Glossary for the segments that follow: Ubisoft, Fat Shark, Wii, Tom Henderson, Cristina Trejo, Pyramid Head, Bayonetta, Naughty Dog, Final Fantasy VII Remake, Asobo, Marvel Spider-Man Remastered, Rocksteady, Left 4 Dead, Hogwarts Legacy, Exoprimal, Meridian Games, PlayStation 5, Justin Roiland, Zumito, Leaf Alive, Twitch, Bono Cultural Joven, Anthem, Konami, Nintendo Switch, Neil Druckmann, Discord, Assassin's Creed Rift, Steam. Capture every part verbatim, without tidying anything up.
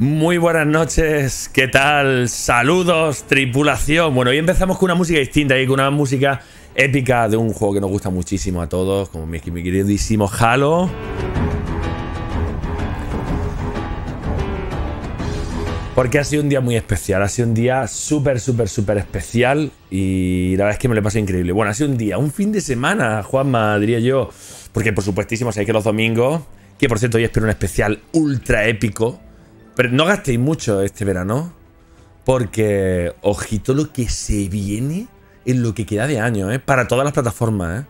Muy buenas noches, ¿qué tal? Saludos, tripulación. Bueno, hoy empezamos con una música distinta y con una música épica de un juego que nos gusta muchísimo a todos, como mi, mi queridísimo Halo. Porque ha sido un día muy especial, ha sido un día súper, súper, súper especial y la verdad es que me lo paso increíble. Bueno, ha sido un día, un fin de semana, Juanma, diría yo, porque por supuestísimo sabéis que los domingos, que por cierto hoy espero un especial ultra épico. Pero no gastéis mucho este verano, porque ojito lo que se viene en lo que queda de año, ¿eh? Para todas las plataformas, ¿eh?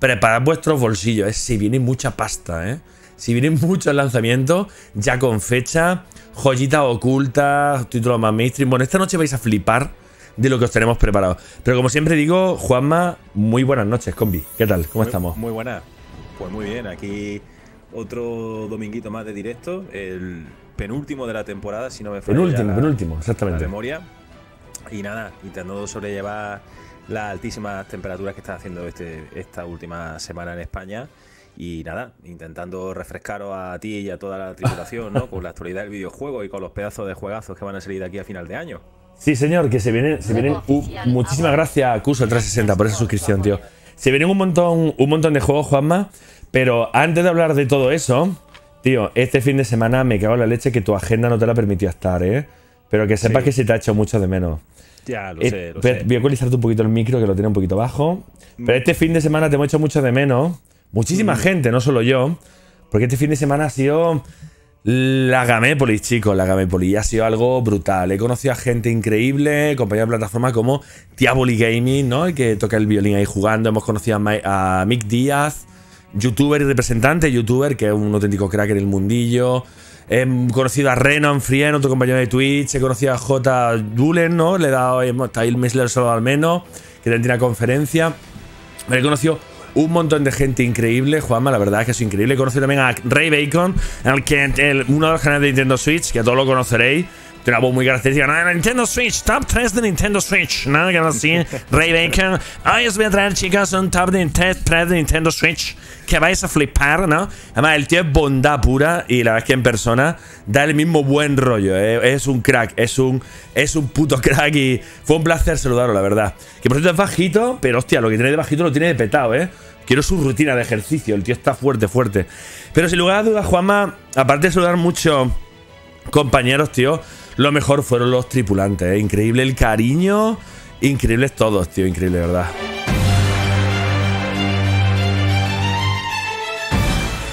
Preparad vuestros bolsillos, ¿eh? Se viene mucha pasta, ¿eh? Se vienen muchos lanzamientos, ya con fecha, joyitas ocultas, títulos más mainstream. Bueno, esta noche vais a flipar de lo que os tenemos preparado. Pero como siempre digo, Juanma, muy buenas noches, combi. ¿Qué tal? ¿Cómo muy, estamos? Muy buenas. Pues muy bien, aquí otro dominguito más de directo. El penúltimo de la temporada, si no me falla penúltimo, penúltimo, exactamente. La memoria. Y nada, intentando sobrellevar las altísimas temperaturas que están haciendo este, esta última semana en España. Y nada, intentando refrescaros a ti y a toda la tripulación, ¿no? Con la actualidad del videojuego y con los pedazos de juegazos que van a salir de aquí a final de año. Sí, señor, que se vienen. Se vienen uh, muchísimas gracias, Cuso tres sesenta, por esa suscripción, tío. Se vienen un montón, un montón de juegos, Juanma. Pero antes de hablar de todo eso. Tío, este fin de semana me cago en la leche que tu agenda no te la permitió estar, ¿eh? Pero que sepas sí. que se te ha hecho mucho de menos. Ya, lo eh, sé, lo sé. Voy a ecualizarte un poquito el micro, que lo tiene un poquito bajo. Pero este fin de semana te hemos hecho mucho de menos. Muchísima mm. gente, no solo yo. Porque este fin de semana ha sido la Gamépolis, chicos, la Gamépolis. Ha sido algo brutal. He conocido a gente increíble, compañeros de plataforma como Diaboli Gaming, ¿no? El que toca el violín ahí jugando. Hemos conocido a, Mike, a Mick Díaz. Youtuber y representante, youtuber, que es un auténtico crack en el mundillo. He conocido a Renan Frien, otro compañero de Twitch. He conocido a J. Dulen, ¿no? Le he dado a Il Mesler solo al menos, que también tiene una conferencia. Me he conocido un montón de gente increíble, Juanma, la verdad es que es increíble. He conocido también a Ray Bacon, el que, el, uno de los canales de Nintendo Switch, que a todos lo conoceréis. Tiene una voz muy característica. No, Nintendo Switch, top tres de Nintendo Switch. Nada que así. Ray Bacon. Hoy os voy a traer, chicas, un top tres de Nintendo Switch que vais a flipar, ¿no? Además, el tío es bondad pura y la verdad es que en persona da el mismo buen rollo. ¿eh? Es un crack, es un, es un puto crack y fue un placer saludarlo, la verdad. Que por cierto es bajito, pero hostia, lo que tiene de bajito lo tiene de petado, ¿eh? Quiero su rutina de ejercicio, el tío está fuerte, fuerte. Pero sin lugar a dudas, Juanma, aparte de saludar mucho compañeros, tío, lo mejor fueron los tripulantes, ¿eh? Increíble el cariño, increíbles todos, tío, increíble, ¿verdad?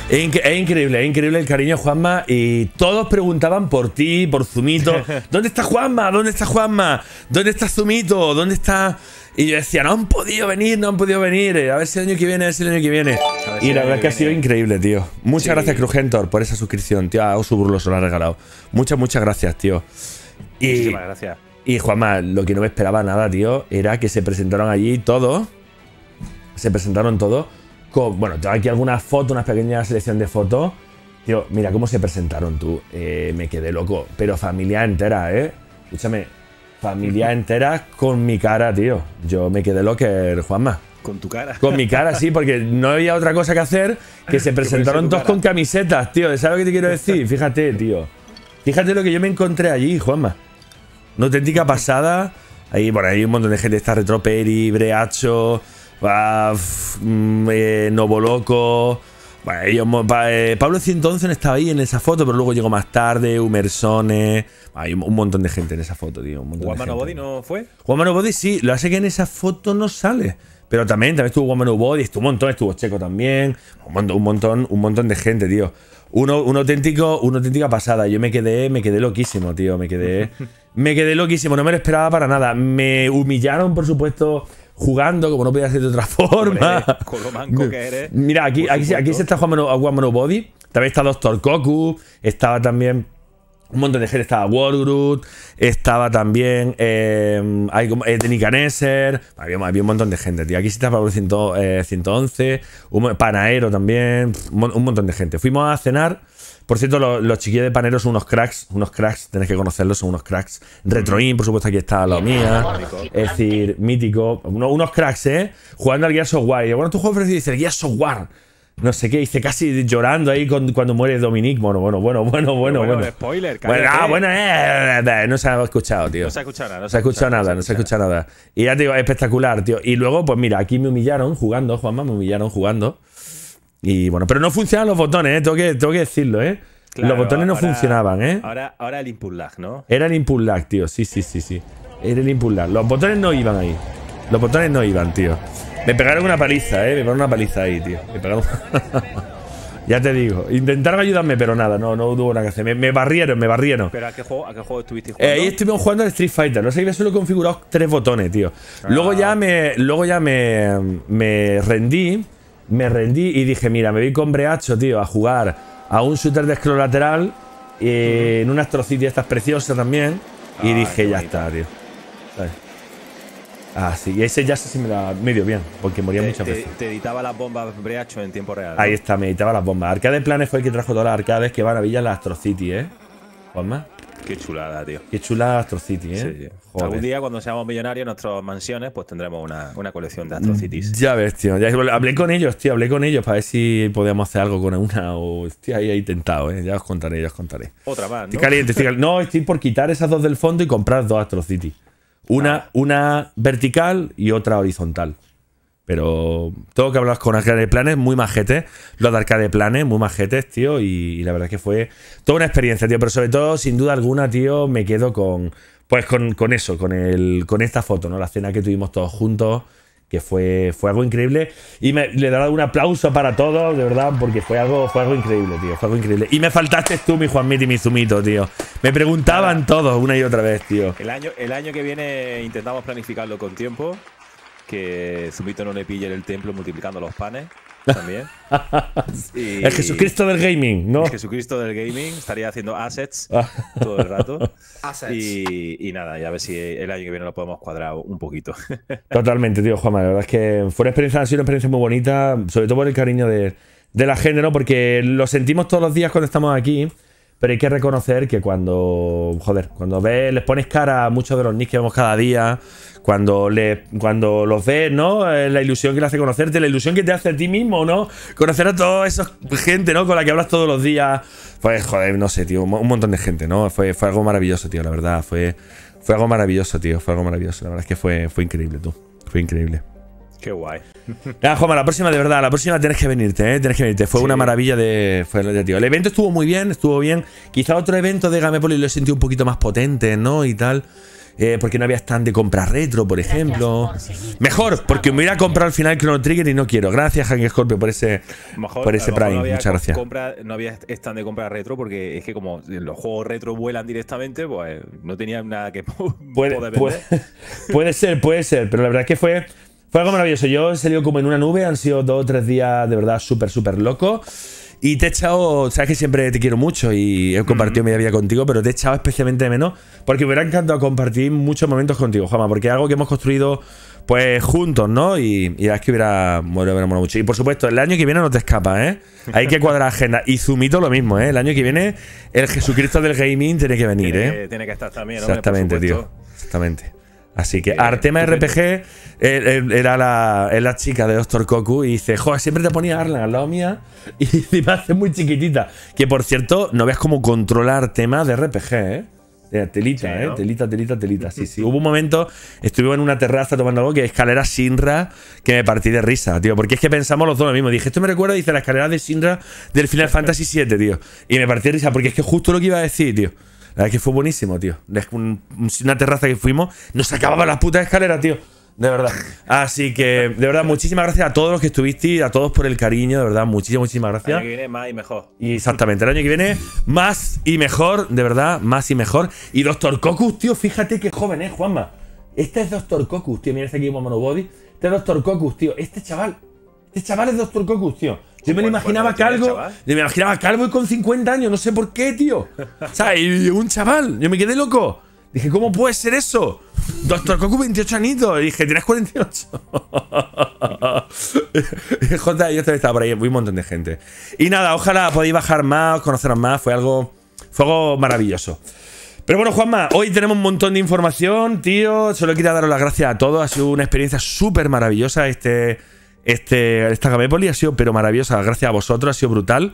Es Inc increíble, es increíble el cariño, Juanma. Y todos preguntaban por ti, por Zumito. ¿Dónde está Juanma? ¿Dónde está Juanma? ¿Dónde está Zumito? ¿Dónde está...? Y yo decía, no han podido venir, no han podido venir. A ver si el año que viene, a ver si el año que viene. Y la verdad es que ha sido increíble, tío. Muchas sí. gracias, Crugentor, por esa suscripción, tío. A Osu Burlo se lo ha regalado. Muchas, muchas gracias, tío. Y, muchísimas gracias. Y, Juanma, lo que no me esperaba nada, tío, era que se presentaron allí todos. Se presentaron todos. Bueno, tengo aquí algunas fotos, una pequeña selección de fotos. Tío, mira cómo se presentaron, tú. Eh, me quedé loco. Pero familia entera, ¿eh? Escúchame, familia entera con mi cara, tío. Yo me quedé loco, Juanma. Con tu cara. Con mi cara, sí, porque no había otra cosa que hacer que se presentaron todos con camisetas, tío. ¿Sabes lo que te quiero decir? Fíjate, tío. Fíjate lo que yo me encontré allí, Juanma. Una auténtica pasada. Ahí, bueno, hay un montón de gente. Está Retroperi, Breacho... Ah, f, eh, Novo Loco. Bueno, ellos, eh, Pablo ciento once estaba ahí en esa foto, pero luego llegó más tarde. Humersone. Hay un, un montón de gente en esa foto, tío. ¿Juanma Nobody no fue? Juanma Nobody sí, lo hace que en esa foto no sale. Pero también, también estuvo Juanma Nobody, estuvo un montón, estuvo Checo también. Un montón, un montón, un montón de gente, tío. Uno, un auténtico, una auténtica pasada. Yo me quedé, me quedé loquísimo, tío. Me quedé. me quedé loquísimo, no me lo esperaba para nada. Me humillaron, por supuesto. Jugando, como no podía ser de otra forma. Hombre, con lo manco que eres. Mira, aquí, aquí, aquí se está jugando a One Nobody. También está Doctor Koku. Estaba también un montón de gente. Estaba Wargroot. Estaba también eh, hay como Etnicaneser. Había, había un montón de gente, tío. Aquí sí está Pablo ciento once. Un, Panaero también. Un montón de gente. Fuimos a cenar. Por cierto, los, los chiquillos de Panero son unos cracks, unos cracks, tenés que conocerlos, son unos cracks. Retroin, por supuesto, aquí está la mía. Es decir, mítico. Uno, unos cracks, ¿eh? Jugando al Gears of War. Y bueno, tú juegas y dices, Gears of War. no sé qué, dice casi llorando ahí con, cuando muere Dominique. Bueno, bueno, bueno, bueno, bueno, bueno. Bueno, spoiler, bueno, ah, bueno, eh, eh, no se ha escuchado, tío. No se ha escuchado nada. No se ha escuchado nada, no se ha escuchado nada. Y ya te digo, espectacular, tío. Y luego, pues mira, aquí me humillaron jugando, Juanma, me humillaron jugando. Y bueno, pero no funcionaban los botones, eh. Tengo que, tengo que decirlo, eh. Claro, los botones no ahora, funcionaban, ¿eh? Ahora, ahora el input lag, ¿no? Era el input lag, tío. Sí, sí, sí, sí. Era el input lag. Los botones no iban ahí. Los botones no iban, tío. Me pegaron una paliza, ¿eh? Me pegaron una paliza ahí, tío. Me pegaron... Ya te digo. Intentaron ayudarme, pero nada. No, no hubo nada que hacer. Me, me barrieron, me barrieron. ¿Pero a qué juego, a qué juego estuviste jugando? Ahí eh, estuvimos jugando al Street Fighter. No sé, había solo configurado tres botones, tío. Ah. Luego ya me... Luego ya me... Me rendí. Me rendí y dije, mira, me voy con Breacho, tío, a jugar... a un shooter de scroll lateral eh, uh -huh. en una Astro City estas preciosas también. Y ah, dije, ya está, tío. ¿Sabes? Ah, sí, y ese ya sí me da medio bien, porque moría te, muchas te, veces. Te editaba las bombas Breacho en tiempo real, ¿no? Ahí está, me editaba las bombas. Arcade Planes fue el que trajo todas las arcades que van a Villa en la Astro City, ¿eh? Juanma. Qué chulada, tío. Qué chulada Astro City, ¿eh? Sí, tío. Joder. Algún día, cuando seamos millonarios en nuestras mansiones, pues tendremos una, una colección de Astro Cities. Ya ves, tío. Ya, hablé con ellos, tío. Hablé con ellos para ver si podíamos hacer algo con una o... Hostia, ahí he intentado, ¿eh? Ya os contaré, ya os contaré. Otra más, ¿no? Estoy caliente, estoy caliente. No, estoy por quitar esas dos del fondo y comprar dos Astro City. Una, ah. una vertical y otra horizontal. Pero tengo que hablar con Arcade Planes, muy majetes. Los de Arcade Planes, muy majetes, tío. Y, y la verdad es que fue toda una experiencia, tío. Pero sobre todo, sin duda alguna, tío, me quedo con... Pues con, con eso, con, el, con esta foto, ¿no? La cena que tuvimos todos juntos, que fue, fue algo increíble. Y me, le daré un aplauso para todos, de verdad, porque fue algo, fue algo increíble, tío. Fue algo increíble. Y me faltaste tú, mi Juanmito y mi Zumito, tío. Me preguntaban todos una y otra vez, tío. El año, el año que viene intentamos planificarlo con tiempo. Que Zumito no le pille el templo multiplicando los panes también. Y el Jesucristo del gaming, ¿no? El Jesucristo del gaming estaría haciendo assets todo el rato. Assets. Y, y nada, ya a ver si el año que viene lo podemos cuadrar un poquito. Totalmente, tío, Juanma. La verdad es que fue una experiencia, ha sido una experiencia muy bonita, sobre todo por el cariño de, de la gente, ¿no? Porque lo sentimos todos los días cuando estamos aquí, pero hay que reconocer que cuando, joder, cuando ves, les pones cara a muchos de los nicks que vemos cada día, cuando, le, cuando los ves, ¿no? La ilusión que le hace conocerte, la ilusión que te hace a ti mismo, ¿no? Conocer a toda esa gente, ¿no? Con la que hablas todos los días. Pues, joder, no sé, tío, un montón de gente, ¿no? Fue, fue algo maravilloso, tío, la verdad. Fue, fue algo maravilloso, tío, fue algo maravilloso. La verdad es que fue, fue increíble, tú. Fue increíble. Qué guay. Ah, Juanma, la próxima, de verdad, la próxima tienes que venirte, ¿eh? Tienes que venirte. Fue sí. una maravilla de, fue, de tío. El evento estuvo muy bien, estuvo bien. Quizá otro evento de Gamépolis lo he sentido un poquito más potente, ¿no? Y tal. Eh, porque no había stand de compra retro, por ejemplo. Por Mejor, porque me voy a comprar al final Chrono Trigger y no quiero. Gracias, Hank Scorpio, por ese, Mejor, por ese Prime. No había Muchas gracias. Compra, no había stand de compra retro porque es que como los juegos retro vuelan directamente, pues no tenía nada que puede, poder vender. Puede, puede ser, puede ser. Pero la verdad es que fue... Fue algo maravilloso. Yo he salido como en una nube. Han sido dos o tres días de verdad súper, súper locos. Y te he echado, sabes que siempre te quiero mucho y he compartido mm-hmm. mi vida contigo, pero te he echado especialmente de menos porque me hubiera encantado compartir muchos momentos contigo, Juanma, porque es algo que hemos construido pues juntos, ¿no? Y, y es que hubiera, bueno, hubiera molado mucho. Y por supuesto, el año que viene no te escapas, ¿eh? Hay que cuadrar agenda. Y Zumito lo mismo, ¿eh? El año que viene el Jesucristo del gaming tiene que venir, tiene, ¿eh? Tiene que estar también, ¿no? Exactamente, tío. Exactamente. Así que, eh, Artema R P G eh, eh, era la, eh, la chica de Doctor Koku y dice, joder, siempre te ponía Arlan al lado mía y me hace muy chiquitita. Que, por cierto, no veas cómo controlar temas de R P G, ¿eh? Eh telita, sí, ¿eh? ¿No? Telita, telita, telita. Sí, sí. Hubo un momento, estuve en una terraza tomando algo que escalera Shinra, que me partí de risa, tío. Porque es que pensamos los dos lo mismo. Dije, esto me recuerda, dice, la escalera de Shinra del Final Fantasy siete, tío. Y me partí de risa porque es que justo lo que iba a decir, tío. La verdad que fue buenísimo, tío. Una terraza que fuimos, nos acababa la puta escalera, tío. De verdad. Así que, de verdad, muchísimas gracias a todos los que estuvisteis, a todos por el cariño, de verdad. Muchísimas, muchísimas gracias. El año que viene, más y mejor. Y exactamente, el año que viene, más y mejor, de verdad, más y mejor. Y Doctor Cocus, tío, fíjate qué joven es, Juanma. Este es Doctor Cocus, tío. Mira este equipo monobody. Este es Doctor Cocus, tío. Este chaval. Este chaval es Doctor Cocus, tío. Yo me lo imaginaba calvo, me imaginaba calvo y con cincuenta años, no sé por qué, tío. O sea, y un chaval, yo me quedé loco. Dije, ¿cómo puede ser eso? Doctor Coco, veintiocho anitos. Y dije, ¿tienes cuarenta y ocho? Jota, yo estaba por ahí, muy un montón de gente. Y nada, ojalá podáis bajar más, conoceros más, fue algo, fue algo maravilloso. Pero bueno, Juanma, hoy tenemos un montón de información, tío. Solo quiero daros las gracias a todos, ha sido una experiencia súper maravillosa este... este, esta Gamépolis ha sido pero maravillosa, gracias a vosotros, ha sido brutal.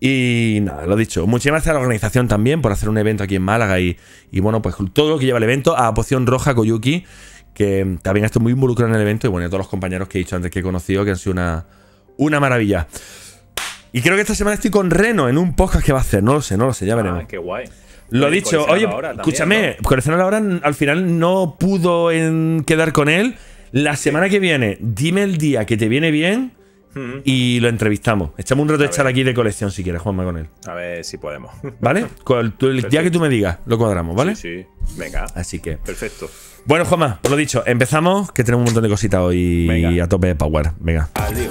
Y nada, lo dicho, muchísimas gracias a la organización también por hacer un evento aquí en Málaga y, y bueno, pues todo lo que lleva el evento, a Poción Roja, Koyuki, que también ha estado muy involucrado en el evento, y bueno, a todos los compañeros que he dicho antes que he conocido, que han sido una, una maravilla. Y creo que esta semana estoy con Reno en un podcast que va a hacer, no lo sé, no lo sé, ya veremos. Ah, qué guay. Lo dicho, oye, escúchame, ¿no? Coleccionar ahora al final no pudo en quedar con él. La semana que viene, dime el día que te viene bien y lo entrevistamos. Echamos un rato de estar aquí de colección si quieres, Juanma, con él. A ver si podemos. ¿Vale? El, el día que tú me digas, lo cuadramos, ¿vale? Sí, sí. Venga. Así que. Perfecto. Bueno, Juanma, os lo dicho, empezamos, que tenemos un montón de cositas hoy. Venga. A tope de power. Venga. Adiós.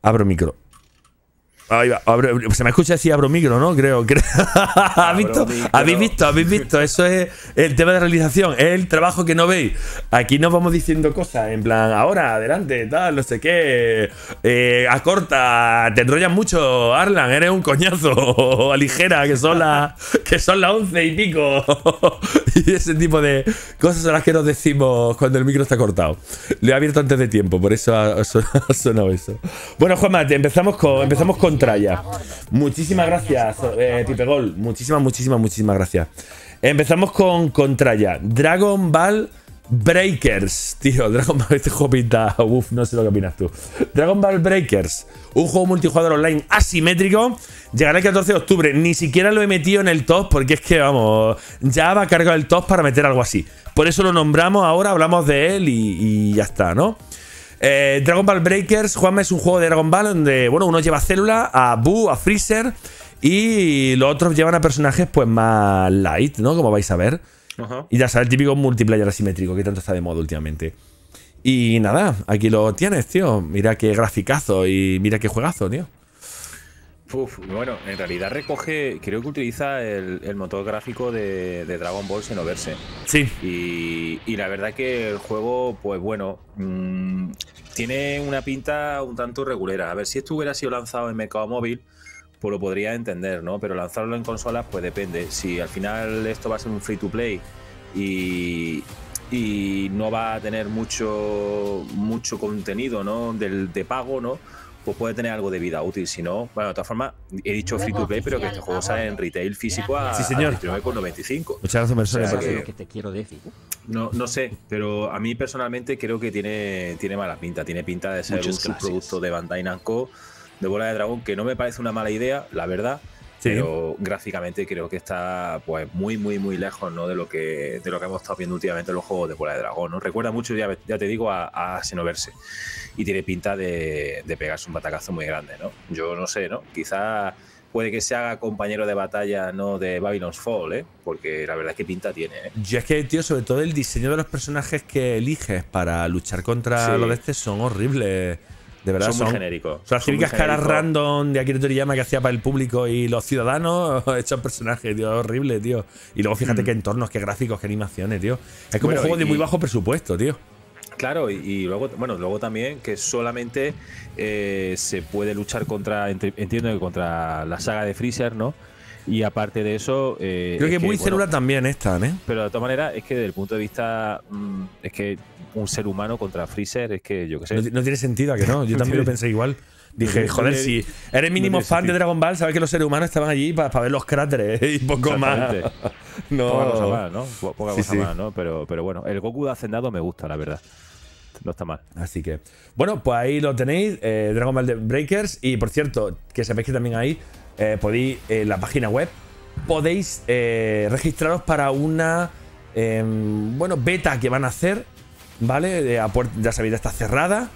Abro micro. Ahí va, abro, se me escucha decir abro micro, ¿no? Creo. creo. ¿Habéis visto? ¿Habéis visto? ¿Habéis visto? Eso es el tema de realización. Es el trabajo que no veis. Aquí nos vamos diciendo cosas. En plan, ahora, adelante, tal, no sé qué. Eh, acorta, te enrollas mucho, Arlan. Eres un coñazo. Aligera, que son las que son las once y pico. Y ese tipo de cosas son las que nos decimos cuando el micro está cortado. Lo he abierto antes de tiempo, por eso ha sonado eso. Bueno, Juanma, empezamos con, empezamos con Contraya. Muchísimas gracias, eh, Pipegol. Muchísimas, muchísimas, muchísimas gracias. Empezamos con Contraya. Dragon Ball Breakers. Tío, Dragon Ball, este juego pinta. Uf, no sé lo que opinas tú. Dragon Ball Breakers. Un juego multijugador online asimétrico. Llegará el catorce de octubre. Ni siquiera lo he metido en el top porque es que, vamos, ya va a cargar el top para meter algo así. Por eso lo nombramos ahora, hablamos de él y, y ya está, ¿no? Eh, Dragon Ball Breakers, Juanma, es un juego de Dragon Ball donde, bueno, uno lleva a Célula, a Buu, a Freezer y los otros llevan a personajes pues más light, ¿no? Como vais a ver. Uh-huh. Y ya sabes, el típico multiplayer asimétrico que tanto está de moda últimamente. Y nada, aquí lo tienes, tío. Mira qué graficazo y mira qué juegazo, tío. Uf, bueno, en realidad recoge, creo que utiliza el, el motor gráfico de, de Dragon Ball Xenoverse. Sí. Y, y la verdad que el juego, pues bueno, mmm, tiene una pinta un tanto regulera. A ver, si esto hubiera sido lanzado en mercado móvil, pues lo podría entender, ¿no? Pero lanzarlo en consolas, pues depende. Si al final esto va a ser un free to play y, y no va a tener mucho, mucho contenido, ¿no? Del, de pago, ¿no? Pues puede tener algo de vida útil, si no, bueno, de todas formas, he dicho free to play, pero que este juego sale en retail físico a veintinueve con noventa y cinco. Muchas gracias, personas. No, no sé, pero a mí personalmente creo que tiene, tiene mala pinta, tiene pinta de ser un subproducto de Bandai Namco de Bola de Dragón, que no me parece una mala idea, la verdad. Sí. Pero gráficamente creo que está pues muy muy muy lejos, ¿no? de lo que de lo que hemos estado viendo últimamente en los juegos de Bola de Dragón, ¿no? Recuerda mucho, ya, ya te digo, a, a Xenoverse, y tiene pinta de, de pegarse un batacazo muy grande, ¿no? Yo no sé, ¿no? Quizás puede que se haga compañero de batalla, ¿no? De Babylon's Fall, ¿eh? Porque la verdad es que pinta tiene, ¿eh? Yo es que, tío, sobre todo el diseño de los personajes que eliges para luchar contra, sí, los de este son horribles. De verdad, son muy genéricos. Son las típicas caras random de Akira Toriyama que hacía para el público y los ciudadanos. Hechos personajes, tío, horrible, tío. Y luego fíjate mm. qué entornos, qué gráficos, qué animaciones, tío. Es como bueno, un juego y, de muy bajo presupuesto, tío. Claro, y, y luego, bueno, luego también que solamente eh, se puede luchar contra, entiendo que contra la saga de Freezer, ¿no? Y aparte de eso… Eh, creo que es muy bueno, celular también están, ¿eh? Pero de todas maneras, es que desde el punto de vista… Mmm, es que un ser humano contra Freezer, es que yo qué sé… No, no tiene sentido, ¿a que no? Yo también lo pensé igual. Dije, no, joder, no, si eres mínimo no fan sentido. de Dragon Ball, sabes que los seres humanos estaban allí para, para ver los cráteres y poco más. No. Poca cosa más, ¿no? Poca sí, cosa sí. más, ¿no? Pero, pero bueno, el Goku de Hacendado me gusta, la verdad. No está mal. Así que… Bueno, pues ahí lo tenéis, eh, Dragon Ball Breakers. Y por cierto, que sepáis que también hay… Eh, podéis, en eh, la página web, podéis eh, registraros para una eh, bueno, beta que van a hacer, ¿vale? De, a ya sabéis, está cerrada.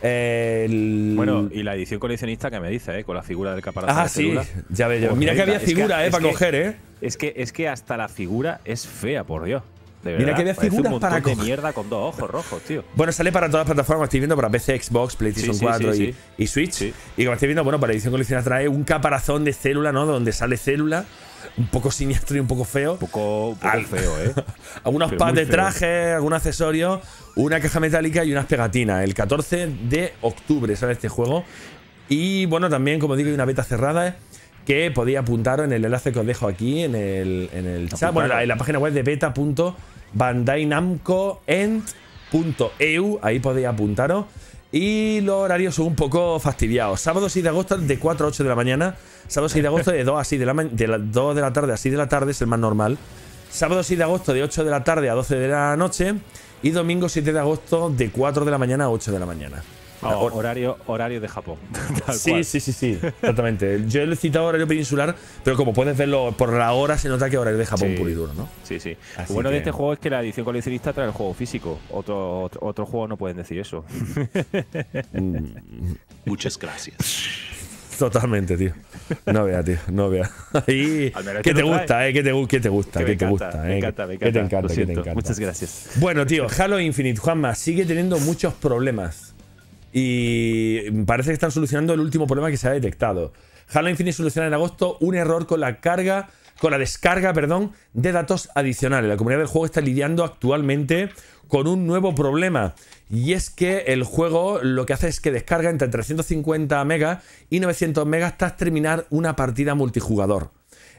Eh, el... Bueno, y la edición coleccionista que me dice, ¿eh? Con la figura del caparazón. Ah, de sí, célula. Ya ves, pues mira que había figura, que, ¿eh? Para que, coger, ¿eh? Es que, es que hasta la figura es fea, por Dios. De verdad, mira que había figuras un para de mierda con dos ojos rojos, tío. Bueno, sale para todas las plataformas, estoy viendo, para P C, Xbox, PlayStation sí, sí, cuatro sí, sí, y, sí. y Switch. Sí. Y como estoy viendo, bueno, para la edición coleccionista trae un caparazón de célula, ¿no? Donde sale célula. un poco siniestro y un poco feo. Un poco, un poco Al, feo, ¿eh? Algunos packs de traje, algún accesorio, una caja metálica y unas pegatinas. El catorce de octubre sale este juego. Y bueno, también, como digo, hay una beta cerrada que podéis apuntaros en el enlace que os dejo aquí en el, en el chat. Bueno, en la, la página web de beta punto bandai namco end punto e u. Ahí podéis apuntaros. Y los horarios son un poco fastidiados. Sábado seis de agosto de cuatro a ocho de la mañana. Sábado seis de agosto de dos a seis de la, de la dos de la tarde a seis de la tarde, es el más normal. Sábado seis de agosto de ocho de la tarde a doce de la noche. Y domingo siete de agosto de cuatro de la mañana a ocho de la mañana. Oh, horario, horario de Japón. Sí, cual. sí, sí, sí, exactamente. Yo he citado horario peninsular, pero como puedes verlo por la hora, se nota que es horario de Japón, sí, puro y duro, ¿no? Sí, sí. Así Lo bueno que... de este juego es que la edición coleccionista trae el juego físico. Otro, otro, otro juego no pueden decir eso. Muchas gracias. Totalmente, tío. No vea, tío. No vea. Ahí, que te gusta, eh. Que te, que te gusta, que, que te encanta, gusta. Me eh, encanta, me encanta. Que te encanta, que te encanta. Muchas gracias. Bueno, tío, Halo Infinite, Juanma, sigue teniendo muchos problemas. Y parece que están solucionando el último problema que se ha detectado. Halo Infinite soluciona en agosto un error con la carga, con la descarga, perdón, de datos adicionales. La comunidad del juego está lidiando actualmente con un nuevo problema, y es que el juego lo que hace es que descarga entre trescientos cincuenta megas y novecientos megas tras terminar una partida multijugador.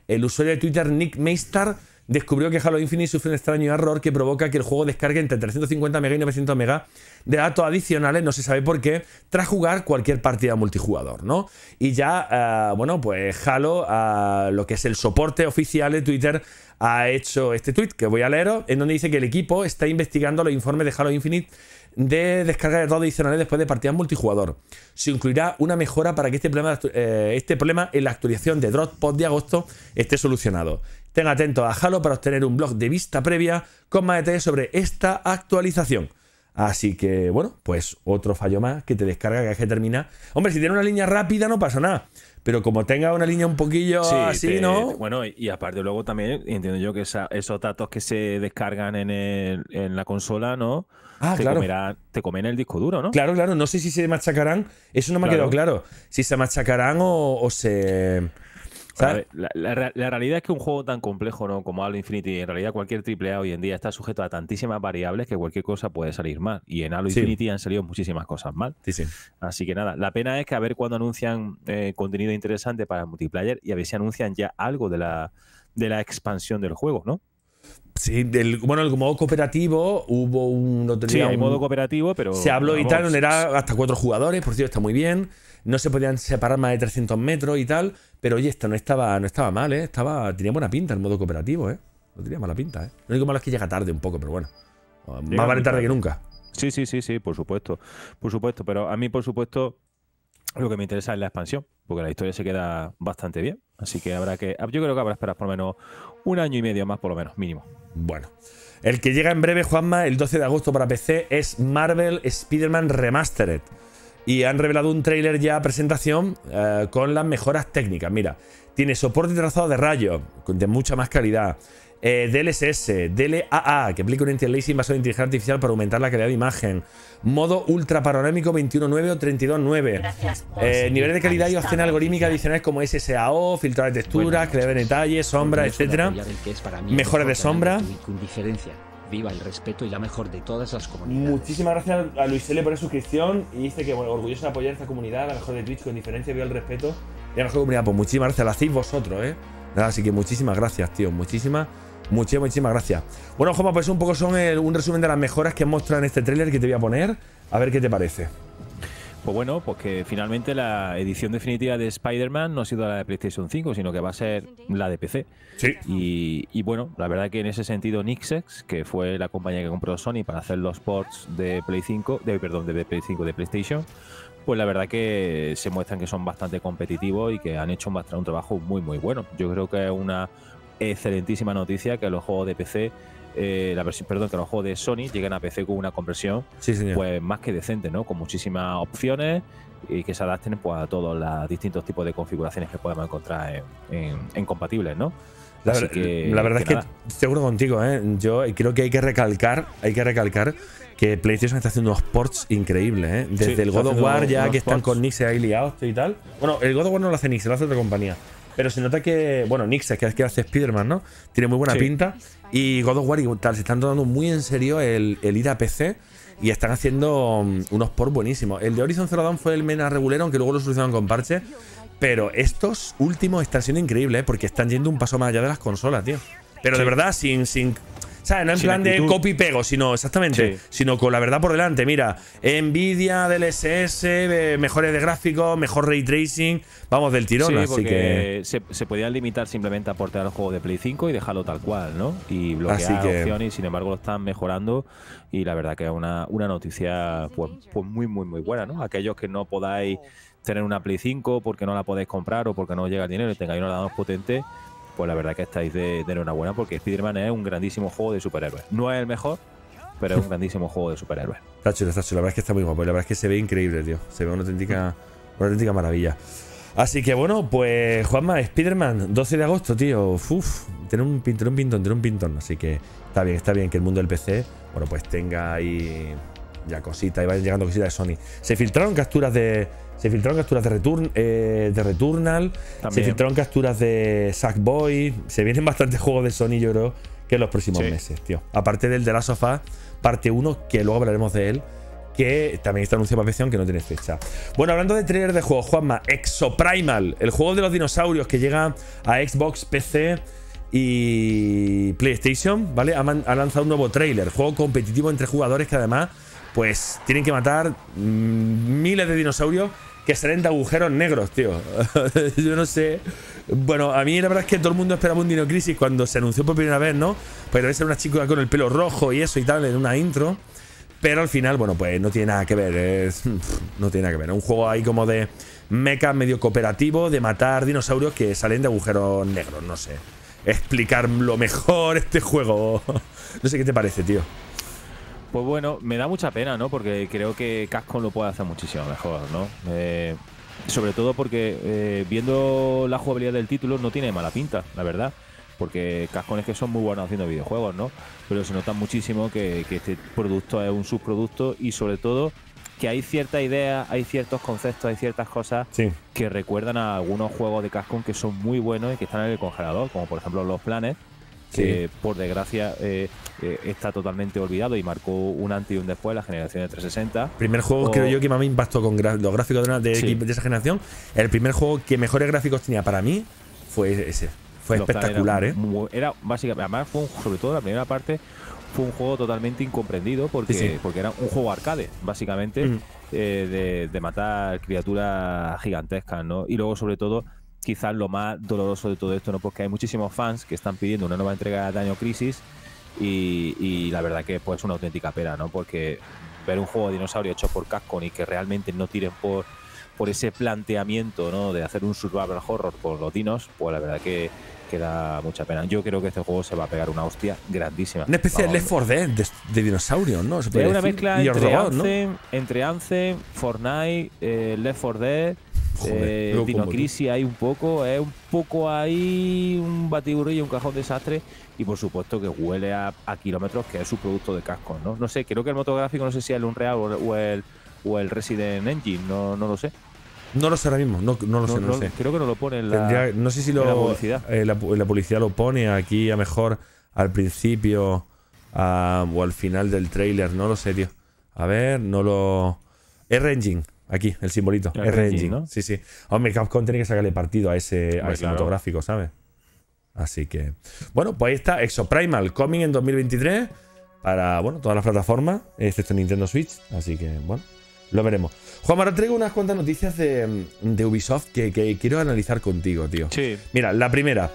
El usuario de Twitter Nick Maystar descubrió que Halo Infinite sufre un extraño error que provoca que el juego descargue entre trescientos cincuenta megas y novecientos megas de datos adicionales, no se sabe por qué, tras jugar cualquier partida multijugador, ¿no? Y ya, uh, bueno, pues Halo, uh, lo que es el soporte oficial de Twitter, ha hecho este tweet que voy a leeros, en donde dice que el equipo está investigando los informes de Halo Infinite de descarga de datos adicionales después de partidas multijugador. Se incluirá una mejora para que este problema, eh, este problema en la actualización de Dropbox de agosto esté solucionado. Estén atentos a Halo para obtener un blog de vista previa con más detalles sobre esta actualización. Así que, bueno, pues otro fallo más que te descarga cada vez que termina. Hombre, si tiene una línea rápida no pasa nada, pero como tenga una línea un poquillo sí, así, te, ¿no? Bueno, y, y aparte luego también entiendo yo que esa, esos datos que se descargan en, el, en la consola, ¿no? Ah, te, claro. comerán, te comen el disco duro, ¿no? Claro, claro. No sé si se machacarán. Eso no me claro. ha quedado claro. Si se machacarán o, o se... Ver, la, la, la realidad es que un juego tan complejo, ¿no?, como Halo Infinite, y en realidad cualquier triple A hoy en día está sujeto a tantísimas variables que cualquier cosa puede salir mal. Y en Halo sí. Infinite han salido muchísimas cosas mal. Sí, sí. Así que nada, la pena es que a ver cuando anuncian eh, contenido interesante para el multiplayer y a ver si anuncian ya algo de la, de la expansión del juego, ¿no? Sí, del, bueno, el modo cooperativo hubo un... No tenía sí, hay un, modo cooperativo, pero... Se habló vamos, y tal, no era hasta cuatro jugadores, por cierto, está muy bien. No se podían separar más de trescientos metros y tal, pero oye, esto no estaba, no estaba mal, ¿eh? Estaba, tenía buena pinta el modo cooperativo, ¿eh? No tenía mala pinta, ¿eh? Lo único malo es que llega tarde un poco, pero bueno. Llega más vale tarde que nunca. Sí, sí, sí, sí, por supuesto. Por supuesto, pero a mí, por supuesto, lo que me interesa es la expansión, porque la historia se queda bastante bien. Así que habrá que... Yo creo que habrá que esperar por lo menos un año y medio más, por lo menos, mínimo. Bueno. El que llega en breve, Juanma, el doce de agosto para P C, es Marvel Spider-Man Remastered. Y han revelado un tráiler ya presentación eh, con las mejoras técnicas. Mira, tiene soporte trazado de rayos, de mucha más calidad. Eh, D L S S, D L A A, que aplica un anti-aliasing basado en inteligencia artificial para aumentar la calidad de imagen. Modo ultra panorámico veintiuno nueve o treinta y dos nueve. Eh, niveles de calidad y opciones algorítmicas adicionales como S S A O, filtrar de texturas, bueno, crear detalles, sombra, etcétera. Mejoras de sombra. Viva el respeto y la mejor de todas las comunidades. Muchísimas gracias a Luis L por la suscripción. Y dice que, bueno, orgulloso de apoyar esta comunidad, la mejor de Twitch, con diferencia, viva el respeto y la mejor comunidad. Pues muchísimas gracias, la hacéis vosotros, ¿eh? Nada, así que muchísimas gracias, tío. Muchísimas, muchísimas, muchísimas gracias. Bueno, Joma, pues un poco son el, un resumen de las mejoras que muestran en este tráiler que te voy a poner. A ver qué te parece. Pues bueno, pues que finalmente la edición definitiva de Spider-Man no ha sido la de PlayStation cinco, sino que va a ser la de P C. Sí. Y, y bueno, la verdad que en ese sentido Nixxex, que fue la compañía que compró Sony para hacer los ports de Play cinco, de, perdón, de Play cinco de PlayStation, pues la verdad que se muestran que son bastante competitivos y que han hecho un, un trabajo muy muy bueno. Yo creo que es una excelentísima noticia que los juegos de P C Eh, la versión, perdón, que los juegos de Sony llegan a P C con una conversión sí, pues más que decente, ¿no? Con muchísimas opciones y que se adapten pues, a todos los distintos tipos de configuraciones que podemos encontrar en, en, en compatibles, ¿no? La, ver, que, la verdad que es nada. Que seguro contigo, ¿eh? Yo creo que hay que recalcar, hay que recalcar que PlayStation está haciendo unos ports increíbles, ¿eh? Desde sí, el God of War ya que ports. Están con Nixxex ahí liados y tal. Bueno, el God of War no lo hace Nixxex, lo hace otra compañía. Pero se nota que, bueno, Nixia, que hace Spider-Man, ¿no? Tiene muy buena sí. pinta. Y God of War y tal, se están tomando muy en serio el, el ir a P C y están haciendo unos ports buenísimos. El de Horizon Zero Dawn fue el mena regulero, aunque luego lo solucionaron con parche. Pero estos últimos están siendo increíbles, ¿eh? Porque están yendo un paso más allá de las consolas, tío. Pero sí. de verdad, sin... sin o sea, no en sin plan actitud. De copy y pego, sino exactamente, sí. sino con la verdad por delante. Mira, Nvidia, D L S S, mejores de gráficos, mejor ray tracing, vamos del tirón, sí, así porque que… Se, se podían limitar simplemente a portear el juego de Play cinco y dejarlo tal cual, ¿no? Y bloquear que... opciones, y sin embargo lo están mejorando y la verdad que es una, una noticia pues, pues muy, muy, muy buena, ¿no? Aquellos que no podáis tener una Play cinco porque no la podéis comprar o porque no os llega el dinero y tengáis una ordenador potente… Pues la verdad que estáis de, de enhorabuena porque Spider-Man es un grandísimo juego de superhéroes. No es el mejor, pero es un grandísimo juego de superhéroes. Está chulo, está chulo. La verdad es que está muy guapo. La verdad es que se ve increíble, tío. Se ve una auténtica, una auténtica maravilla. Así que bueno, pues Juanma, Spider-Man, doce de agosto, tío. Uf, tiene un, tiene un pintón, tiene un pintón. Así que está bien, está bien que el mundo del P C, bueno, pues tenga ahí ya cositas. Y vayan llegando cositas de Sony. Se filtraron capturas de... Se filtraron capturas de, Return, eh, de Returnal, también. Se filtraron capturas de Sackboy. Se vienen bastantes juegos de Sony, yo creo, que en los próximos sí. meses, tío. Aparte del The Last of Us, parte uno, que luego hablaremos de él, que también está anunciado para P C, que no tiene fecha. Bueno, hablando de trailer de juegos, Juanma, Exoprimal, el juego de los dinosaurios que llega a Xbox, P C y PlayStation, ¿vale? Ha, man, ha lanzado un nuevo trailer, juego competitivo entre jugadores que además, pues, tienen que matar miles de dinosaurios que salen de agujeros negros, tío. Yo no sé. Bueno, a mí la verdad es que todo el mundo esperaba un Dino Crisis cuando se anunció por primera vez, ¿no? Pues debe ser una chica con el pelo rojo y eso y tal en una intro. Pero al final, bueno, pues no tiene nada que ver. Es, no tiene nada que ver. Un juego ahí como de mecha medio cooperativo de matar dinosaurios que salen de agujeros negros. No sé. Explicar lo mejor este juego. No sé qué te parece, tío. Pues bueno, me da mucha pena, ¿no? Porque creo que Capcom lo puede hacer muchísimo mejor, ¿no? Eh, sobre todo porque eh, viendo la jugabilidad del título no tiene mala pinta, la verdad. Porque Capcom es que son muy buenos haciendo videojuegos, ¿no? Pero se nota muchísimo que, que este producto es un subproducto y sobre todo que hay cierta idea, hay ciertos conceptos, hay ciertas cosas sí. que recuerdan a algunos juegos de Capcom que son muy buenos y que están en el congelador, como por ejemplo los planes. Que sí. por desgracia eh, eh, está totalmente olvidado y marcó un antes y un después la generación de trescientos sesenta. Primer juego, o... creo yo, que más me impactó con los gráficos de, una, de, sí. de esa generación. El primer juego que mejores gráficos tenía para mí fue ese. Fue los espectacular, era, ¿eh? Muy, era básicamente, además, fue un, sobre todo la primera parte, fue un juego totalmente incomprendido porque, sí, sí. porque era un juego arcade, básicamente, mm. eh, de, de matar criaturas gigantescas, ¿no? Y luego, sobre todo, quizás lo más doloroso de todo esto, ¿no? Porque hay muchísimos fans que están pidiendo una nueva entrega de Dino Crisis y, y la verdad que pues, es una auténtica pena, ¿no? Porque ver un juego de dinosaurio hecho por Capcom y que realmente no tiren por, por ese planteamiento, ¿no? De hacer un survival horror por los dinos, pues la verdad que, que da mucha pena. Yo creo que este juego se va a pegar una hostia grandísima. Una especie de Left cuatro Dead de, de dinosaurios, ¿no? Se puede decir. Una mezcla entre Anthem, ¿no? entre Anthem, Fortnite, eh, Left cuatro Dead. Joder, eh, Dino Crisis hay un poco, es eh, un poco ahí un batiburrillo, un cajón desastre y por supuesto que huele a, a kilómetros, que es su producto de casco, ¿no? No sé, creo que el motor gráfico, no sé si es el Unreal o el, o el, o el Resident Engine, no, no lo sé. No lo sé ahora mismo, no, no lo no, sé, no, no lo sé. Creo que no lo pone en la, Tendría, no sé si lo, en la publicidad. Eh, la, la publicidad lo pone aquí a mejor al principio a, o al final del tráiler, no lo sé, tío. A ver, no lo... R-Engine. Aquí, el simbolito, R-Engine, ¿no? Sí, sí. Hombre, Capcom tiene que sacarle partido a ese, pues a ese claro. motográfico, ¿sabes? Así que... Bueno, pues ahí está Exoprimal, coming en dos mil veintitrés para, bueno, todas las plataformas, excepto Nintendo Switch. Así que, bueno, lo veremos. Juan, ahora traigo unas cuantas noticias de, de Ubisoft que, que quiero analizar contigo, tío. Sí. Mira, la primera.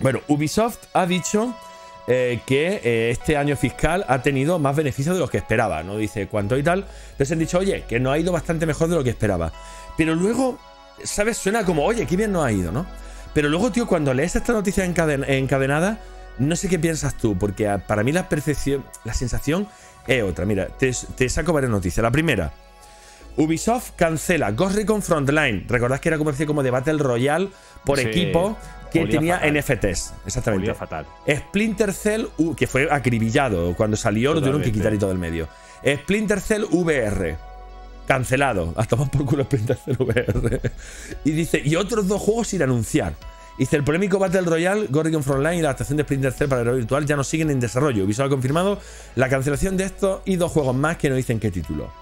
Bueno, Ubisoft ha dicho... Eh, que eh, este año fiscal ha tenido más beneficios de los que esperaba, ¿no? Dice cuánto y tal. Entonces han dicho, oye, que nos ha ido bastante mejor de lo que esperaba. Pero luego, ¿sabes? Suena como, oye, qué bien nos ha ido, ¿no? Pero luego, tío, cuando lees esta noticia encaden encadenada, no sé qué piensas tú, porque para mí la percepción, la sensación es otra. Mira, te, te saco varias noticias. La primera, Ubisoft cancela Ghost Recon Frontline. Recordad que era como, como de Battle Royale por sí. equipo. Que Olía tenía fatal. N F Ts, exactamente. Fatal. Splinter Cell, que fue acribillado. Cuando salió, totalmente. Lo tuvieron que quitar y todo el medio. Splinter Cell V R. Cancelado. A tomar por culo Splinter Cell V R. Y dice, y otros dos juegos sin anunciar. Dice, el polémico Battle Royale, Gorgon Frontline y la adaptación de Splinter Cell para el virtual ya no siguen en desarrollo. Visual confirmado la cancelación de estos y dos juegos más que no dicen qué título.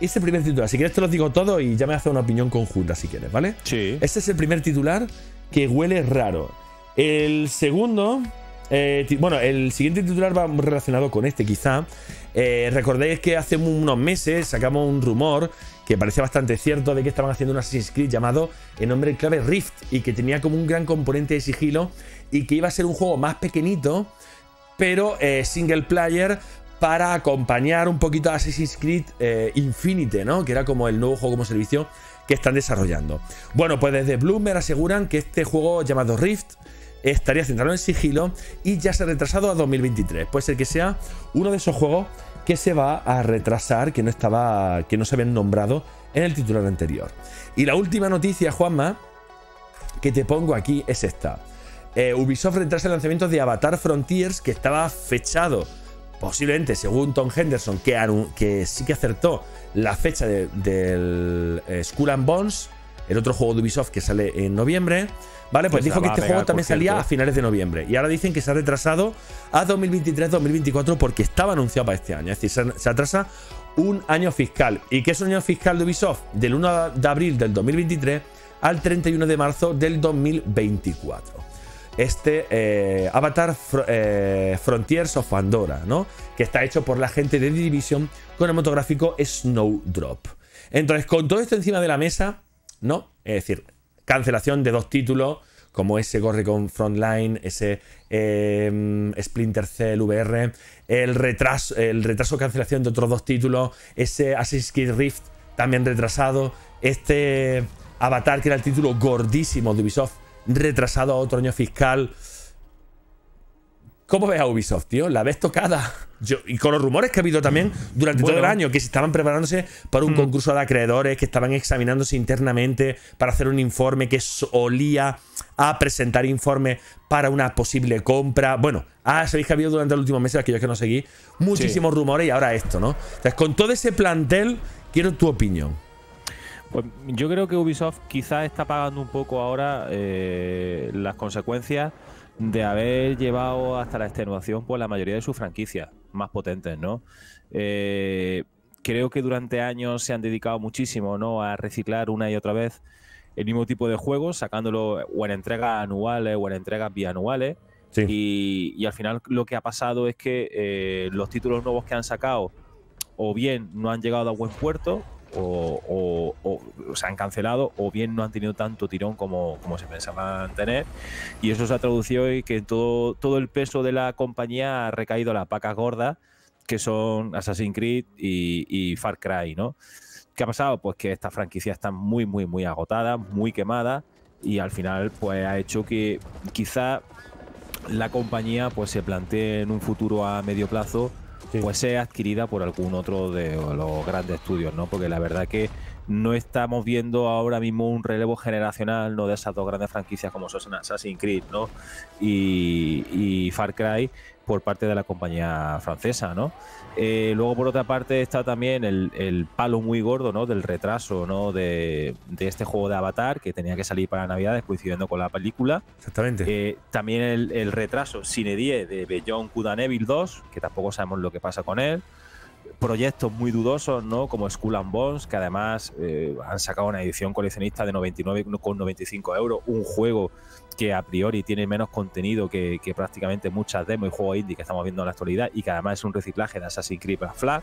Ese primer titular, si quieres te los digo todo y ya me haces una opinión conjunta si quieres, ¿vale? Sí. Ese es el primer titular que huele raro. El segundo... Eh, bueno, el siguiente titular va relacionado con este, quizá. Eh, recordéis que hace unos meses sacamos un rumor que parecía bastante cierto de que estaban haciendo un Assassin's Creed llamado en nombre en clave Rift y que tenía como un gran componente de sigilo y que iba a ser un juego más pequeñito, pero eh, single player para acompañar un poquito a Assassin's Creed eh, Infinite, ¿no? Que era como el nuevo juego como servicio que están desarrollando. Bueno, pues desde Bloomer aseguran que este juego llamado Rift estaría centrado en sigilo y ya se ha retrasado a dos mil veintitrés. Puede ser que sea uno de esos juegos que se va a retrasar, que no estaba, que no se habían nombrado en el titular anterior. Y la última noticia, Juanma, que te pongo aquí es esta. Eh, Ubisoft retrasa el lanzamiento de Avatar Frontiers, que estaba fechado, posiblemente, según Tom Henderson, que, que sí que acertó la fecha de, del eh, Skull and Bones, el otro juego de Ubisoft que sale en noviembre, ¿vale? Pues dijo que este juego también salía a finales de noviembre. Y ahora dicen que se ha retrasado a dos mil veintitrés dos mil veinticuatro porque estaba anunciado para este año. Es decir, se atrasa un año fiscal. ¿Y qué es un año fiscal de Ubisoft? Del uno de abril del dos mil veintitrés al treinta y uno de marzo del dos mil veinticuatro. Este eh, Avatar Fr eh, Frontiers of Pandora, ¿no? Que está hecho por la gente de The Division con el motográfico Snowdrop. Entonces, con todo esto encima de la mesa, ¿no? Es decir, cancelación de dos títulos como ese Gorgon Frontline, ese eh, Splinter Cell V R, el retraso, el retraso cancelación de otros dos títulos, ese Assassin's Creed Rift también retrasado, este Avatar que era el título gordísimo de Ubisoft retrasado a otro año fiscal. ¿Cómo ves a Ubisoft, tío? ¿La ves tocada? Yo, y con los rumores que ha habido también durante bueno. todo el año, que se estaban preparándose para un mm. concurso de acreedores, que estaban examinándose internamente para hacer un informe que solía a presentar informe para una posible compra. Bueno, ah, sabéis que ha habido durante los últimos meses, aquellos que no seguí, muchísimos sí. rumores y ahora esto, ¿no? Entonces, con todo ese plantel, quiero tu opinión. Pues yo creo que Ubisoft quizás está pagando un poco ahora eh, las consecuencias de haber llevado hasta la extenuación por la mayoría de sus franquicias más potentes, ¿no? Eh, creo que durante años se han dedicado muchísimo, ¿no?, a reciclar una y otra vez el mismo tipo de juegos, sacándolo o en entregas anuales o en entregas bianuales. Sí. Y, y al final lo que ha pasado es que eh, los títulos nuevos que han sacado o bien no han llegado a buen puerto o, o, o se han cancelado o bien no han tenido tanto tirón como, como se pensaban tener, y eso se ha traducido en que todo, todo el peso de la compañía ha recaído a las vacas gordas que son Assassin's Creed y, y Far Cry, ¿no? ¿Qué ha pasado? Pues que estas franquicias están muy, muy, muy agotadas, muy quemadas, y al final pues ha hecho que quizá la compañía pues se plantee en un futuro a medio plazo sí. pues sea adquirida por algún otro de los grandes estudios, ¿no? Porque la verdad que no estamos viendo ahora mismo un relevo generacional, ¿no?, de esas dos grandes franquicias como son Assassin's Creed, ¿no?, y, y Far Cry por parte de la compañía francesa, ¿no? Eh, luego por otra parte está también el, el palo muy gordo, ¿no?, del retraso, ¿no?, de, de este juego de Avatar que tenía que salir para Navidades coincidiendo con la película. Exactamente. Eh, también el, el retraso sine die de Beyond Good and Evil dos, que tampoco sabemos lo que pasa con él. Proyectos muy dudosos, ¿no?, como Skull and Bones, que además eh, han sacado una edición coleccionista de noventa y nueve con noventa y cinco euros, un juego que a priori tiene menos contenido que, que prácticamente muchas demos y juegos indie que estamos viendo en la actualidad, y que además es un reciclaje de Assassin's Creed Black Flag.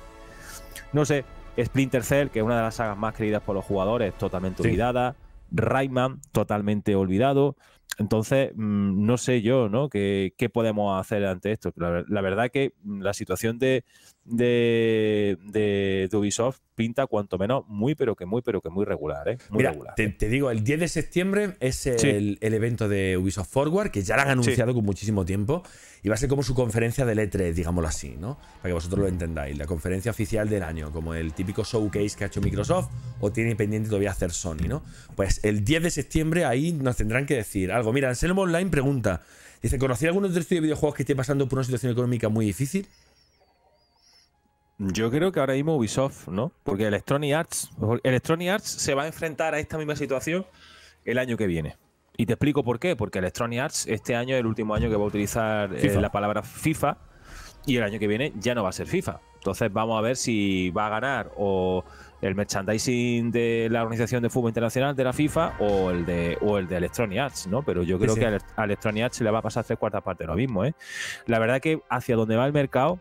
No sé, Splinter Cell, que es una de las sagas más queridas por los jugadores, totalmente sí. olvidada. Rayman, totalmente olvidado. Entonces, mmm, no sé yo, ¿no?, ¿Qué, qué podemos hacer ante esto? La, la verdad que la situación de, de, de, de Ubisoft pinta cuanto menos muy, pero que muy, pero que muy regular, ¿eh? Muy Mira, regular. Te, te digo, el diez de septiembre es el, sí. el, el evento de Ubisoft Forward, que ya lo han anunciado sí. con muchísimo tiempo, y va a ser como su conferencia del E tres, digámoslo así, ¿no? Para que vosotros lo entendáis, la conferencia oficial del año, como el típico showcase que ha hecho Microsoft o tiene pendiente todavía hacer Sony, ¿no? Pues el diez de septiembre ahí nos tendrán que decir algo. Mira, Anselmo Online pregunta, dice, ¿conocí algunos de estos videojuegos que estén pasando por una situación económica muy difícil? Yo creo que ahora mismo Ubisoft, ¿no? Porque Electronic Arts, Electronic Arts se va a enfrentar a esta misma situación el año que viene. Y te explico por qué. Porque Electronic Arts este año es el último año que va a utilizar eh, la palabra FIFA, y el año que viene ya no va a ser FIFA. Entonces vamos a ver si va a ganar o el merchandising de la Organización de Fútbol Internacional de la FIFA o el de, o el de Electronic Arts, ¿no? Pero yo creo sí, sí. que a Electronic Arts se le va a pasar tres cuartas partes lo mismo, ¿eh? La verdad que hacia donde va el mercado,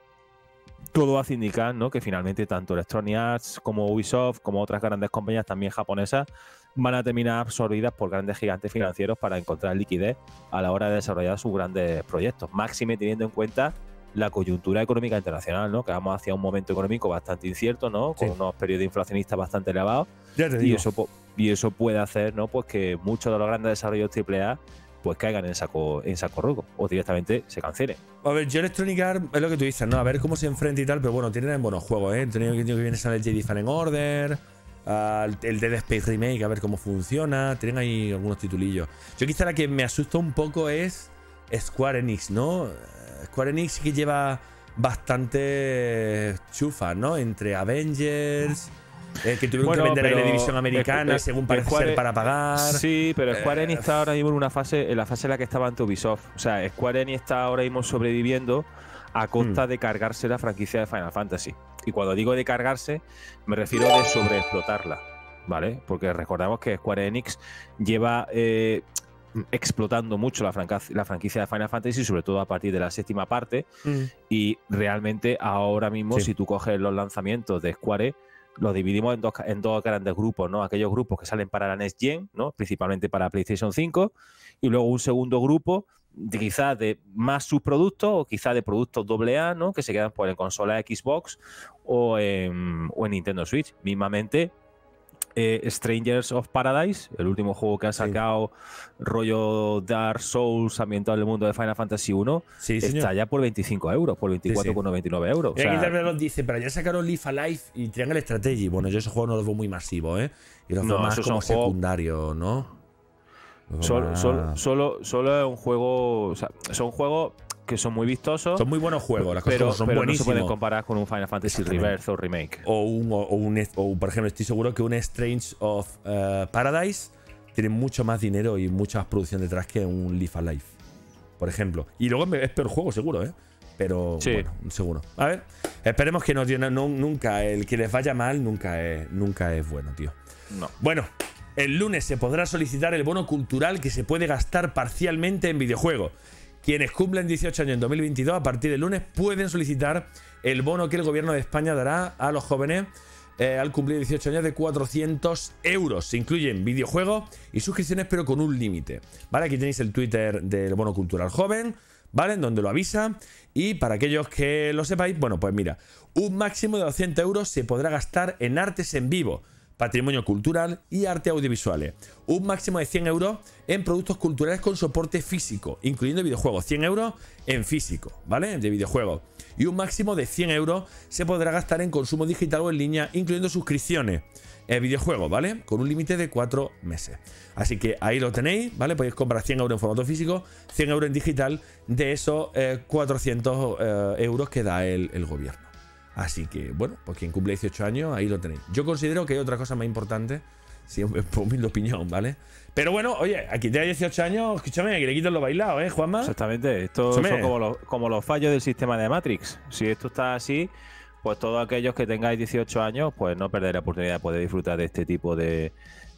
todo hace indicar, ¿no?, que finalmente tanto Electronic Arts como Ubisoft, como otras grandes compañías también japonesas, van a terminar absorbidas por grandes gigantes financieros para encontrar liquidez a la hora de desarrollar sus grandes proyectos. Máxime teniendo en cuenta la coyuntura económica internacional, ¿no? Que vamos hacia un momento económico bastante incierto, ¿no? Con sí. unos periodos inflacionistas bastante elevados. Ya te digo. Y eso, y eso puede hacer, ¿no?, pues que muchos de los grandes desarrollos triple A pues caigan en saco, en saco roco, o directamente se cancelen. A ver, yo Electronic Arts, es lo que tú dices, ¿no? A ver cómo se enfrenta y tal, pero bueno, tienen buenos juegos, ¿eh? El año que viene sale el Jedi Fallen Order, uh, el Dead Space Remake, a ver cómo funciona, tienen ahí algunos titulillos. Yo quizá la que me asusta un poco es Square Enix, ¿no? Square Enix sí que lleva bastante chufa, ¿no? Entre Avengers… Eh, que tuvieron bueno, que vender ahí la división americana, es, es, según parece Square, ser para pagar. Sí, pero Square Enix eh, está ahora mismo en una fase, en la fase en la que estaba ante Ubisoft. O sea, Square Enix está ahora mismo sobreviviendo a costa mm. de cargarse la franquicia de Final Fantasy. Y cuando digo de cargarse, me refiero de sobreexplotarla, ¿vale? Porque recordamos que Square Enix lleva eh, explotando mucho la, franca, la franquicia de Final Fantasy, sobre todo a partir de la séptima parte. Mm. Y realmente ahora mismo, sí. si tú coges los lanzamientos de Square, los dividimos en dos, en dos grandes grupos, ¿no? Aquellos grupos que salen para la Next Gen, ¿no? Principalmente para PlayStation cinco, y luego un segundo grupo de quizás de más subproductos o quizás de productos doble A, ¿no? Que se quedan por en consola Xbox o en, o en Nintendo Switch. Mismamente, eh, Strangers of Paradise, el último juego que ha sacado, sí. rollo Dark Souls ambientado en el mundo de Final Fantasy uno, sí, está señor. ya por veinticinco euros, por veinticuatro con noventa y nueve euros. Sí, sí. O sea, aquí nos dice, pero ya sacaron Live Alive y Triangle Strategy. Bueno, yo esos juegos no los veo muy masivos, ¿eh? Y los no, más como secundarios, ¿no? Solo, solo, solo, solo es un juego… O sea, son juegos… que son muy vistosos. Son muy buenos juegos, las cosas pero, son pero buenísimos. No se pueden comparar con un Final Fantasy Rebirth o Remake. O, un, o, o, un, o, por ejemplo, estoy seguro que un Strange of uh, Paradise tiene mucho más dinero y mucha más producción detrás que un Live Alive, por ejemplo. Y luego es peor juego, seguro, ¿eh? Pero sí. bueno, seguro. A ver, esperemos que no, tío, no, nunca, el que les vaya mal nunca es, nunca es bueno, tío. No. Bueno, el lunes se podrá solicitar el bono cultural que se puede gastar parcialmente en videojuegos. Quienes cumplen dieciocho años en dos mil veintidós, a partir del lunes, pueden solicitar el bono que el gobierno de España dará a los jóvenes eh, al cumplir dieciocho años de cuatrocientos euros. Se incluyen videojuegos y suscripciones, pero con un límite. Vale, aquí tenéis el Twitter del Bono Cultural Joven, ¿vale? En donde lo avisa. Y para aquellos que lo sepáis, bueno, pues mira, un máximo de doscientos euros se podrá gastar en artes en vivo, patrimonio cultural y arte audiovisuales. Un máximo de cien euros en productos culturales con soporte físico, incluyendo videojuegos. cien euros en físico, ¿vale? De videojuegos. Y un máximo de cien euros se podrá gastar en consumo digital o en línea, incluyendo suscripciones en videojuegos, ¿vale? Con un límite de cuatro meses. Así que ahí lo tenéis, ¿vale? Podéis comprar cien euros en formato físico, cien euros en digital, de esos eh, cuatrocientos euros que da el, el gobierno. Así que, bueno, pues quien cumple dieciocho años, ahí lo tenéis. Yo considero que hay otra cosa más importante, siempre por humilde opinión, ¿vale? Pero bueno, oye, aquí te da dieciocho años, escúchame, que le quitan los bailados, ¿eh, Juanma? Exactamente, estos son como los, como los fallos del sistema de Matrix. Si esto está así, pues todos aquellos que tengáis dieciocho años, pues no perderéis la oportunidad de poder disfrutar de este tipo de,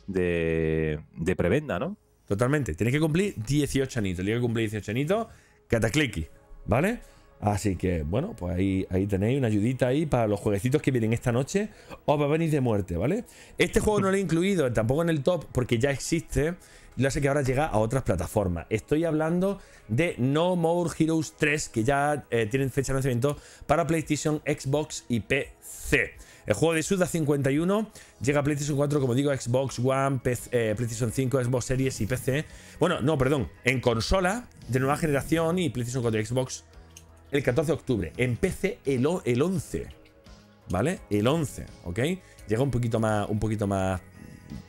de, de prebenda, ¿no? Totalmente, tenéis que cumplir dieciocho anitos, tenéis que cumplir dieciocho anitos, catacliqui, ¿vale? Así que, bueno, pues ahí, ahí tenéis una ayudita ahí para los jueguecitos que vienen esta noche. Os va a venir de muerte, ¿vale? Este juego no lo he incluido tampoco en el top porque ya existe. Lo sé que ahora llega a otras plataformas. Estoy hablando de No More Heroes tres, que ya eh, tienen fecha de lanzamiento para PlayStation, Xbox y P C. El juego de Suda cincuenta y uno llega a PlayStation cuatro, como digo, Xbox One, P C, eh, PlayStation cinco, Xbox Series y P C. Bueno, no, perdón, en consola de nueva generación y PlayStation cuatro y Xbox el catorce de octubre, en P C el, el once, ¿vale? El once, ¿ok? Llega un poquito más, un poquito más,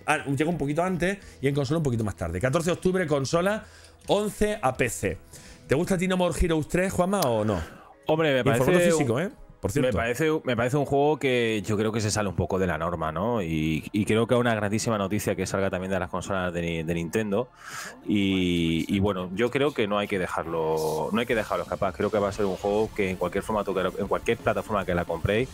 ah, llega un poquito antes y en consola un poquito más tarde. catorce de octubre, consola, once a P C. ¿Te gusta a ti No More Heroes tres, Juanma, o no? Hombre, me parece, físico, un, ¿eh? Por cierto. Me parece, me parece un juego que yo creo que se sale un poco de la norma, ¿no? Y, y creo que es una grandísima noticia que salga también de las consolas de, de Nintendo. Y, y bueno, yo creo que no hay que dejarlo, no hay que dejarlo escapar. Creo que va a ser un juego que en cualquier formato, que, en cualquier plataforma que la compréis,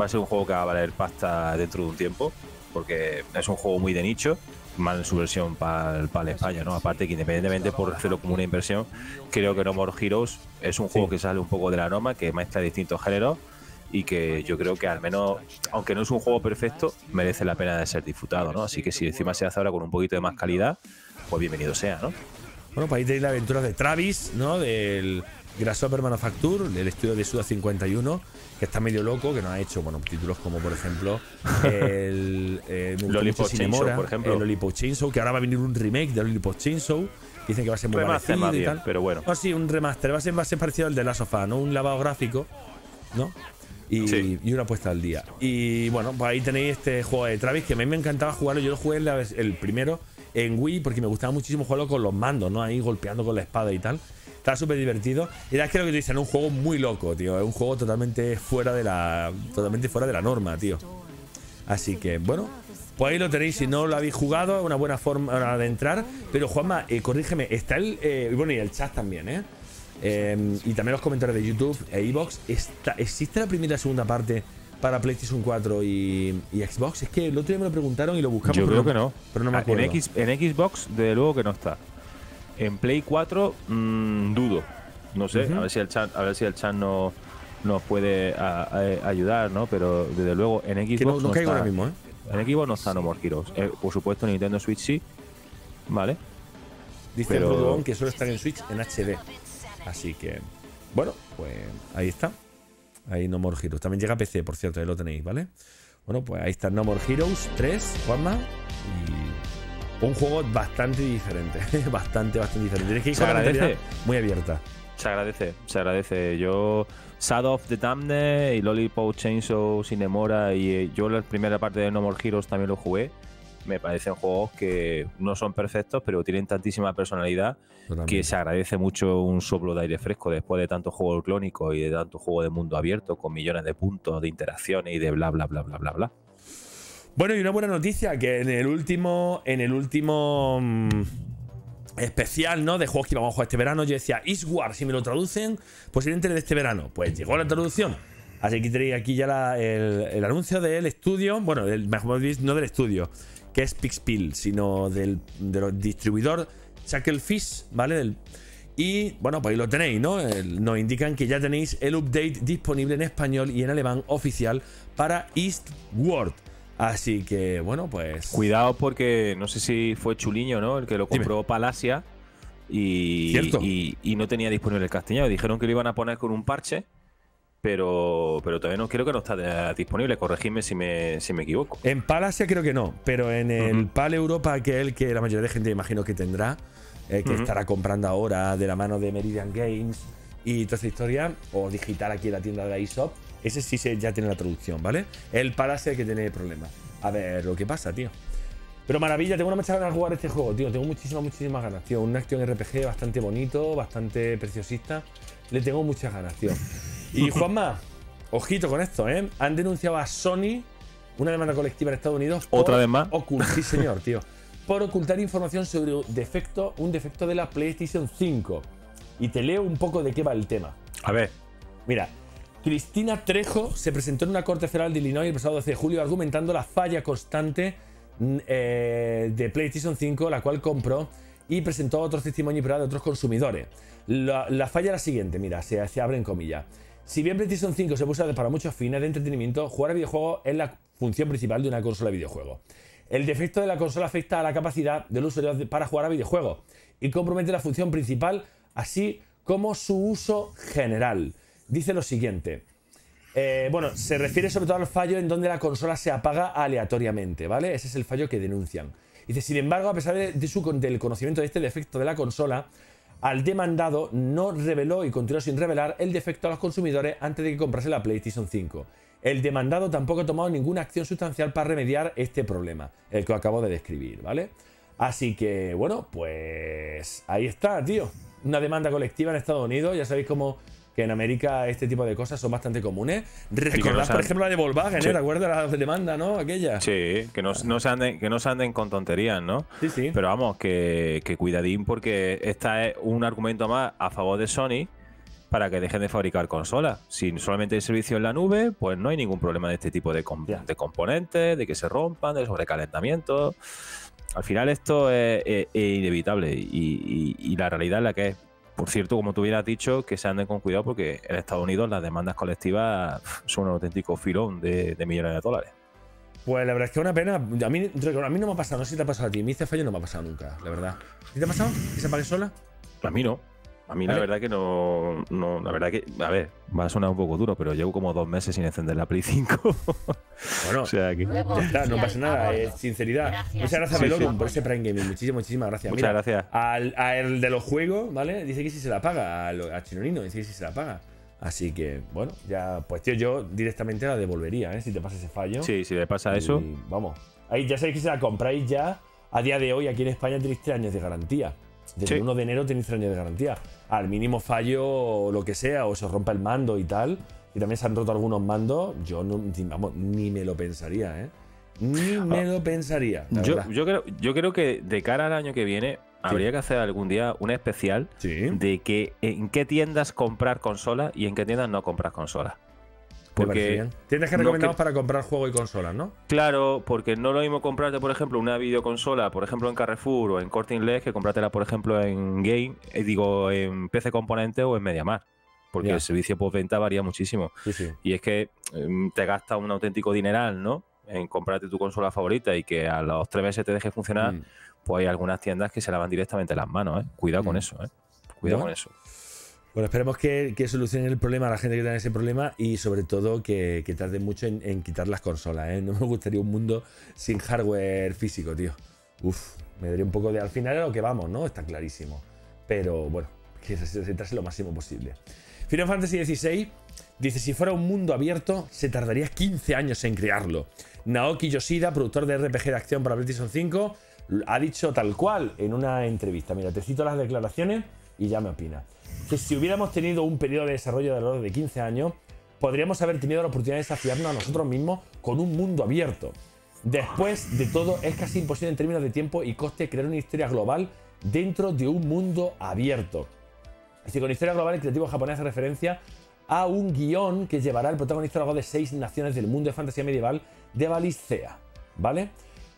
va a ser un juego que va a valer pasta dentro de un tiempo, porque es un juego muy de nicho, mal en su versión para pa España, ¿no? Aparte que independientemente por hacerlo como una inversión, creo que No More Heroes es un juego sí. que sale un poco de la norma, que mezcla distintos géneros y que yo creo que al menos, aunque no es un juego perfecto, merece la pena de ser disfrutado, ¿no? Así que si encima se hace ahora con un poquito de más calidad, pues bienvenido sea, ¿no? Bueno, para ahí tenéis la aventura de Travis, ¿no? Del Grasshopper Manufacture, del estudio de Suda cincuenta y uno, que está medio loco, que no ha hecho, bueno, títulos como por ejemplo el, el Lollipop Chainsaw, por ejemplo, el Lollipop Chainsaw, que ahora va a venir un remake de Lollipop Chainsaw, dicen que va a ser muy remaster, parecido bien, y tal. Pero bueno, no, sí, un remaster va a ser, va a ser parecido al de Last of Us, ¿no? Un lavado gráfico, ¿no? Y, sí. y una puesta al día. Y bueno, pues ahí tenéis este juego de Travis, que a mí me encantaba jugarlo. Yo lo jugué en la, el primero en Wii, porque me gustaba muchísimo jugarlo con los mandos, ¿no? Ahí golpeando con la espada y tal. Está súper divertido. Y la verdad es que lo que te dicen, es un juego muy loco, tío. Es un juego totalmente fuera de la. Totalmente fuera de la norma, tío. Así que, bueno. Pues ahí lo tenéis. Si no lo habéis jugado, es una buena forma de entrar. Pero Juanma, eh, corrígeme. Está el. Eh, bueno, y el chat también, ¿eh? eh y también los comentarios de YouTube e iVoox. ¿Existe la primera y segunda parte para PlayStation cuatro y, y Xbox? Es que el otro día me lo preguntaron y lo buscamos. Yo creo que no. Pero no me acuerdo. En, X, en Xbox, desde luego que no está. En Play cuatro, mmm, dudo. No sé, uh-huh. a ver si el chat, a ver si el chat no, nos puede a, a ayudar, ¿no? Pero desde luego en Xbox. Que no, no, no caigo está, ahora mismo, ¿eh? En Xbox no está No More Heroes. Eh, por supuesto, en Nintendo Switch sí. Vale. Dice el Rodón que solo están en Switch en H D. Así que. Bueno, pues ahí está. Ahí No More Heroes. También llega a P C, por cierto, ahí lo tenéis, ¿vale? Bueno, pues ahí está No More Heroes tres, Juanma. Y. Un juego bastante diferente, bastante, bastante diferente. Tienes que ir con la mentalidad muy abierta. Se agradece, se agradece. Yo, Shadow of the Damned y Lollipop Chainsaw sin demora, y yo la primera parte de No More Heroes también lo jugué. Me parecen juegos que no son perfectos, pero tienen tantísima personalidad que se agradece mucho un soplo de aire fresco después de tanto juego clónico y de tanto juego de mundo abierto con millones de puntos, de interacciones y de bla, bla, bla, bla, bla, bla. Bueno, y una buena noticia, que en el último en el último mmm, especial, ¿no? De juegos que íbamos a jugar este verano, yo decía Eastward, si me lo traducen, posiblemente de este verano. Pues llegó la traducción. Así que tenéis aquí ya la, el, el anuncio del estudio, bueno, del, mejor no del estudio, que es Pixpill, sino del, del distribuidor Chucklefish, ¿vale? Del, y bueno, pues ahí lo tenéis, ¿no? El, nos indican que ya tenéis el update disponible en español y en alemán oficial para Eastward. Así que, bueno, pues... Cuidado porque no sé si fue Chuliño, ¿no? El que lo compró. Dime. Palacia y, y, y no tenía disponible el castellano. Dijeron que lo iban a poner con un parche, pero pero todavía no, creo que no está disponible. Corregidme si me, si me equivoco. En Palacia creo que no, pero en el uh-huh. Pal Europa, que es el que la mayoría de gente imagino que tendrá, eh, que uh-huh. estará comprando ahora de la mano de Meridian Games y toda esta historia, o digital aquí en la tienda de la eShop, ese sí se ya tiene la traducción, ¿vale? El Palace que tiene problemas. A ver lo que pasa, tío. Pero maravilla, tengo una mucha ganas de jugar este juego, tío. Tengo muchísimas, muchísimas ganas, tío. Un Action R P G bastante bonito, bastante preciosista. Le tengo muchas ganas, tío. Y Juanma, ojito con esto, ¿eh? Han denunciado a Sony una demanda colectiva en Estados Unidos. Por ¿Otra vez más? Sí, señor, tío. Por ocultar información sobre un defecto, un defecto de la PlayStation cinco. Y te leo un poco de qué va el tema. A ver. Mira. Cristina Trejo se presentó en una corte federal de Illinois el pasado doce de julio argumentando la falla constante eh, de PlayStation cinco, la cual compró, y presentó otros testimonios y pruebas de otros consumidores. La, la falla era la siguiente, mira, se, se abre en comillas. Si bien PlayStation cinco se puso para muchos fines de entretenimiento, jugar a videojuegos es la función principal de una consola de videojuegos. El defecto de la consola afecta a la capacidad del usuario para jugar a videojuegos y compromete la función principal, así como su uso general. Dice lo siguiente, eh, bueno, se refiere sobre todo al fallo en donde la consola se apaga aleatoriamente, ¿vale? Ese es el fallo que denuncian. Dice, sin embargo, a pesar de, de su, del conocimiento de este defecto de la consola, al demandado no reveló y continuó sin revelar el defecto a los consumidores antes de que comprase la PlayStation cinco. El demandado tampoco ha tomado ninguna acción sustancial para remediar este problema, el que acabo de describir, ¿vale? Así que, bueno, pues ahí está, tío. Una demanda colectiva en Estados Unidos, ya sabéis cómo... que en América este tipo de cosas son bastante comunes. Recordad, por ejemplo, la de Volkswagen, sí. ¿eh? ¿Te acuerdas la demanda, no? Aquella. Sí, que no, no se anden, que no se anden con tonterías, ¿no? Sí, sí. Pero vamos, que, que cuidadín, porque esta es un argumento más a favor de Sony para que dejen de fabricar consolas. Si solamente hay servicio en la nube, pues no hay ningún problema de este tipo de, comp yeah. de componentes, de que se rompan, de sobrecalentamiento. Al final esto es, es, es inevitable y, y, y la realidad es la que es. Por cierto, como tú hubieras dicho, que se anden con cuidado porque en Estados Unidos las demandas colectivas son un auténtico filón de, de millones de dólares. Pues la verdad es que es una pena. A mí, a mí no me ha pasado, no sé si te ha pasado a ti. Mi C F I no me ha pasado nunca, la verdad. ¿Te ha pasado? ¿Que se apague sola? A mí no. A mí, ¿vale? La verdad que no, no. La verdad que, a ver, va a sonar un poco duro, pero llevo como dos meses sin encender la Play cinco. Bueno, o sea, que... ya está, no pasa nada, es sinceridad. Gracias. Muchas gracias, Melodum, sí, sí. por ese Prime Gaming. Muchísimas, muchísimas gracias. Muchas Mira, gracias. Al, a el de los juegos, ¿vale? Dice que si sí se la paga. A, lo, a Chinonino, dice que si sí se la paga. Así que, bueno, ya, pues tío, yo directamente la devolvería, ¿eh? Si te pasa ese fallo. Sí, si te pasa y, eso. Vamos. Ahí ya sabéis que si la compráis ya, a día de hoy, aquí en España tenéis tres años de garantía. Desde sí. el uno de enero tenéis tres años de garantía. Al mínimo fallo, lo que sea, o se rompa el mando y tal, y también se han roto algunos mandos, yo no, vamos, ni me lo pensaría, ¿eh? Ni me ah, lo pensaría. Yo, yo, creo, yo creo que de cara al año que viene, sí. habría que hacer algún día un especial sí. de que en qué tiendas comprar consolas y en qué tiendas no comprar consolas. Porque tiendas que recomendamos no que... para comprar juego y consolas, ¿no? Claro, porque no lo mismo comprarte, por ejemplo, una videoconsola, por ejemplo, en Carrefour o en Corte Inglés, que comprártela, por ejemplo, en Game, eh, digo, en P C Componente o en MediaMarkt. Porque yeah. el servicio postventa varía muchísimo. Sí, sí. Y es que eh, te gasta un auténtico dineral, ¿no? En comprarte tu consola favorita y que a los tres meses te deje funcionar, mm. pues hay algunas tiendas que se lavan directamente las manos, ¿eh? Cuidado mm. con eso, ¿eh? Cuidado ¿No? con eso. Bueno, esperemos que, que solucionen el problema a la gente que tiene ese problema y sobre todo que, que tarden mucho en, en quitar las consolas, ¿eh? No me gustaría un mundo sin hardware físico, tío. Uf, me daría un poco de... Al final es lo que vamos, ¿no? Está clarísimo. Pero bueno, que se retrase lo máximo posible. Final Fantasy dieciséis dice, si fuera un mundo abierto, se tardaría quince años en crearlo. Naoki Yoshida, productor de R P G de acción para PlayStation cinco, ha dicho tal cual en una entrevista. Mira, te cito las declaraciones y ya me opinas. Que si hubiéramos tenido un periodo de desarrollo de alrededor de quince años, podríamos haber tenido la oportunidad de desafiarnos a nosotros mismos con un mundo abierto. Después de todo, es casi imposible en términos de tiempo y coste crear una historia global dentro de un mundo abierto. Así que con historia global, el creativo japonés hace referencia a un guión que llevará el protagonista a lo largo de seis naciones del mundo de fantasía medieval de Valisea, ¿vale?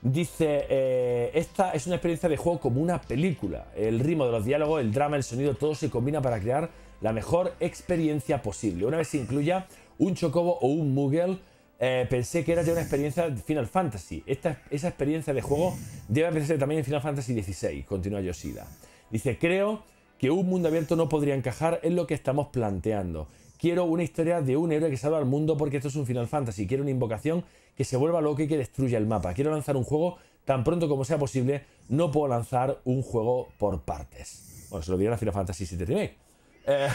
Dice, eh, esta es una experiencia de juego como una película. El ritmo de los diálogos, el drama, el sonido, todo se combina para crear la mejor experiencia posible. Una vez se incluya un chocobo o un muggle, eh, pensé que era ya una experiencia de Final Fantasy. Esta, esa experiencia de juego debe aparecer también en Final Fantasy dieciséis, continúa Yoshida. Dice, creo que un mundo abierto no podría encajar en lo que estamos planteando. Quiero una historia de un héroe que salva al mundo porque esto es un Final Fantasy. Quiero una invocación que se vuelva loca y que destruya el mapa. Quiero lanzar un juego tan pronto como sea posible. No puedo lanzar un juego por partes. Bueno, se lo dirán a Final Fantasy siete Remake. Eh,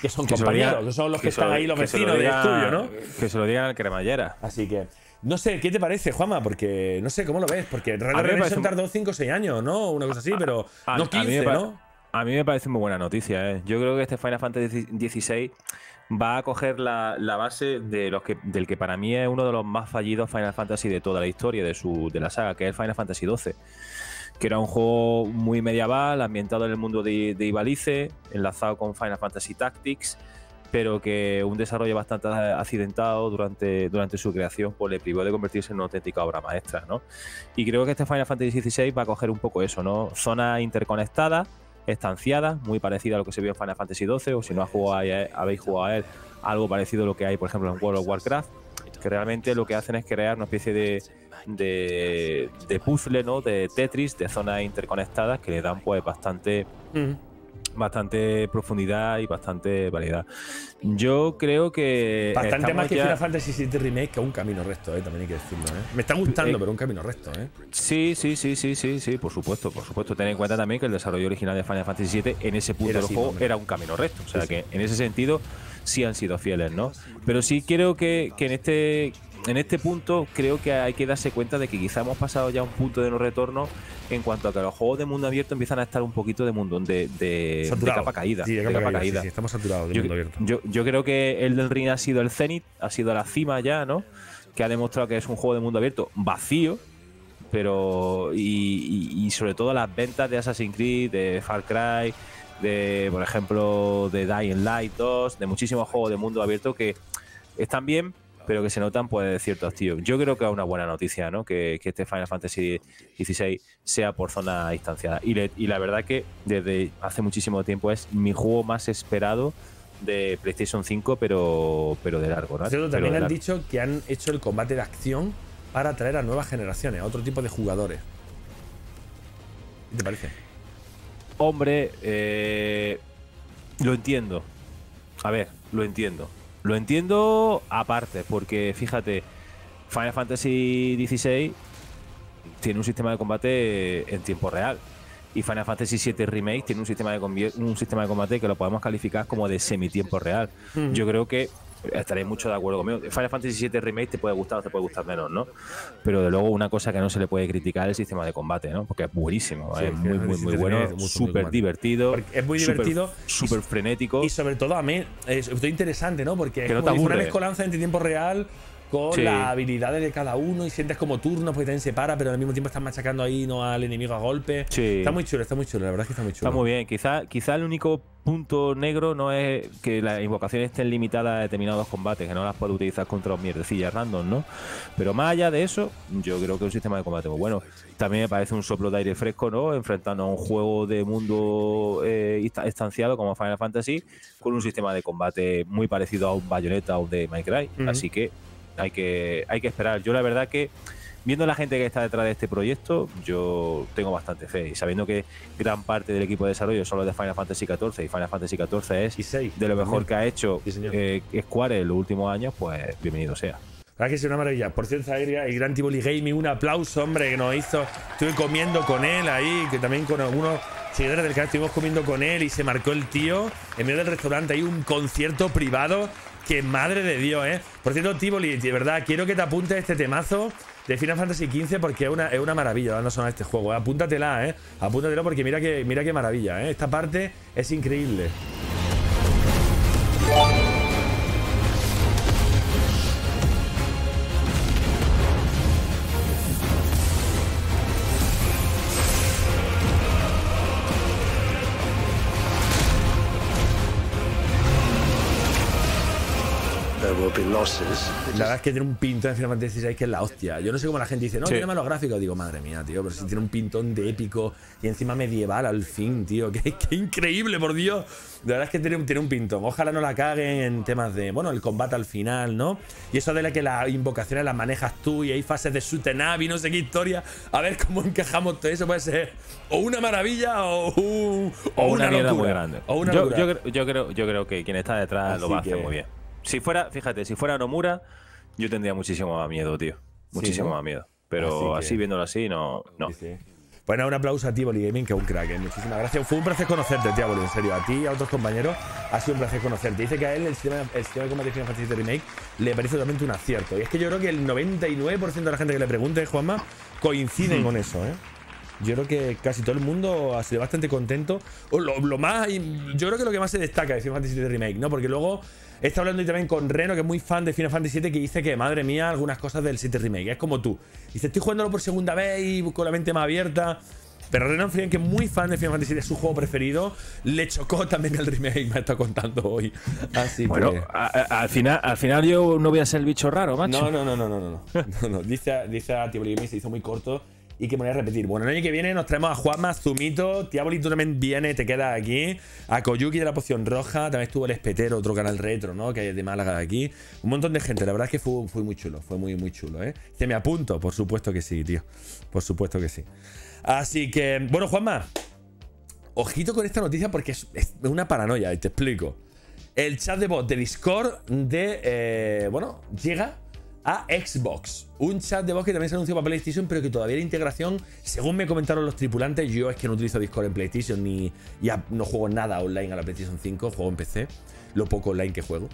que son que compañeros, diga, que son los que, que están lo, ahí, los vecinos lo del estudio, ¿no? Que se lo digan al cremallera. Así que, no sé, ¿qué te parece, Juanma? Porque, no sé, ¿cómo lo ves? Porque Red Dead Redemption tardó cinco o seis años, ¿no? Una cosa así, pero a, a, no quince, ¿no? A mí me parece muy buena noticia, ¿eh? Yo creo que este Final Fantasy dieciséis... va a coger la, la base de los que, del que para mí es uno de los más fallidos Final Fantasy de toda la historia de, su, de la saga, que es el Final Fantasy doce, que era un juego muy medieval, ambientado en el mundo de, de Ivalice, enlazado con Final Fantasy Tactics, pero que un desarrollo bastante accidentado durante, durante su creación pues le privó de convertirse en una auténtica obra maestra, ¿no? Y creo que este Final Fantasy dieciséis va a coger un poco eso, ¿no? Zonas interconectadas, estanciada, muy parecida a lo que se vio en Final Fantasy doce, o si no has jugado a, habéis jugado a él, algo parecido a lo que hay, por ejemplo, en World of Warcraft, que realmente lo que hacen es crear una especie de, de, de puzzle, ¿no? De Tetris, de zonas interconectadas que le dan pues bastante, mm. bastante profundidad y bastante variedad. Yo creo que... Bastante más que ya... Final Fantasy siete Remake, que un camino recto, ¿eh? También hay que decirlo, ¿eh? Me está gustando, eh, pero un camino recto, ¿eh? Sí, sí, sí, sí, sí, sí, por supuesto, por supuesto. Ten en cuenta también que el desarrollo original de Final Fantasy siete en ese punto del juego era un camino recto. O sea, sí, que sí. en ese sentido sí han sido fieles, ¿no? Pero sí creo que, que en este... en este punto creo que hay que darse cuenta de que quizá hemos pasado ya un punto de no retorno en cuanto a que los juegos de mundo abierto empiezan a estar un poquito de mundo de, de, de capa caída. Sí, de capa de capa caída, caída. Sí, sí, estamos saturados de yo, mundo abierto. Yo, yo creo que Elden Ring ha sido el zenit, ha sido la cima ya, ¿no? Que ha demostrado que es un juego de mundo abierto vacío, pero y, y, y sobre todo las ventas de Assassin's Creed, de Far Cry, de por ejemplo de Dying Light dos, de muchísimos juegos de mundo abierto que están bien, pero que se notan pues cierto activo. Yo creo que es una buena noticia, ¿no? Que, que este Final Fantasy dieciséis sea por zona instanciada. Y, le, y la verdad que desde hace muchísimo tiempo es mi juego más esperado de PlayStation cinco, pero, pero de largo, ¿no? Pero también han dicho que han hecho el combate de acción para atraer a nuevas generaciones, a otro tipo de jugadores. ¿Qué te parece? Hombre, eh, lo entiendo. A ver, lo entiendo. Lo entiendo aparte, porque fíjate, Final Fantasy dieciséis tiene un sistema de combate en tiempo real y Final Fantasy siete Remake tiene un sistema de, un sistema de combate que lo podemos calificar como de semitiempo real. Mm. Yo creo que estaréis mucho de acuerdo conmigo. Final Fantasy siete Remake te puede gustar o te puede gustar menos, ¿no? Pero de luego una cosa que no se le puede criticar es el sistema de combate, ¿no? Porque es buenísimo, sí, es muy, muy, muy bueno, súper divertido. Es muy divertido. Súper frenético. Y sobre todo a mí, es interesante, ¿no? Porque que es no una mezcolanza entre tiempo real con sí. las habilidades de cada uno y sientes como turnos porque también se para, pero al mismo tiempo estás machacando ahí no al enemigo a golpe. Sí. Está muy chulo, está muy chulo, la verdad es que está muy chulo. Está muy bien, quizá, quizá el único punto negro no es que las invocaciones estén limitadas a determinados combates, que no las puedes utilizar contra los mierdecillas random, ¿no? Pero más allá de eso, yo creo que es un sistema de combate muy bueno. También me parece un soplo de aire fresco, ¿no? Enfrentarnos a un juego de mundo eh, estanciado como Final Fantasy con un sistema de combate muy parecido a un Bayonetta o de My Cry. Uh-huh. Así que Hay que, hay que esperar. Yo la verdad que, viendo la gente que está detrás de este proyecto, yo tengo bastante fe. Y sabiendo que gran parte del equipo de desarrollo son los de Final Fantasy catorce, y Final Fantasy catorce es dieciséis, de lo mejor que ha hecho sí, eh, Square en los últimos años, pues bienvenido sea. La verdad que es una maravilla. Por ciencia aérea, el gran Diaboli Gaming, un aplauso, hombre, que nos hizo. Estuve comiendo con él ahí, que también con algunos seguidores del canal estuvimos comiendo con él y se marcó el tío en medio del restaurante. Hay un concierto privado. ¡Qué madre de Dios, eh! Por cierto, Diaboli, de verdad, quiero que te apuntes este temazo de Final Fantasy quince porque es una, es una maravilla dando son a este juego. Apúntatela, eh. Apúntatela porque mira que, mira qué maravilla, eh. Esta parte es increíble. La verdad es que tiene un pintón en Final Fantasy dieciséis que es la hostia. Yo no sé cómo la gente dice, no, sí. tiene malos gráficos. Digo, madre mía, tío, pero si tiene un pintón de épico y encima medieval al fin, tío. Qué, qué increíble, por Dios. La verdad es que tiene, tiene un pintón. Ojalá no la caguen en temas de, bueno, el combate al final, ¿no? Y eso de la que las invocaciones las manejas tú y hay fases de Sutenavi, no sé qué historia. A ver cómo encajamos todo eso. Puede ser o una maravilla o, un, o, o una, una mierda locura. Muy grande. O una yo, yo, yo, creo, yo creo que quien está detrás Así lo va a hacer que... muy bien. Si fuera, fíjate, si fuera Nomura, yo tendría muchísimo más miedo, tío. Muchísimo sí, ¿no? más miedo. Pero así, que... así viéndolo así, no. no. Sí, sí. Bueno, un aplauso a Diaboli Gaming, que es un crack, ¿eh? Muchísimas gracias. Fue un placer conocerte, Diaboli, en serio. A ti y a otros compañeros ha sido un placer conocerte. Dice que a él el sistema, el sistema de combate de Final Fantasy Remake le parece totalmente un acierto. Y es que yo creo que el noventa y nueve por ciento de la gente que le pregunte, Juanma, coinciden mm. con eso, ¿eh? Yo creo que casi todo el mundo ha sido bastante contento. Lo, lo más, yo creo que lo que más se destaca de Final Fantasy siete Remake, ¿no? Porque luego he estado hablando también con Reno, que es muy fan de Final Fantasy siete, que dice que, madre mía, algunas cosas del siete Remake. Es como tú. Dice, estoy jugándolo por segunda vez y con la mente más abierta. Pero Reno, que es muy fan de Final Fantasy siete, es su juego preferido, le chocó también el remake, me ha estado contando hoy. Así bueno, que... a, a, al, final, al final yo no voy a ser el bicho raro, macho. No, no, no, no, no. no, no, no. Dice, dice a Diaboli Gaming, se hizo muy corto. Y que me voy a repetir. Bueno, el año que viene nos traemos a Juanma, Zumito, Diaboli, tú también vienes, te quedas aquí. A Koyuki de la Poción Roja, también estuvo el Espetero, otro canal retro, ¿no? Que hay de Málaga aquí. Un montón de gente, la verdad es que fue, fue muy chulo, fue muy, muy chulo, ¿eh? ¿Se me apunto? Por supuesto que sí, tío. Por supuesto que sí. Así que, bueno, Juanma, ojito con esta noticia porque es, es una paranoia, y te explico. El chat de bot de Discord de, eh, bueno, llega a Xbox, un chat de voz que también se anunció para PlayStation, pero que todavía la integración, según me comentaron los tripulantes, yo es que no utilizo Discord en PlayStation ni ya no juego nada online a la PlayStation cinco, juego en P C, lo poco online que juego,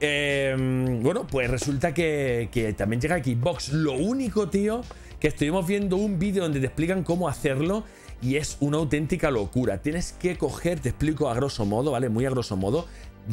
Eh, bueno, pues resulta que, que también llega a Xbox. Lo único, tío, que estuvimos viendo un vídeo donde te explican cómo hacerlo y es una auténtica locura. Tienes que coger, te explico a grosso modo, ¿vale? Muy a grosso modo.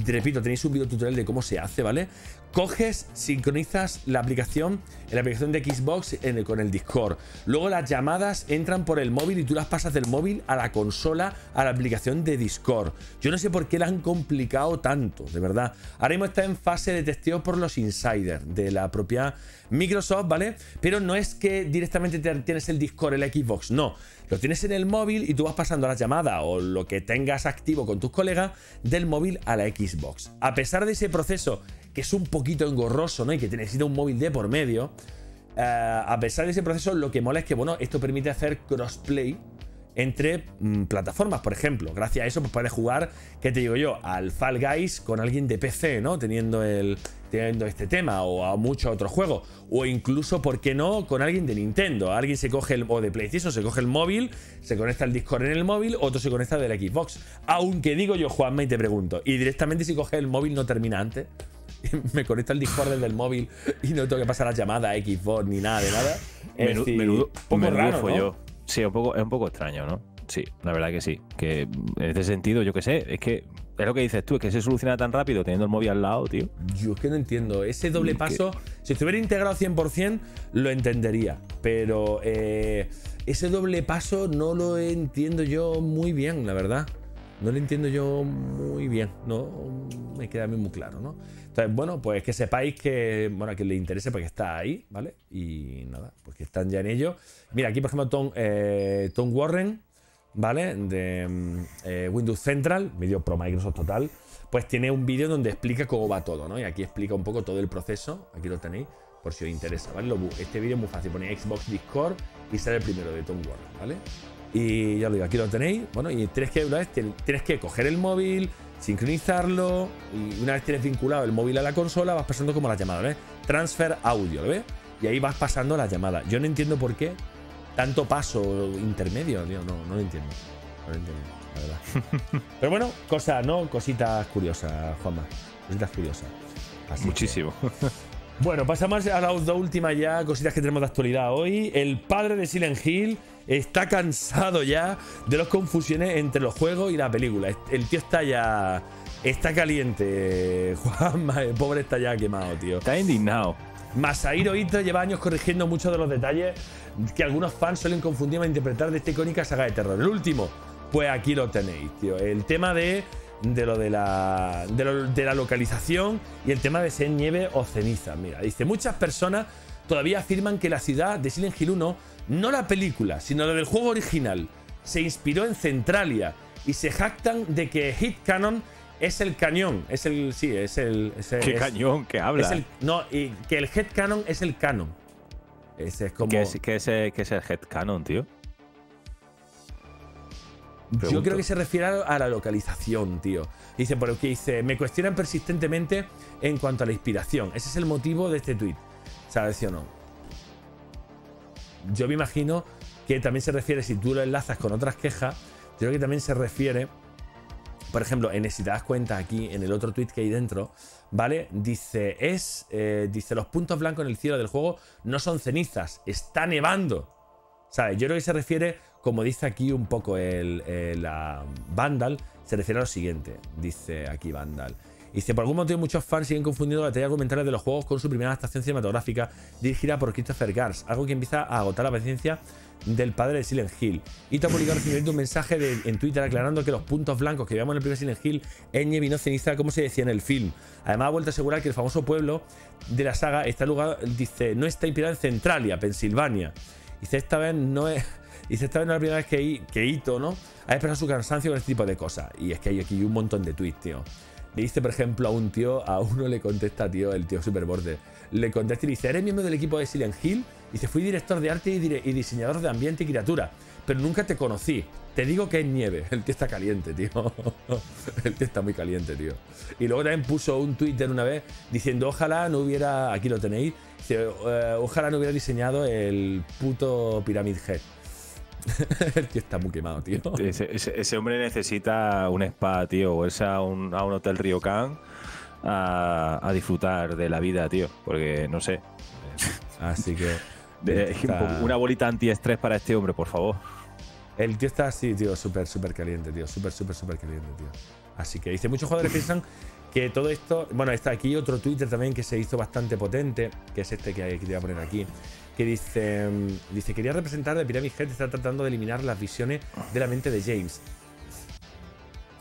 Te repito, tenéis un video tutorial de cómo se hace, ¿vale? Coges, sincronizas la aplicación, la aplicación de Xbox en el, con el Discord. Luego las llamadas entran por el móvil y tú las pasas del móvil a la consola, a la aplicación de Discord. Yo no sé por qué la han complicado tanto, de verdad. Ahora mismo está en fase de testeo por los insiders de la propia Microsoft, ¿vale? Pero no es que directamente tienes el Discord en la Xbox, no. Lo tienes en el móvil y tú vas pasando las llamadas o lo que tengas activo con tus colegas del móvil a la Xbox. A pesar de ese proceso, que es un poquito engorroso, ¿no? Y que te necesita un móvil de por medio, uh, a pesar de ese proceso, lo que mola es que, bueno, esto permite hacer crossplay entre mm, plataformas, por ejemplo. Gracias a eso, pues puedes jugar, ¿qué te digo yo? Al Fall Guys con alguien de P C, ¿no? Teniendo, el, teniendo este tema, o a muchos otros juegos. O incluso, ¿por qué no? Con alguien de Nintendo. Alguien se coge, el, o de PlayStation, se coge el móvil, se conecta al Discord en el móvil, otro se conecta del Xbox. Aunque digo yo, Juanma, y te pregunto, ¿y directamente si coges el móvil no termina antes? Me conecto al Discord desde el móvil y no tengo que pasar las llamadas a Xbox ni nada de nada. Menu, decir, menudo poco raro, ¿no? Yo. Sí, un poco, es un poco extraño, ¿no? Sí, la verdad que sí. Que en este sentido, yo qué sé, es que es lo que dices tú, es que se soluciona tan rápido teniendo el móvil al lado, tío. Yo es que no entiendo. Ese doble paso, ¿qué? Si estuviera integrado cien por cien, lo entendería. Pero eh, ese doble paso no lo entiendo yo muy bien, la verdad. No lo entiendo yo muy bien. No me queda a mí muy claro, ¿no? Entonces, bueno, pues que sepáis que, bueno, que les interese porque está ahí, ¿vale? Y nada, pues que están ya en ello. Mira, aquí por ejemplo Tom, eh, Tom Warren, ¿vale? De eh, Windows Central, medio pro Microsoft total, pues tiene un vídeo donde explica cómo va todo, ¿no? Y aquí explica un poco todo el proceso, aquí lo tenéis, por si os interesa, ¿vale? Este vídeo es muy fácil, ponéis Xbox Discord y sale el primero de Tom Warren, ¿vale? Y ya lo digo, aquí lo tenéis, bueno, y tienes que, una vez, tienes que coger el móvil, sincronizarlo, y una vez tienes vinculado el móvil a la consola, vas pasando como las llamadas, ¿ves? Transfer audio, ¿lo ves? Y ahí vas pasando las llamadas. Yo no entiendo por qué tanto paso intermedio, tío, no, no lo entiendo. No lo entiendo, la verdad. Pero bueno, cosas, ¿no? Cositas curiosas, Juanma. Cositas curiosas. Así muchísimo. Que... Bueno, pasamos a la última ya, cositas que tenemos de actualidad hoy. El padre de Silent Hill está cansado ya de las confusiones entre los juegos y la película. El tío está ya... Está caliente, Juanma. El pobre está ya quemado, tío. Está indignado. Masahiro Ito lleva años corrigiendo muchos de los detalles que algunos fans suelen confundir al interpretar de esta icónica saga de terror. El último, pues aquí lo tenéis, tío. El tema de... De lo de la, de lo de la localización y el tema de ser nieve o ceniza. Mira, dice, muchas personas todavía afirman que la ciudad de Silent Hill uno, no la película, sino la del juego original, se inspiró en Centralia y se jactan de que Hit Cannon es el cañón, es el... Sí, es el... Es el ¿Qué es, cañón que habla? Es el, no, y que el Hit Cannon es el canon. Ese es como... ¿Qué es, qué es, qué es el Hit Cannon, tío? Pregunto. Yo creo que se refiere a la localización, tío. Dice, por lo que dice, me cuestionan persistentemente en cuanto a la inspiración. Ese es el motivo de este tuit. ¿Sabes si o no? Yo me imagino que también se refiere, si tú lo enlazas con otras quejas, yo creo que también se refiere, por ejemplo, en si te das cuenta aquí, en el otro tuit que hay dentro, ¿vale? Dice, es, eh, dice, los puntos blancos en el cielo del juego no son cenizas, está nevando. ¿Sabes? Yo creo que se refiere... Como dice aquí un poco el, el, la Vandal, se refiere a lo siguiente. Dice aquí Vandal. Dice, por algún motivo muchos fans siguen confundiendo la teoría argumentaria de los juegos con su primera adaptación cinematográfica dirigida por Christopher Gans, algo que empieza a agotar la paciencia del padre de Silent Hill. Ito ha publicado recientemente un mensaje de, en Twitter aclarando que los puntos blancos que veíamos en el primer Silent Hill es nieve y no ceniza, como se decía en el film. Además ha vuelto a asegurar que el famoso pueblo de la saga está lugar, dice, no está inspirado en Centralia, Pensilvania. Dice, esta vez no es... Dice, esta vez no es la primera vez que, que Ito, ¿no? Ha expresado su cansancio con este tipo de cosas. Y es que hay aquí un montón de tweets, tío. Le dice, por ejemplo, a un tío, a uno le contesta, tío, el tío Superborde. Le contesta y le dice, eres miembro del equipo de Silent Hill. Dice, fui director de arte y, dire y diseñador de ambiente y criatura. Pero nunca te conocí. Te digo que es nieve. El tío está caliente, tío. El tío está muy caliente, tío. Y luego también puso un Twitter una vez diciendo, ojalá no hubiera... Aquí lo tenéis. Dice, ojalá no hubiera diseñado el puto Pyramid Head. El tío está muy quemado, tío. Ese, ese, ese hombre necesita un spa, tío. O irse a un, a un hotel Ryokan a, a disfrutar de la vida, tío, porque no sé. Así que de, está... una bolita antiestrés para este hombre, por favor. El tío está así, tío, súper, súper caliente, tío. Súper, súper, súper caliente, tío. Así que dice, muchos jugadores piensan que todo esto… Bueno, está aquí otro Twitter también que se hizo bastante potente, que es este que, hay, que te voy a poner aquí, que dice, dice quería representar de Pyramid Head, está tratando de eliminar las visiones de la mente de James.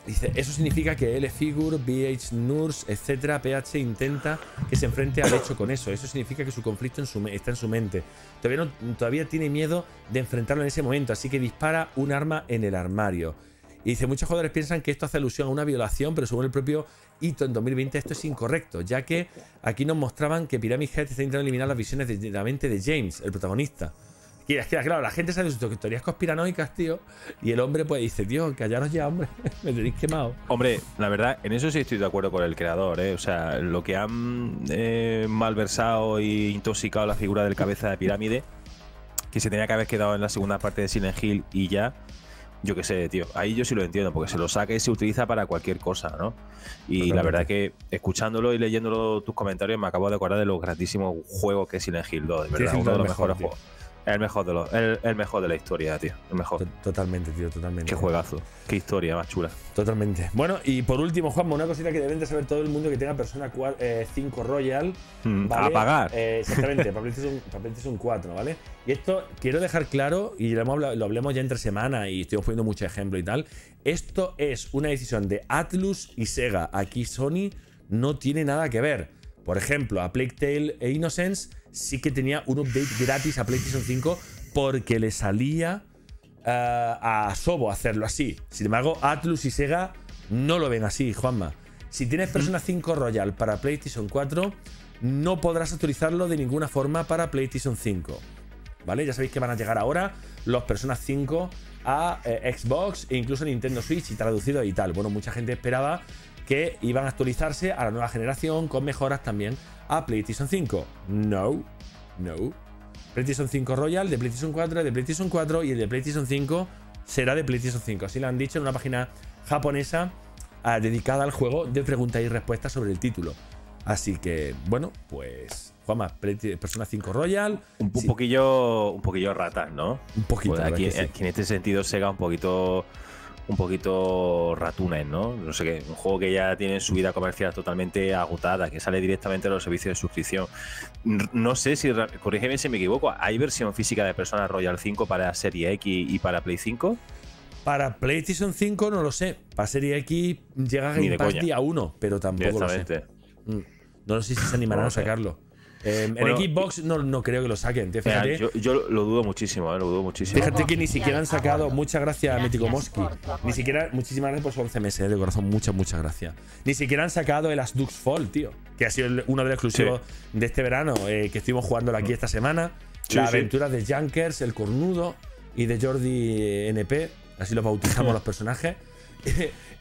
Dice, eso significa que L-Figure, B H Nurse, etcétera, P H intenta que se enfrente al hecho con eso. Eso significa que su conflicto en su, está en su mente. Todavía, no, todavía tiene miedo de enfrentarlo en ese momento, así que dispara un arma en el armario. Y dice, muchos jugadores piensan que esto hace alusión a una violación, pero según el propio Ito en dos mil veinte esto es incorrecto, ya que aquí nos mostraban que Pyramid Head está intentando eliminar las visiones de la mente de James, el protagonista. Y es que, claro, la gente sabe sus teorías conspiranoicas, tío. Y el hombre, pues, dice, tío, callaros ya, hombre. Me tenéis quemado. Hombre, la verdad, en eso sí estoy de acuerdo con el creador, ¿eh? O sea, lo que han eh, malversado e intoxicado la figura del cabeza de pirámide, que se tenía que haber quedado en la segunda parte de Silent Hill y ya. Yo qué sé, tío. Ahí yo sí lo entiendo, porque se lo saca y se utiliza para cualquier cosa, ¿no? Y totalmente. La verdad que escuchándolo y leyéndolo tus comentarios me acabo de acordar de los grandísimos juegos que es Silent Hill dos, de verdad. Sí, uno de los mejores juegos. El mejor, de los, el, el mejor de la historia, tío. El mejor. Totalmente, tío, totalmente. Qué juegazo. Qué historia más chula. Totalmente. Bueno, y por último, Juanma, una cosita que deben de saber todo el mundo que tenga Persona cinco eh, Royal. Mm, ¿vale? A pagar. Eh, exactamente, para PlayStation cuatro, ¿vale? Y esto quiero dejar claro, y lo, hemos hablado, lo hablemos ya entre semana, y estoy poniendo muchos ejemplos y tal. Esto es una decisión de Atlus y Sega. Aquí Sony no tiene nada que ver. Por ejemplo, a Plague Tale e Innocence sí que tenía un update gratis a PlayStation cinco porque le salía uh, a Sobo hacerlo así. Sin embargo, Atlus y Sega no lo ven así, Juanma. Si tienes Persona cinco Royal para PlayStation cuatro, no podrás actualizarlo de ninguna forma para PlayStation cinco. ¿Vale? Ya sabéis que van a llegar ahora los Persona cinco a eh, Xbox e incluso Nintendo Switch y traducido y tal. Bueno, mucha gente esperaba que iban a actualizarse a la nueva generación con mejoras también a PlayStation cinco. No, no. PlayStation cinco Royal de PlayStation cuatro, de PlayStation cuatro y el de PlayStation cinco será de PlayStation cinco. Así lo han dicho en una página japonesa uh, dedicada al juego de preguntas y respuestas sobre el título. Así que, bueno, pues, Juanma, Persona cinco Royal. Un, un sí. poquillo un poquillo ratas, ¿no? Un poquito. Pues aquí, aquí sí. En este sentido Sega un poquito... un poquito ratunes, ¿no? No sé qué, un juego que ya tiene su vida comercial totalmente agotada, que sale directamente de los servicios de suscripción. No sé si, corrígeme si me equivoco, ¿hay versión física de Persona Royal cinco para Serie X y para Play cinco? Para PlayStation cinco no lo sé, para Serie X llega Game Pass día uno, pero tampoco lo sé. No lo sé si se animarán a sacarlo. Eh, bueno, en Xbox no, no creo que lo saquen, tío, fíjate. Yo, yo lo dudo muchísimo, eh, lo dudo muchísimo. Fíjate que ni siquiera han sacado, muchas gracias, gracias Mítico Mosky. Ni siquiera, muchísimas gracias por su once meses, de corazón, muchas, muchas gracias. Ni siquiera han sacado el As Dusk Fall, tío, que ha sido uno de los exclusivos sí. de este verano, eh, que estuvimos jugándolo aquí esta semana. Sí, Las sí. aventuras de Junkers, el Cornudo y de Jordi N P, así los bautizamos los personajes.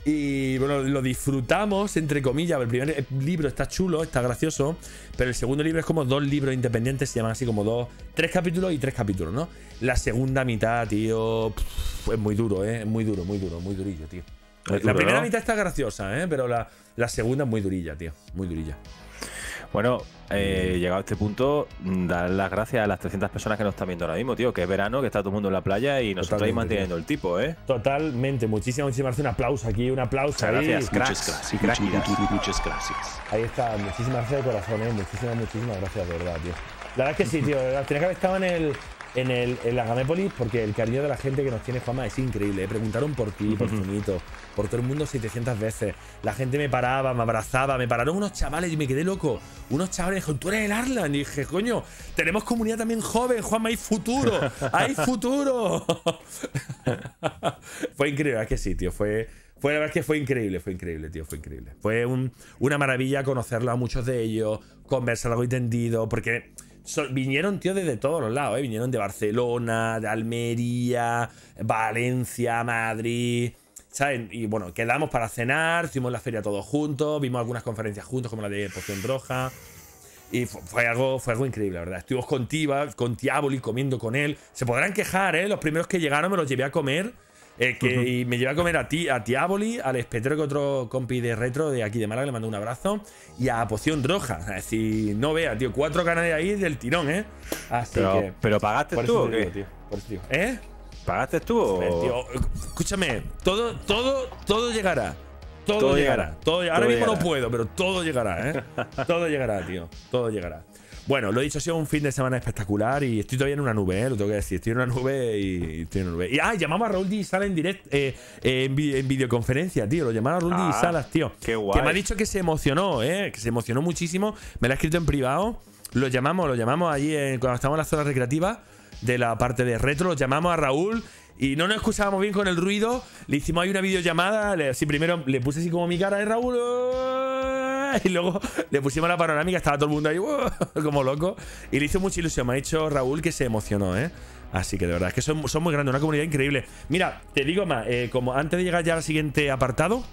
Y bueno, lo disfrutamos entre comillas. El primer libro está chulo, está gracioso, pero el segundo libro es como dos libros independientes, se llaman así como dos, tres capítulos y tres capítulos, ¿no? La segunda mitad, tío, es muy duro, ¿eh? Es muy duro, muy duro, muy durillo, tío. Muy duro, la primera ¿no? mitad está graciosa, ¿eh? Pero la, la segunda es muy durilla, tío, muy durilla. Bueno, eh, llegado a este punto, dar las gracias a las trescientas personas que nos están viendo ahora mismo, tío, que es verano, que está todo el mundo en la playa y nosotros ahí manteniendo el tipo, ¿eh? Totalmente, muchísimas, muchísimas gracias. Un aplauso aquí, un aplauso. Muchas gracias, cracks. Muchas gracias. Muchas gracias. Ahí está, muchísimas gracias de corazón, ¿eh? Muchísimas, muchísimas gracias, de verdad, tío. La verdad es que sí, tío, tenías que haber estado en el... En, el, en la Gamépolis, porque el cariño de la gente que nos tiene, Juanma, es increíble. Preguntaron por ti, por Zumito, por todo el mundo setecientas veces. La gente me paraba, me abrazaba, me pararon unos chavales y me quedé loco. Unos chavales dijeron, tú eres el Arlan. Y dije, coño, tenemos comunidad también joven, Juanma, hay futuro, hay futuro. Fue increíble, es que sí, tío, fue... Fue, la verdad es que fue increíble, fue increíble, tío, fue increíble. Fue un, una maravilla conocerlo a muchos de ellos, conversar algo entendido, porque... So, vinieron, tío, desde todos los lados, ¿eh? Vinieron de Barcelona, de Almería, Valencia, Madrid, ¿saben? Y bueno, quedamos para cenar, hicimos la feria todos juntos, vimos algunas conferencias juntos, como la de Poción Roja. Y fue, fue, algo, fue algo increíble, la verdad. Estuvimos con Tiva, con Diaboli, comiendo con él. Se podrán quejar, ¿eh? Los primeros que llegaron me los llevé a comer. Eh, que uh-huh. y me llevé a comer a ti, a Diaboli, al espetero, que otro compi de retro de aquí de Málaga, le mandó un abrazo, y a Poción Roja. Es decir, no veas, tío, cuatro canales ahí del tirón, ¿eh? Así pero, que. ¿Pero pagaste tú o qué? Digo, tío, por eso, tío. ¿Eh? ¿Pagaste tú o...? Tío, escúchame, todo, todo, todo llegará. Todo, todo llegará. llegará. Todo, ahora todo mismo llegará. No puedo, pero todo llegará, ¿eh? Todo llegará, tío. Todo llegará. Bueno, lo he dicho, ha sido un fin de semana espectacular y estoy todavía en una nube, ¿eh? Lo tengo que decir. Estoy en una nube y estoy en una nube. Y, ah, llamamos a Raúl Díaz Salas en directo, eh, eh, en, vi en videoconferencia, tío. Lo llamaron a Raúl ah, Díaz Salas, tío. Qué guay. Que me ha dicho que se emocionó, ¿eh? Que se emocionó muchísimo. Me lo ha escrito en privado. Lo llamamos, lo llamamos allí en, cuando estábamos en la zona recreativa de la parte de retro. Lo llamamos a Raúl y no nos escuchábamos bien con el ruido. Le hicimos ahí una videollamada. Le, así primero le puse así como mi cara de Raúl. Y luego le pusimos la panorámica, estaba todo el mundo ahí wow, como loco. Y le hizo mucha ilusión, me ha dicho Raúl que se emocionó, ¿eh? Así que de verdad, es que son, son muy grandes, una comunidad increíble. Mira, te digo más, eh, como antes de llegar ya al siguiente apartado,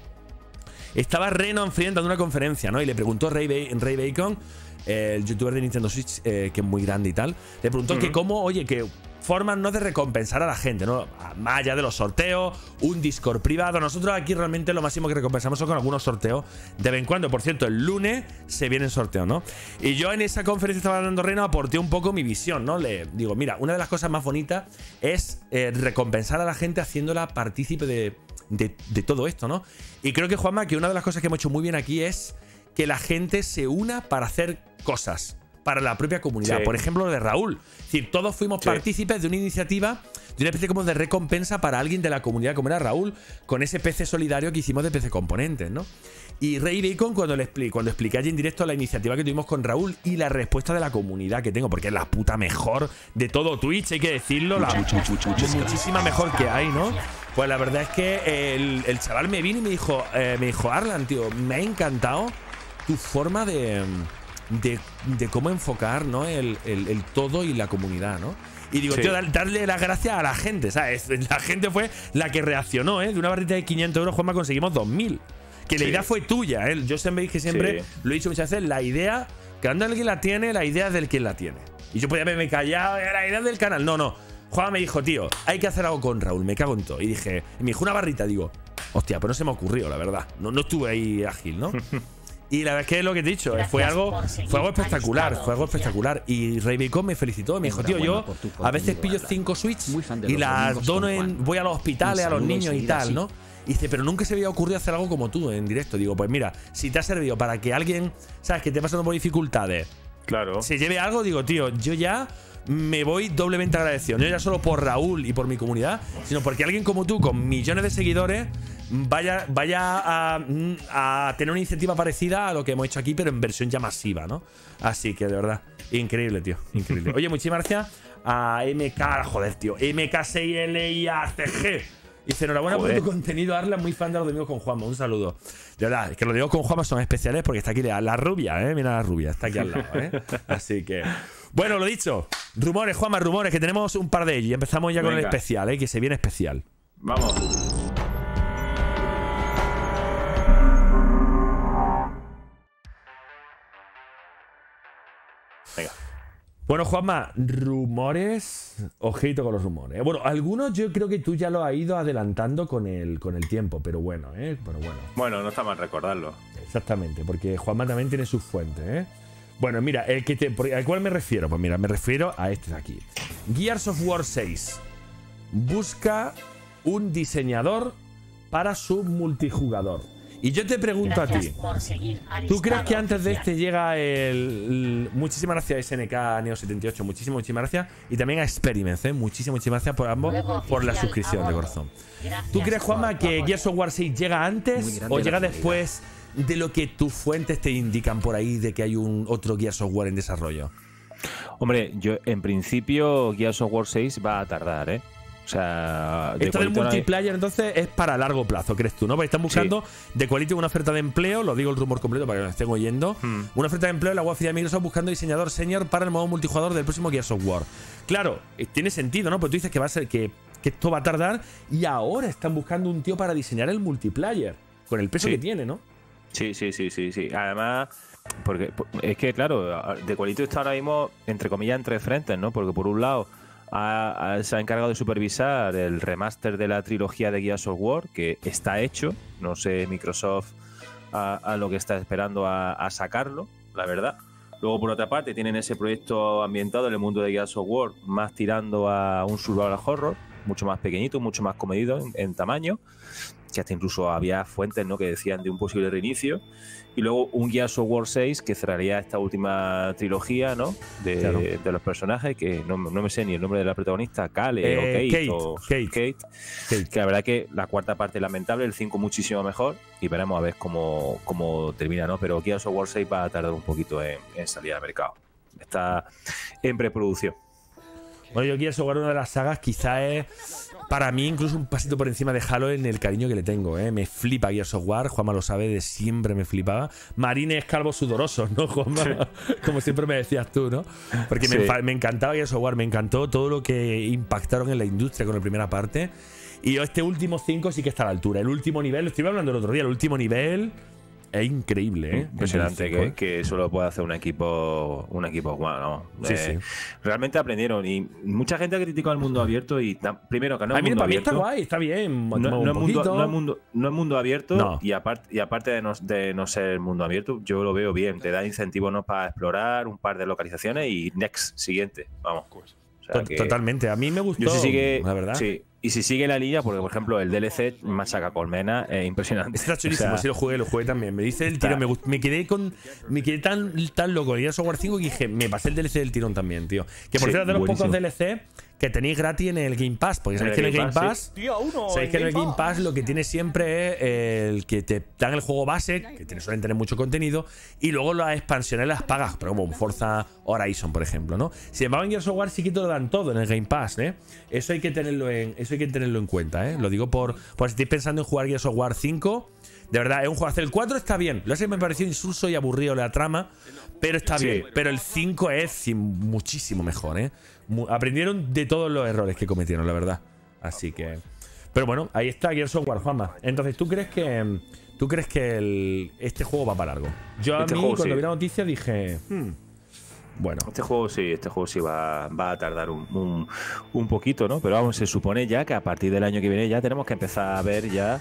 estaba Reno enfrentando una conferencia, ¿no? Y le preguntó Ray, ba Ray Bacon, eh, el youtuber de Nintendo Switch, eh, que es muy grande y tal, le preguntó uh-huh. que cómo, oye, que... formas no de recompensar a la gente, ¿no? Más allá de los sorteos, un Discord privado. Nosotros aquí realmente lo máximo que recompensamos son con algunos sorteos de vez en cuando. Por cierto, el lunes se vienen sorteos, ¿no? Y yo en esa conferencia estaba hablando Reno, aporté un poco mi visión, ¿no? Le digo, mira, una de las cosas más bonitas es eh, recompensar a la gente haciéndola partícipe de, de, de todo esto, ¿no? Y creo que, Juanma, que una de las cosas que hemos hecho muy bien aquí es que la gente se una para hacer cosas para la propia comunidad, sí. Por ejemplo lo de Raúl. Es decir, todos fuimos sí. partícipes de una iniciativa, de una especie como de recompensa para alguien de la comunidad como era Raúl, con ese P C solidario que hicimos de P C Componentes, ¿no? Y Ray Bacon, cuando, le expli cuando expliqué allí en directo la iniciativa que tuvimos con Raúl y la respuesta de la comunidad que tengo, porque es la puta mejor de todo Twitch, hay que decirlo, la muchísima mejor que hay, ¿no? Pues la verdad es que el, el chaval me vino y me dijo, eh, me dijo, Arlan, tío, me ha encantado tu forma de... De, de cómo enfocar, ¿no? El, el, el todo y la comunidad, ¿no? Y digo, sí. tío, darle las gracias a la gente, ¿sabes? La gente fue la que reaccionó, ¿eh? De una barrita de quinientos euros, Juanma, conseguimos dos mil. Que sí. la idea fue tuya, ¿eh? Yo siempre dije, siempre, sí. lo he dicho muchas veces, la idea, que anda el que la tiene, la idea es del quien la tiene. Y yo podía haberme callado, la idea es del canal. No, no. Juanma me dijo, tío, hay que hacer algo con Raúl, me cago en todo. Y dije, y me dijo una barrita, digo, hostia, pues no se me ocurrió, la verdad. No, no estuve ahí ágil, ¿no? Y la verdad es que es lo que te he dicho, fue algo, fue algo espectacular, fue algo espectacular. Y Ray Bacon me felicitó, me dijo, tío, yo a veces pillo cinco Switch y las dono en, voy a los hospitales, a los niños y tal, ¿no? Y dice, pero nunca se había ocurrido hacer algo como tú en directo. Digo, pues mira, si te ha servido para que alguien, sabes, que te pasando por dificultades, claro, se lleve algo, digo, tío, yo ya me voy doblemente agradecido. No ya solo por Raúl y por mi comunidad, sino porque alguien como tú, con millones de seguidores, vaya, vaya a, a tener una iniciativa parecida a lo que hemos hecho aquí, pero en versión ya masiva, ¿no? Así que de verdad, increíble, tío, increíble. Oye, muchísimas gracias a M K, joder, tío, M K seis L I A C G. Dice, enhorabuena joder. por tu contenido, Arlan, muy fan de los domingos con Juanma. Un saludo. De verdad, es que los domingos con Juanma son especiales porque está aquí la, la rubia, ¿eh? Mira la rubia, está aquí al lado, ¿eh? Así que... Bueno, lo dicho. Rumores, Juanma, rumores, que tenemos un par de ellos. Y empezamos ya Venga. con el especial, ¿eh? Que se viene especial. Vamos. Venga. Bueno, Juanma, rumores, ojito con los rumores. Bueno, algunos yo creo que tú ya lo has ido adelantando con el, con el tiempo, pero bueno, ¿eh? Pero bueno. Bueno, no está mal recordarlo. Exactamente, porque Juanma también tiene sus fuentes, ¿eh? Bueno, mira, el que te, ¿al cuál me refiero? Pues mira, me refiero a este de aquí. Gears of War seis busca un diseñador para su multijugador. Y yo te pregunto gracias a ti, ¿tú crees que antes oficial. de este llega el, el... Muchísimas gracias a S N K Neo setenta y ocho, muchísimas, muchísimas gracias. Y también a Experiments, ¿eh? Muchísimas, muchísimas gracias por ambos, Luego, por la suscripción de corazón. Gracias. ¿Tú crees, Juanma, que Gears of War seis llega antes o llega después de lo que tus fuentes te indican por ahí de que hay un otro Gears of War en desarrollo? Hombre, yo en principio Gears of War seis va a tardar, ¿eh? O sea, esto del multiplayer, no hay... entonces, es para largo plazo, ¿crees tú? ¿No? Porque están buscando de sí. Quality una oferta de empleo, lo digo el rumor completo para que nos estén oyendo. Hmm. Una oferta de empleo en la web de Microsoft buscando diseñador senior para el modo multijugador del próximo Gears of War. Claro, tiene sentido, ¿no? Porque tú dices que va a ser que, que esto va a tardar y ahora están buscando un tío para diseñar el multiplayer. Con el peso sí. que tiene, ¿no? Sí, sí, sí, sí, sí. Además, porque es que, claro, de Quality está ahora mismo, entre comillas, en tres frentes, ¿no? Porque por un lado ha, ha, se ha encargado de supervisar el remaster de la trilogía de Gears of War, que está hecho. No sé Microsoft a, a lo que está esperando a, a sacarlo, la verdad. Luego, por otra parte, tienen ese proyecto ambientado en el mundo de Gears of War, más tirando a un survival horror, mucho más pequeñito, mucho más comedido en, en tamaño, que hasta incluso había fuentes, ¿no?, que decían de un posible reinicio. Y luego un Gears of War seis que cerraría esta última trilogía, ¿no?, de, claro, de los personajes, que no, no me sé ni el nombre de la protagonista, Kale eh, o, Kate, Kate, o Kate, Kate, Kate. Que la verdad es que la cuarta parte lamentable, el cinco muchísimo mejor, y veremos a ver cómo, cómo termina, ¿no? Pero Gears of War seis va a tardar un poquito en, en salir al mercado. Está en preproducción. Bueno, yo Gears of War, una de las sagas, quizá es para mí incluso un pasito por encima de Halo en el cariño que le tengo, ¿eh? Me flipa Gears of War, Juanma lo sabe, de siempre me flipaba. Marines calvos sudorosos, ¿no, Juanma? Sí. Como siempre me decías tú, ¿no? Porque sí, me, me encantaba Gears of War, me encantó todo lo que impactaron en la industria con la primera parte. Y este último cinco sí que está a la altura. El último nivel, lo estuve hablando el otro día, el último nivel es increíble, ¿eh? Impresionante que, que solo pueda hacer un equipo un equipo bueno, ¿no? Sí, eh, sí. Realmente aprendieron, y mucha gente ha criticado el mundo abierto, y tan, primero que no es mundo abierto. A mí para mí está guay, está bien. No, no, es mundo, no, es mundo, no es mundo abierto, no. y, apart, y aparte de no, de no ser mundo abierto, yo lo veo bien. Te da incentivos, ¿no?, para explorar, un par de localizaciones y next, siguiente. Vamos. O sea, que totalmente. A mí me gustó, yo sí sigue, la verdad. Sí. Y si sigue la línea, porque por ejemplo el D L C Machaca Colmena es eh, impresionante. Está chulísimo, o sea, si lo jugué, lo jugué también. Me dice el tirón, me, me quedé con me quedé tan, tan loco en Gears of War cinco que dije, me pasé el D L C del tirón también, tío. Que por sí, cierto, de los buenísimo. pocos D L C que tenéis gratis en el Game Pass, porque sabéis que en el Game Pass, sabéis que en el Game Pass lo que tiene siempre es el que te dan el juego base, que tiene, suelen tener mucho contenido, y luego las expansiones las pagas, pero como Forza Horizon, por ejemplo, ¿no? Sin embargo, en Gears of War sí que te lo dan todo en el Game Pass, ¿eh? Eso hay que tenerlo en, eso hay que tenerlo en cuenta, ¿eh? Lo digo por, por si estáis pensando en jugar Gears of War cinco. De verdad, es un juego. El cuatro está bien. Lo sé, me pareció insulso y aburrido la trama, pero está sí. bien. Pero el cinco es muchísimo mejor, ¿eh? Aprendieron de todos los errores que cometieron, la verdad. Así que... Pero bueno, ahí está Gears of War, Juanma. Entonces, ¿tú crees que tú crees que el, este juego va para largo? Yo a este mí, juego, cuando sí. vi la noticia, dije... Hmm, bueno. Este juego sí, este juego sí va, va a tardar un, un, un poquito, ¿no? Pero vamos, se supone ya que a partir del año que viene ya tenemos que empezar a ver ya...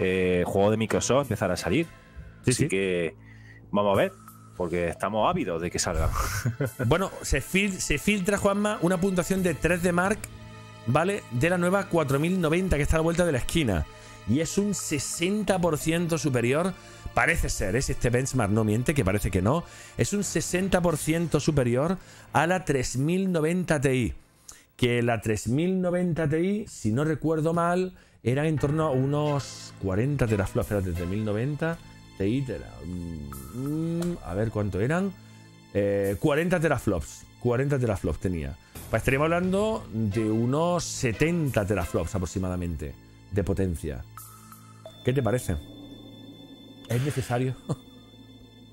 Eh, juego de Microsoft empezar a salir. Sí, Así sí. que vamos a ver, porque estamos ávidos de que salga. Bueno, se, fil se filtra, Juanma, una puntuación de tres de Mark, ¿vale? De la nueva cuatro mil noventa que está a la vuelta de la esquina. Y es un sesenta por ciento superior, parece ser, ¿eh? Si este benchmark no miente, que parece que no, es un sesenta por ciento superior a la tres mil noventa Ti. Que la tres mil noventa Ti, si no recuerdo mal, era en torno a unos cuarenta teraflops, era desde mil noventa Ti, mm, a ver cuánto eran, eh, cuarenta teraflops, cuarenta teraflops tenía. Pues estaríamos hablando de unos setenta teraflops aproximadamente de potencia. ¿Qué te parece? ¿Es necesario?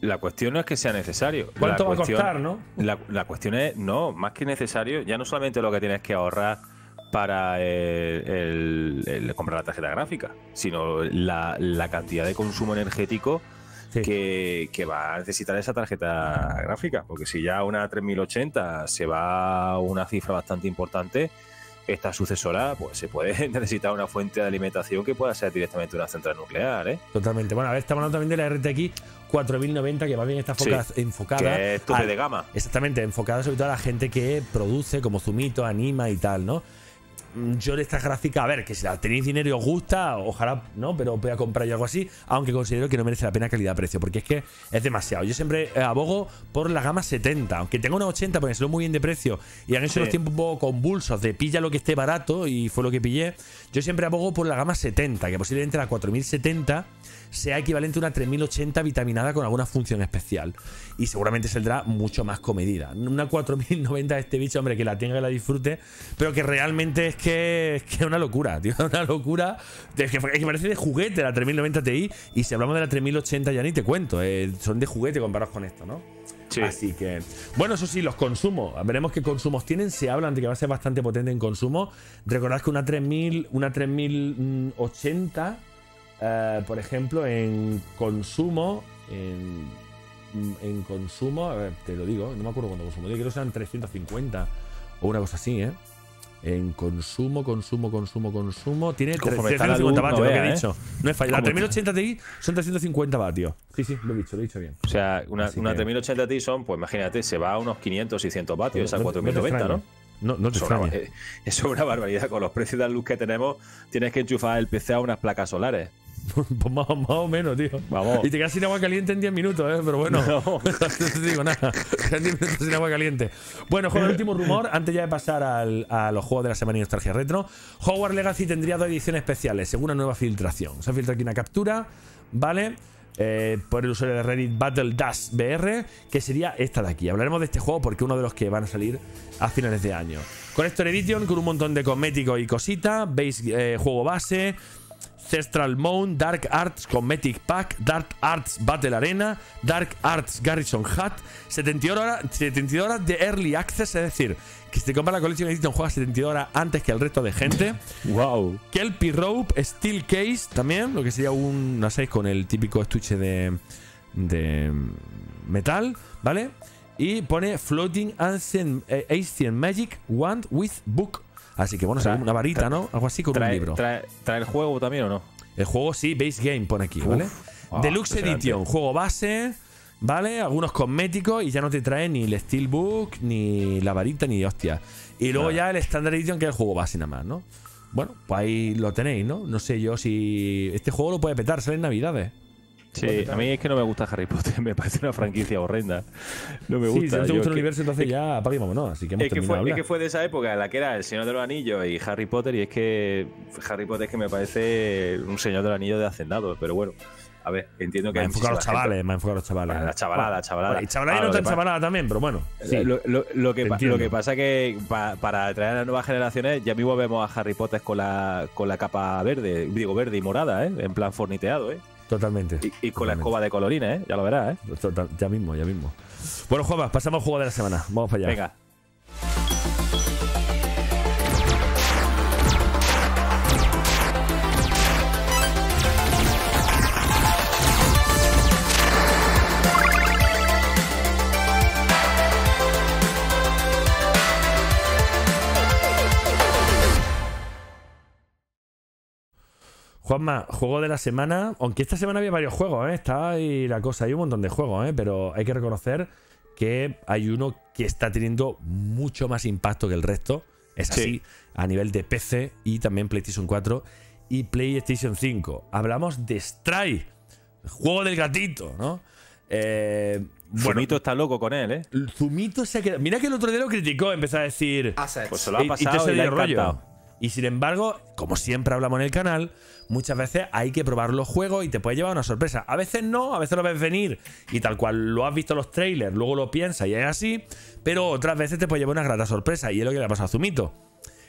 La cuestión no es que sea necesario. ¿Cuánto la va cuestión, a costar, no? La, la cuestión es, no, más que necesario, ya no solamente lo que tienes que ahorrar para el, el, el comprar la tarjeta gráfica, sino la, la cantidad de consumo energético sí. que, que va a necesitar esa tarjeta gráfica. Porque si ya una tres mil ochenta se va a una cifra bastante importante, esta sucesora pues se puede necesitar una fuente de alimentación que pueda ser directamente una central nuclear, ¿eh? Totalmente. Bueno, a ver, estamos hablando también de la R T X cuatro mil noventa, que más bien está enfocada, sí, enfocada que es tope de gama. Exactamente, enfocada sobre todo a la gente que produce, como Zumito, anima y tal, ¿no? Yo de estas gráficas, a ver, que si la tenéis dinero y os gusta, ojalá, ¿no? Pero voy a comprar yo algo así, aunque considero que no merece la pena calidad-precio, porque es que es demasiado. Yo siempre abogo por la gama setenta, aunque tenga una ochenta, porque se lo muy bien de precio y han hecho sí. los tiempos un poco convulsos de pilla lo que esté barato, y fue lo que pillé. Yo siempre abogo por la gama setenta, que posiblemente la cuatro mil setenta sea equivalente a una tres mil ochenta vitaminada con alguna función especial, y seguramente saldrá mucho más comedida. Una cuatro mil noventa de este bicho, hombre, que la tenga y la disfrute, pero que realmente es que es que una locura, tío, una locura. Es que, es que parece de juguete la tres mil noventa Ti, y si hablamos de la tres mil ochenta ya ni te cuento, eh, son de juguete comparados con esto, ¿no? Sí. Así que, bueno, eso sí, los consumos. Veremos qué consumos tienen. Se hablan de que va a ser bastante potente en consumo. Recordad que una tres mil ochenta... Uh, por ejemplo, en consumo, en, en consumo, a ver, te lo digo, no me acuerdo cuánto consumo, creo que eran trescientos cincuenta o una cosa así, ¿eh? En consumo, consumo, consumo, consumo. Tiene trescientos cincuenta vatios, lo que he dicho. No es fallo. La tres mil ochenta Ti son trescientos cincuenta vatios. Sí, sí, lo he dicho, lo he dicho bien. O sea, una, una que... tres mil ochenta Ti son, pues imagínate, se va a unos quinientos, seiscientos vatios, a cuatro mil noventa, ¿no? No, no te extrañes. Eso es una barbaridad. Con los precios de la luz que tenemos, tienes que enchufar el P C a unas placas solares. Pues más, más o menos, tío. Vamos. Y te quedas sin agua caliente en diez minutos, ¿eh? Pero bueno, no, no te digo nada. Quedas diez minutos sin agua caliente. Bueno, con el último rumor, antes ya de pasar al, a los juegos de la semana y nostalgia retro, Hogwarts Legacy tendría dos ediciones especiales, según una nueva filtración. Se ha filtrado aquí una captura, ¿vale? Eh, por el usuario de Reddit Battle Dash V R, que sería esta de aquí. Hablaremos de este juego porque uno de los que van a salir a finales de año. Collector Edition, con un montón de cosméticos y cositas, eh, juego base, Cestral Mount, Dark Arts Cosmetic Pack, Dark Arts Battle Arena, Dark Arts Garrison Hat, setenta y dos horas, setenta y dos horas de Early Access, es decir, que si te compras la Collection Edition juegas setenta y dos horas antes que el resto de gente. Wow. Kelpie Rope, Steel Case también, lo que sería un, no sé, con el típico estuche de, de metal, ¿vale? Y pone Floating Ancient, eh, Ancient Magic Wand with Book. Así que bueno, trae, una varita, trae, ¿no? Algo así con trae, un libro. Trae, ¿Trae el juego también o no? El juego sí, Base Game pone aquí, ¿vale? Uf, oh, Deluxe Edition, juego base, ¿vale? Algunos cosméticos y ya no te trae ni el Steelbook, ni la varita, ni hostia. Y luego nada, ya el Standard Edition, que es el juego base nada más, ¿no? Bueno, pues ahí lo tenéis, ¿no? No sé yo si... Este juego lo puede petar, sale en Navidades. Sí, a mí es que no me gusta Harry Potter, me parece una franquicia horrenda. No me gusta. Sí, si no te gusta yo, el que, universo, entonces ya apague y vámonos. Así que hemos es, que fue, es que fue de esa época en la que era El Señor de los Anillos y Harry Potter, y es que Harry Potter es que me parece un Señor de los Anillos de hacendado, pero bueno. A ver, entiendo que... Me han enfocado a los chavales, gente. me han enfocado a los chavales. La chavalada, la chavalada. Y chavalada no tan chavalada también, pero bueno. Sí, lo, lo, lo, que pa, lo que pasa es que pa, para atraer a las nuevas generaciones ya mismo vemos a Harry Potter con la, con la capa verde, digo verde y morada, ¿eh? En plan forniteado, ¿eh? Totalmente. Y, y con totalmente. la escoba de colorines, ¿eh? Ya lo verás, ¿eh? Total, ya mismo, ya mismo. Bueno, Juanma, pasamos al juego de la semana. Vamos para allá. Venga. Juanma, juego de la semana, aunque esta semana había varios juegos, ¿eh? Está ahí la cosa, hay un montón de juegos, ¿eh? Pero hay que reconocer que hay uno que está teniendo mucho más impacto que el resto, es así, sí, a nivel de P C y también PlayStation cuatro y PlayStation cinco. Hablamos de Stray, el juego del gatito, ¿no? Eh, bueno, Zumito está loco con él, ¿eh? Zumito se ha quedado... Mira que el otro día lo criticó, empezó a decir... Pues se lo ha pasado y, y, y le ha encantado. Y sin embargo, como siempre hablamos en el canal, muchas veces hay que probar los juegos y te puede llevar una sorpresa. A veces no, a veces lo ves venir y tal cual lo has visto en los trailers, luego lo piensas y es así, pero otras veces te puede llevar una grata sorpresa y es lo que le ha pasado a Zumito.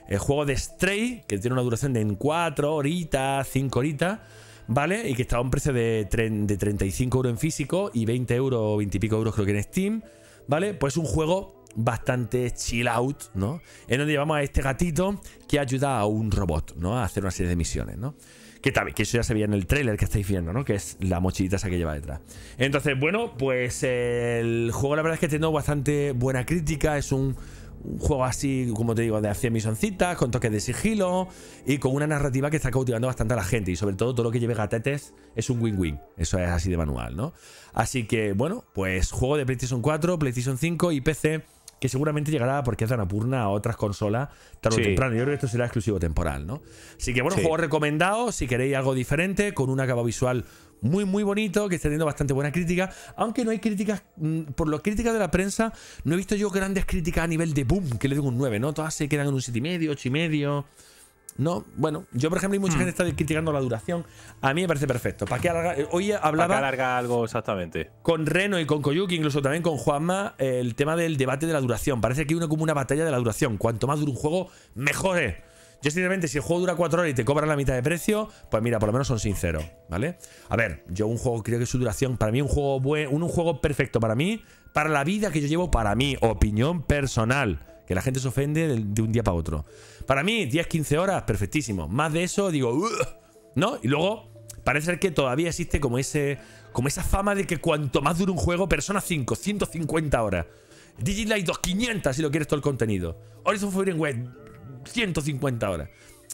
El juego de Stray, que tiene una duración de cuatro horitas, cinco horitas, ¿vale? Y que está a un precio de, de treinta y cinco euros en físico y veinte euros, veinte y pico euros creo que en Steam, ¿vale? Pues un juego... bastante chill out, ¿no? En donde llevamos a este gatito que ayuda a un robot, ¿no? A hacer una serie de misiones, ¿no? Que tal, que eso ya se veía en el tráiler que estáis viendo, ¿no? Que es la mochilita esa que lleva detrás. Entonces, bueno, pues el juego la verdad es que tiene bastante buena crítica. Es un, un juego así, como te digo, de acción misioncitas, con toques de sigilo y con una narrativa que está cautivando bastante a la gente. Y sobre todo, todo lo que lleve gatetes es un win-win. Eso es así de manual, ¿no? Así que, bueno, pues juego de PlayStation cuatro, PlayStation cinco y P C, que seguramente llegará, porque es de Anapurna, a otras consolas tarde sí. o temprano. Yo creo que esto será exclusivo temporal, ¿no? Así que bueno, sí, juego recomendado si queréis algo diferente, con un acabado visual muy muy bonito, que está teniendo bastante buena crítica, aunque no hay críticas, por las críticas de la prensa, no he visto yo grandes críticas a nivel de boom, que le digo un nueve, ¿no? Todas se quedan en un siete y medio, ocho y medio. No, bueno, yo por ejemplo, hay mucha hmm. gente que está criticando la duración. A mí me parece perfecto. ¿Para qué alargar? Hoy hablaba. ¿Para qué alargar algo exactamente? Con Reno y con Koyuki, incluso también con Juanma, el tema del debate de la duración. Parece que hay una, como una batalla de la duración. Cuanto más dure un juego, mejor es. Yo, sinceramente, si el juego dura cuatro horas y te cobran la mitad de precio, pues mira, por lo menos son sinceros, ¿vale? A ver, yo un juego, creo que su duración, para mí, un juego buen, un, un juego perfecto para mí, para la vida que yo llevo, para mí, opinión personal. Que la gente se ofende de un día para otro. Para mí, diez, quince horas, perfectísimo. Más de eso, digo, uh, ¿no? Y luego, parece ser que todavía existe como ese, como esa fama de que cuanto más dure un juego, Persona cinco, ciento cincuenta horas. Digital dos, quinientas si lo quieres todo el contenido. Horizon Forbidden West, ciento cincuenta horas.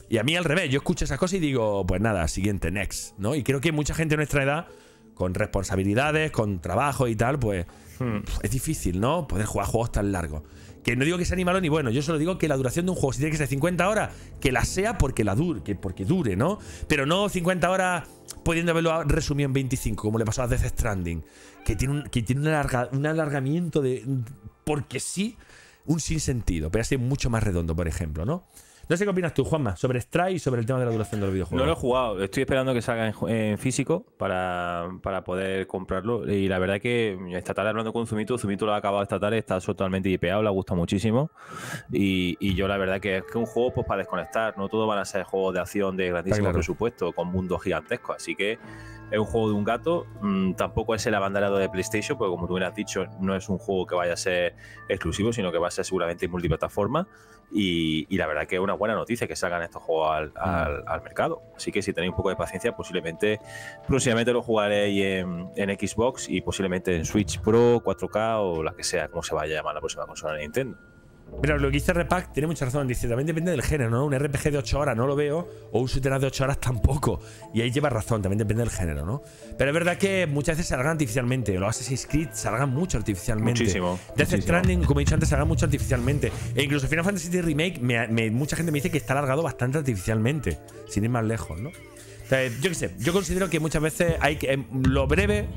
Y a mí al revés, yo escucho esas cosas y digo, pues nada, siguiente, next, ¿no? Y creo que mucha gente de nuestra edad, con responsabilidades, con trabajo y tal, pues hmm. es difícil, ¿no? Poder jugar juegos tan largos. Que no digo que sea ni malo ni bueno, yo solo digo que la duración de un juego, si tiene que ser cincuenta horas, que la sea porque la dure, que porque dure, ¿no? Pero no cincuenta horas pudiendo haberlo resumido en veinticinco, como le pasó a Death Stranding, que tiene un, que tiene un, alarga, un alargamiento de... porque sí, un sinsentido. Podría ser mucho más redondo, por ejemplo, ¿no? No sé qué opinas tú, Juanma, sobre Stray y sobre el tema de la duración de los videojuegos. No lo he jugado, estoy esperando que salga en, en físico para, para poder comprarlo. Y la verdad es que esta tarde hablando con Zumito, Zumito lo ha acabado esta tarde, está totalmente hipeado, le ha gustado muchísimo. Y, y yo la verdad que es que un juego pues para desconectar, no todo van a ser juegos de acción de grandísimo claro. presupuesto, con mundos gigantescos. Así que es un juego de un gato, mmm, tampoco es el abanderado de PlayStation, porque como tú bien has dicho, no es un juego que vaya a ser exclusivo, sino que va a ser seguramente multiplataforma. Y, y la verdad que es una buena noticia que salgan estos juegos al, al, al mercado. Así que si tenéis un poco de paciencia, posiblemente próximamente lo jugaré en, en Xbox y posiblemente en Switch Pro, cuatro K o la que sea, como se vaya a llamar la próxima consola de Nintendo. Pero lo que dice Repack tiene mucha razón. Dice, también depende del género, ¿no? Un R P G de ocho horas no lo veo, o un shooter de ocho horas tampoco. Y ahí lleva razón, también depende del género, ¿no? Pero es verdad que muchas veces salgan artificialmente. Los Assassin's Creed salgan mucho artificialmente. Muchísimo. Death Stranding, como he dicho antes, salgan mucho artificialmente. E incluso Final Fantasy siete Remake, me, me, mucha gente me dice que está alargado bastante artificialmente, sin ir más lejos, ¿no? O sea, yo qué sé, yo considero que muchas veces hay que, eh, lo breve...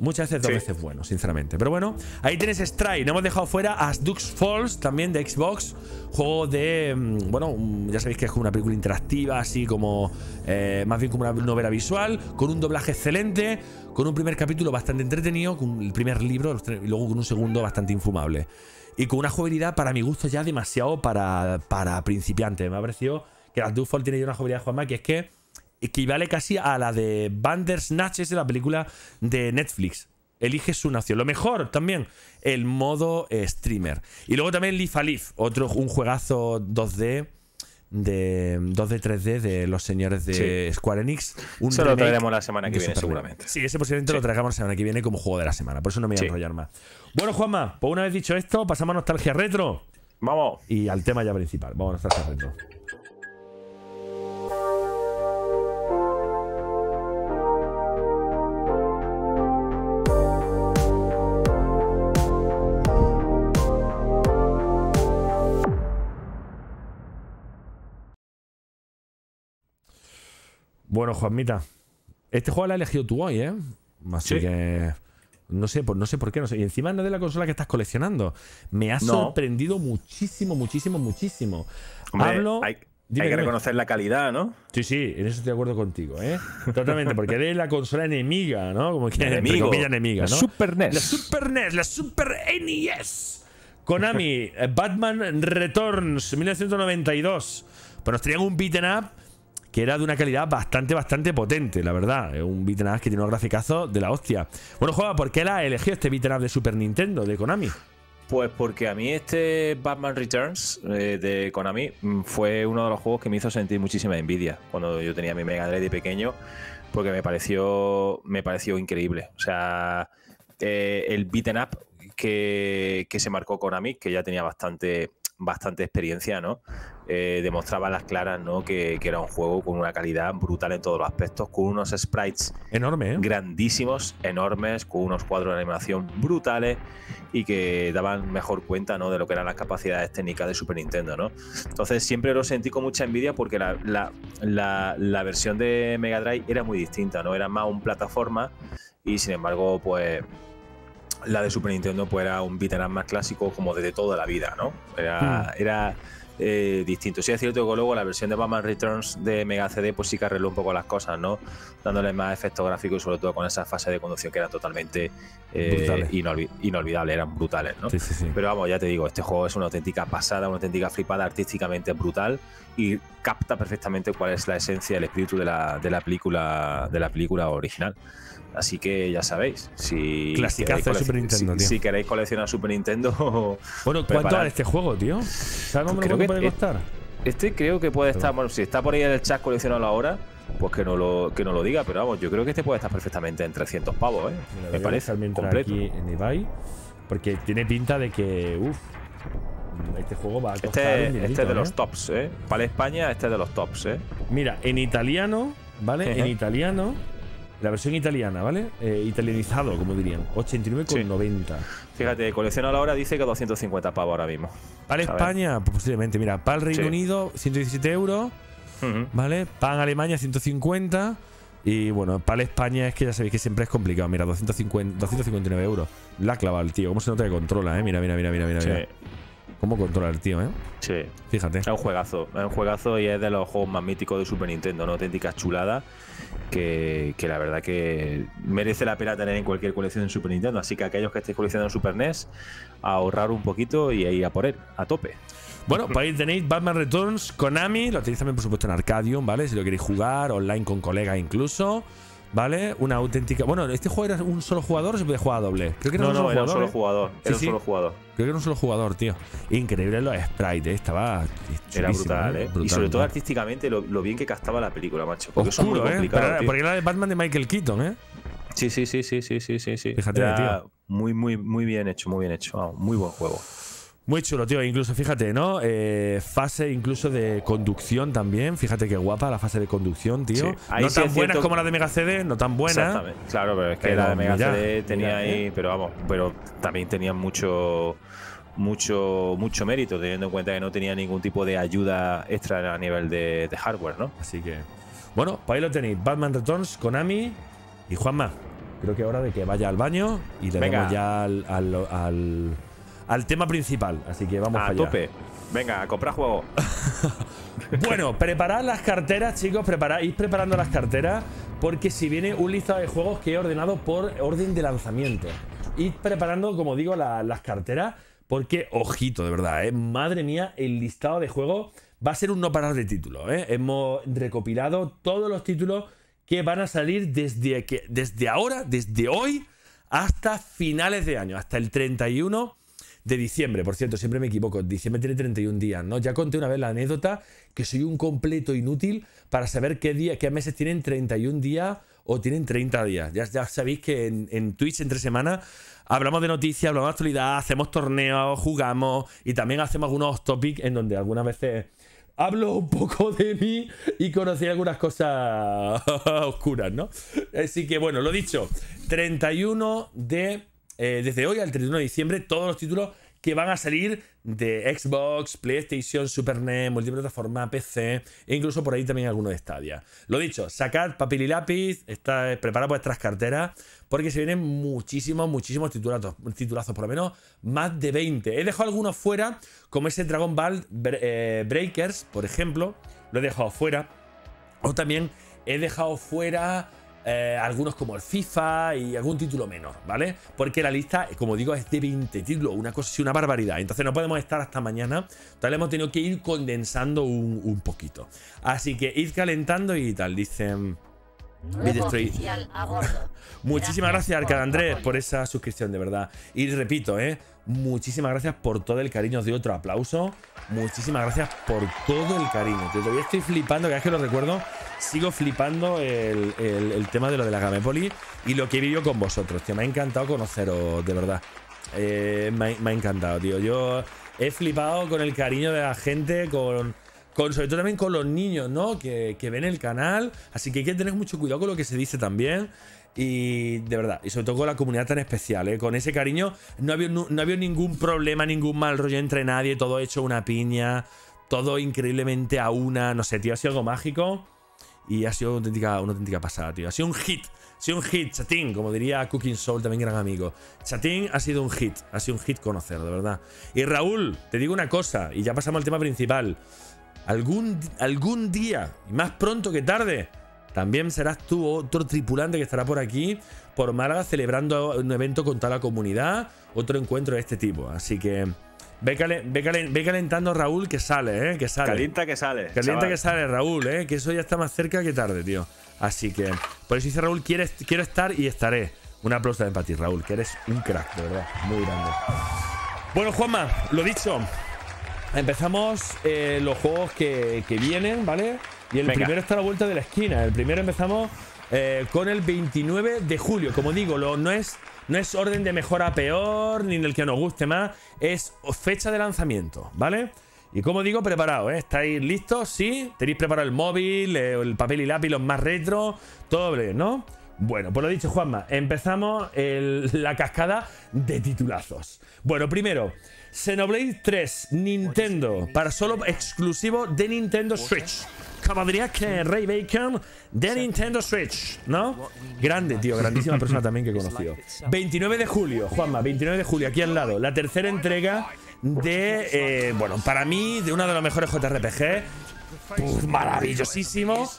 muchas veces, dos sí. veces bueno, sinceramente. Pero bueno, ahí tienes Stray. No hemos dejado fuera As Dusk Falls, también de Xbox. Juego de, bueno, ya sabéis que es como una película interactiva, así como eh, más bien como una novela visual, con un doblaje excelente, con un primer capítulo bastante entretenido, con el primer libro y luego con un segundo bastante infumable, y con una jugabilidad para mi gusto ya demasiado para, para principiantes. Me ha parecido que As Dusk Falls tiene ya una jugabilidad, Juanma, que es que equivale casi a la de Bandersnatch, es de la película de Netflix. Eliges una opción. Lo mejor también, el modo eh, streamer. Y luego también Leaf a Leaf, otro, un juegazo dos D de dos D tres D de los señores de sí. Square Enix. Un Eso lo traeremos la semana que viene, seguramente. Sí, ese posiblemente sí. lo traigamos la semana que viene como juego de la semana. Por eso no me voy a sí. enrollar más. Bueno, Juanma, pues una vez dicho esto, pasamos a Nostalgia Retro. Vamos. Y al tema ya principal. Vamos a Nostalgia Retro. Bueno, Juanmita, este juego lo has elegido tú hoy, ¿eh? Así sí. que no sé, no sé por qué, no sé. Y encima no es de la consola que estás coleccionando. Me ha no. sorprendido muchísimo, muchísimo, muchísimo. Hombre, Hablo... Hay, dime, hay que reconocer dime. la calidad, ¿no? Sí, sí, en eso estoy de acuerdo contigo, ¿eh? Totalmente, porque eres la consola enemiga, ¿no? Como que enemigo. enemiga, ¿no? La Super N E S. La Super N E S, la Super N E S. Konami, Batman Returns, mil novecientos noventa y dos. Pues nos traían un beat'em up que era de una calidad bastante, bastante potente, la verdad. Un beat'em up que tiene unos graficazos de la hostia. Bueno, Juanma, ¿por qué la eligió este beat'em up de Super Nintendo, de Konami? Pues porque a mí este Batman Returns eh, de Konami fue uno de los juegos que me hizo sentir muchísima envidia cuando yo tenía mi Mega Drive de pequeño, porque me pareció, me pareció increíble. O sea, eh, el beat'em up que, que se marcó Konami, que ya tenía bastante... bastante experiencia, ¿no? Eh, demostraba a las claras, ¿no? Que, que era un juego con una calidad brutal en todos los aspectos, con unos sprites enormes, ¿eh? grandísimos, enormes, con unos cuadros de animación brutales y que daban mejor cuenta, ¿no? De lo que eran las capacidades técnicas de Super Nintendo, ¿no? Entonces siempre lo sentí con mucha envidia porque la, la, la, la versión de Mega Drive era muy distinta, ¿no? Era más un plataforma y sin embargo, pues... la de Super Nintendo pues era un beat'em up más clásico como desde toda la vida, ¿no? Era, mm. era eh, distinto. Sí es cierto que luego la versión de Batman Returns de Mega C D pues sí que arregló un poco las cosas, ¿no? Dándole más efectos gráficos y sobre todo con esa fase de conducción que eran totalmente eh, inolvi inolvidables, eran brutales, ¿no? Sí, sí, sí. Pero vamos, ya te digo, este juego es una auténtica pasada, una auténtica flipada, artísticamente brutal y capta perfectamente cuál es la esencia, el espíritu de la, de la, película, de la película original. Así que ya sabéis, si clasicazo de Super Nintendo, si, tío. si queréis coleccionar Super Nintendo... Bueno, ¿cuánto vale este juego, tío? ¿Sabes cómo lo puede costar? Este creo que puede estar... Bueno, si está por ahí en el chat coleccionado ahora, pues que no lo, que no lo diga. Pero vamos, yo creo que este puede estar perfectamente en trescientos pavos, ¿eh? Me, me parece completo. Aquí en eBay, porque tiene pinta de que... Uf, Este juego va a costar este, un dinerito, este es de ¿eh? los tops, ¿eh? Para España, este es de los tops, ¿eh? Mira, en italiano, ¿vale? En italiano, la versión italiana, ¿vale? Eh, italianizado, como dirían, ochenta y nueve con noventa. Sí. Fíjate, colección a la hora dice que doscientos cincuenta pavos ahora mismo. Para España, pues, posiblemente, mira, para el Reino sí. Unido, ciento diecisiete euros, uh-huh. ¿vale? Para Alemania, ciento cincuenta. Y bueno, para España es que ya sabéis que siempre es complicado. Mira, doscientos cincuenta, doscientos cincuenta y nueve euros. La clava el tío, cómo se nota que controla, ¿eh? Mira, mira, mira, mira, mira. Sí. mira. Cómo controla el tío, ¿eh? Sí. Fíjate. Es un juegazo, es un juegazo y es de los juegos más míticos de Super Nintendo, una auténtica chulada que, que la verdad que merece la pena tener en cualquier colección de Super Nintendo. Así que aquellos que estéis coleccionando Super N E S, ahorrar un poquito y ahí a por él, a tope. Bueno, por ahí tenéis Batman Returns, Konami, lo tenéis también por supuesto en Arcadium, ¿vale? Si lo queréis jugar, online con colegas incluso, ¿vale? Una auténtica... Bueno, ¿este juego era un solo jugador o se puede jugar a doble? Creo que era no, un solo no, jugador, era un solo jugador. ¿eh? Era sí, un solo sí. jugador. Creo que era un solo jugador, tío. Increíble los sprites, ¿eh? Estaba... Era brutal, ¿eh? ¿eh? Brutal, y sobre todo brutal. artísticamente lo, lo bien que castaba la película, macho. Porque Oscuro, eso es muy ¿eh? Para, porque era de Batman de Michael Keaton, ¿eh? Sí, sí, sí, sí, sí, sí, sí. Fíjate, era, tío. Muy, muy, muy bien hecho, muy bien hecho. Vamos, muy buen juego. Muy chulo, tío. Incluso, fíjate, ¿no? Eh, fase incluso de conducción también. Fíjate qué guapa la fase de conducción, tío. Sí. No sí tan buenas como la de Mega C D, no tan buena. Exactamente. Claro, pero es que pero la de Mega mira, C D tenía mira, ahí… Pero vamos, pero también tenía mucho, mucho, mucho mérito, teniendo en cuenta que no tenía ningún tipo de ayuda extra a nivel de, de hardware, ¿no? Así que… Bueno, pues ahí lo tenéis. Batman Returns, Konami y Juanma. Creo que es hora de que vaya al baño y le Venga. damos ya al… al, al Al tema principal, así que vamos a allá. tope. Venga, a comprar juego. Bueno, preparad las carteras, chicos. Preparad, ir preparando las carteras. Porque si viene un listado de juegos que he ordenado por orden de lanzamiento. Id preparando, como digo, la, las carteras. Porque, ojito, de verdad, ¿eh? Madre mía, el listado de juegos va a ser un no parar de títulos, ¿eh? Hemos recopilado todos los títulos que van a salir desde, que, desde ahora, desde hoy, hasta finales de año, hasta el treinta y uno de diciembre, por cierto, siempre me equivoco. Diciembre tiene treinta y un días, ¿no? Ya conté una vez la anécdota que soy un completo inútil para saber qué día, qué meses tienen treinta y un días o tienen treinta días. Ya, ya sabéis que en, en Twitch, entre semanas, hablamos de noticias, hablamos de actualidad, hacemos torneos, jugamos y también hacemos algunos topics en donde algunas veces hablo un poco de mí y conocí algunas cosas oscuras, ¿no? Así que, bueno, lo dicho, treinta y uno de... Eh, desde hoy al treinta y uno de diciembre, todos los títulos que van a salir de Xbox, PlayStation, Super N E S, multiplataforma, P C, e incluso por ahí también algunos de Stadia. Lo dicho, sacad papel y lápiz, está, preparad vuestras carteras, porque se vienen muchísimos, muchísimos titulazos, titulazos, por lo menos más de veinte. He dejado algunos fuera, como ese Dragon Ball eh, Breakers, por ejemplo, lo he dejado fuera. O también he dejado fuera... Eh, algunos como el FIFA y algún título menor, ¿vale? Porque la lista, como digo, es de veinte títulos, una cosa así, una barbaridad. Entonces no podemos estar hasta mañana, tal vez hemos tenido que ir condensando un, un poquito. Así que ir calentando y tal, dicen... Muchísimas gracias, Arcade Andrés, por esa suscripción, de verdad. Y repito, ¿eh? Muchísimas gracias por todo el cariño. Os doy otro aplauso. Muchísimas gracias por todo el cariño. Todavía estoy flipando, que es que lo recuerdo. Sigo flipando el, el, el tema de lo de la Gamépolis y lo que he vivido con vosotros, tío. Me ha encantado conoceros, de verdad. Eh, me, me ha encantado, tío. Yo he flipado con el cariño de la gente, con... Con, sobre todo también con los niños, ¿no? Que, que ven el canal. Así que hay que tener mucho cuidado con lo que se dice también. Y de verdad, y sobre todo con la comunidad tan especial, ¿eh? Con ese cariño no había, no, no había ningún problema, ningún mal rollo entre nadie. Todo hecho una piña, todo increíblemente a una. No sé, tío, ha sido algo mágico. Y ha sido una auténtica, una auténtica pasada, tío. Ha sido un hit, ha sido un hit, chatín. Como diría Cooking Soul, también gran amigo. Chatín ha sido un hit, ha sido un hit conocer, de verdad. Y Raúl, te digo una cosa, y ya pasamos al tema principal. Algún, algún día, más pronto que tarde, también serás tú otro tripulante que estará por aquí, por Málaga, celebrando un evento con toda la comunidad, otro encuentro de este tipo. Así que ve, calen, ve, calen, ve calentando, Raúl, que sale, ¿eh? Que sale. Calienta que sale. Calienta chaval. que sale, Raúl, ¿eh? Que eso ya está más cerca que tarde, tío. Así que, por eso dice Raúl, quiero, quiero estar y estaré. Un aplauso también para ti, Raúl, que eres un crack, de verdad, muy grande. Bueno, Juanma, lo dicho. Empezamos eh, los juegos que, que vienen, ¿vale? Y el Venga. primero está a la vuelta de la esquina. El primero empezamos eh, con el veintinueve de julio. Como digo, lo, no es No es orden de mejor a peor, ni en el que nos guste más. Es fecha de lanzamiento, ¿vale? Y como digo, preparado, ¿eh? ¿Estáis listos? Sí. Tenéis preparado el móvil, el papel y lápiz, los más retro, todo, ¿no? Bueno, pues lo dicho, Juanma, empezamos el, la cascada de titulazos. Bueno, primero, Xenoblade tres, Nintendo, para solo exclusivo de Nintendo Switch. Como diría que Ray Bacon de Nintendo Switch, ¿no? Grande, tío, grandísima persona también que he conocido. veintinueve de julio, Juanma, veintinueve de julio, aquí al lado, la tercera entrega de, eh, bueno, para mí, de una de las mejores J R P G. Pues maravillosísimo.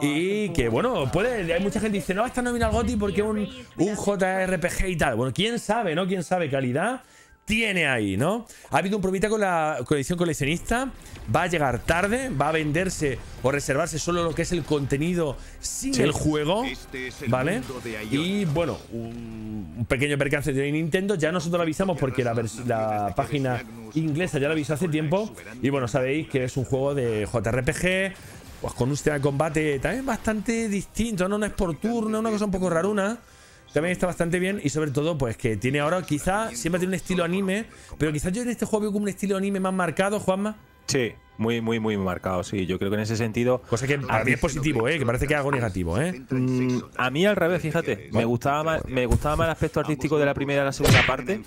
Y que bueno, puede, hay mucha gente que dice, no, esta no viene al GOTY porque es un, un J R P G y tal. Bueno, quién sabe, ¿no? Quién sabe, calidad tiene ahí, ¿no? Ha habido un problemita con la edición coleccionista. Va a llegar tarde, va a venderse o reservarse solo lo que es el contenido sin sí. el juego, este es el ¿vale? Y bueno, un, un pequeño percance de Nintendo. Ya nosotros lo avisamos porque la, la página inglesa ya lo avisó hace tiempo. Y bueno, sabéis que es un juego de J R P G, pues con un sistema de combate también bastante distinto, ¿no? No es por turno, una cosa un poco raruna. También está bastante bien y sobre todo pues que tiene ahora quizá, siempre tiene un estilo anime, pero quizás yo en este juego veo como un estilo anime más marcado, Juanma. Sí, muy, muy, muy marcado, sí. Yo creo que en ese sentido... Cosa que a mí es positivo, ¿eh? Que parece que es algo negativo, ¿eh? Mm, a mí al revés, fíjate. Me gustaba más, me gustaba más el aspecto artístico de la primera a la segunda parte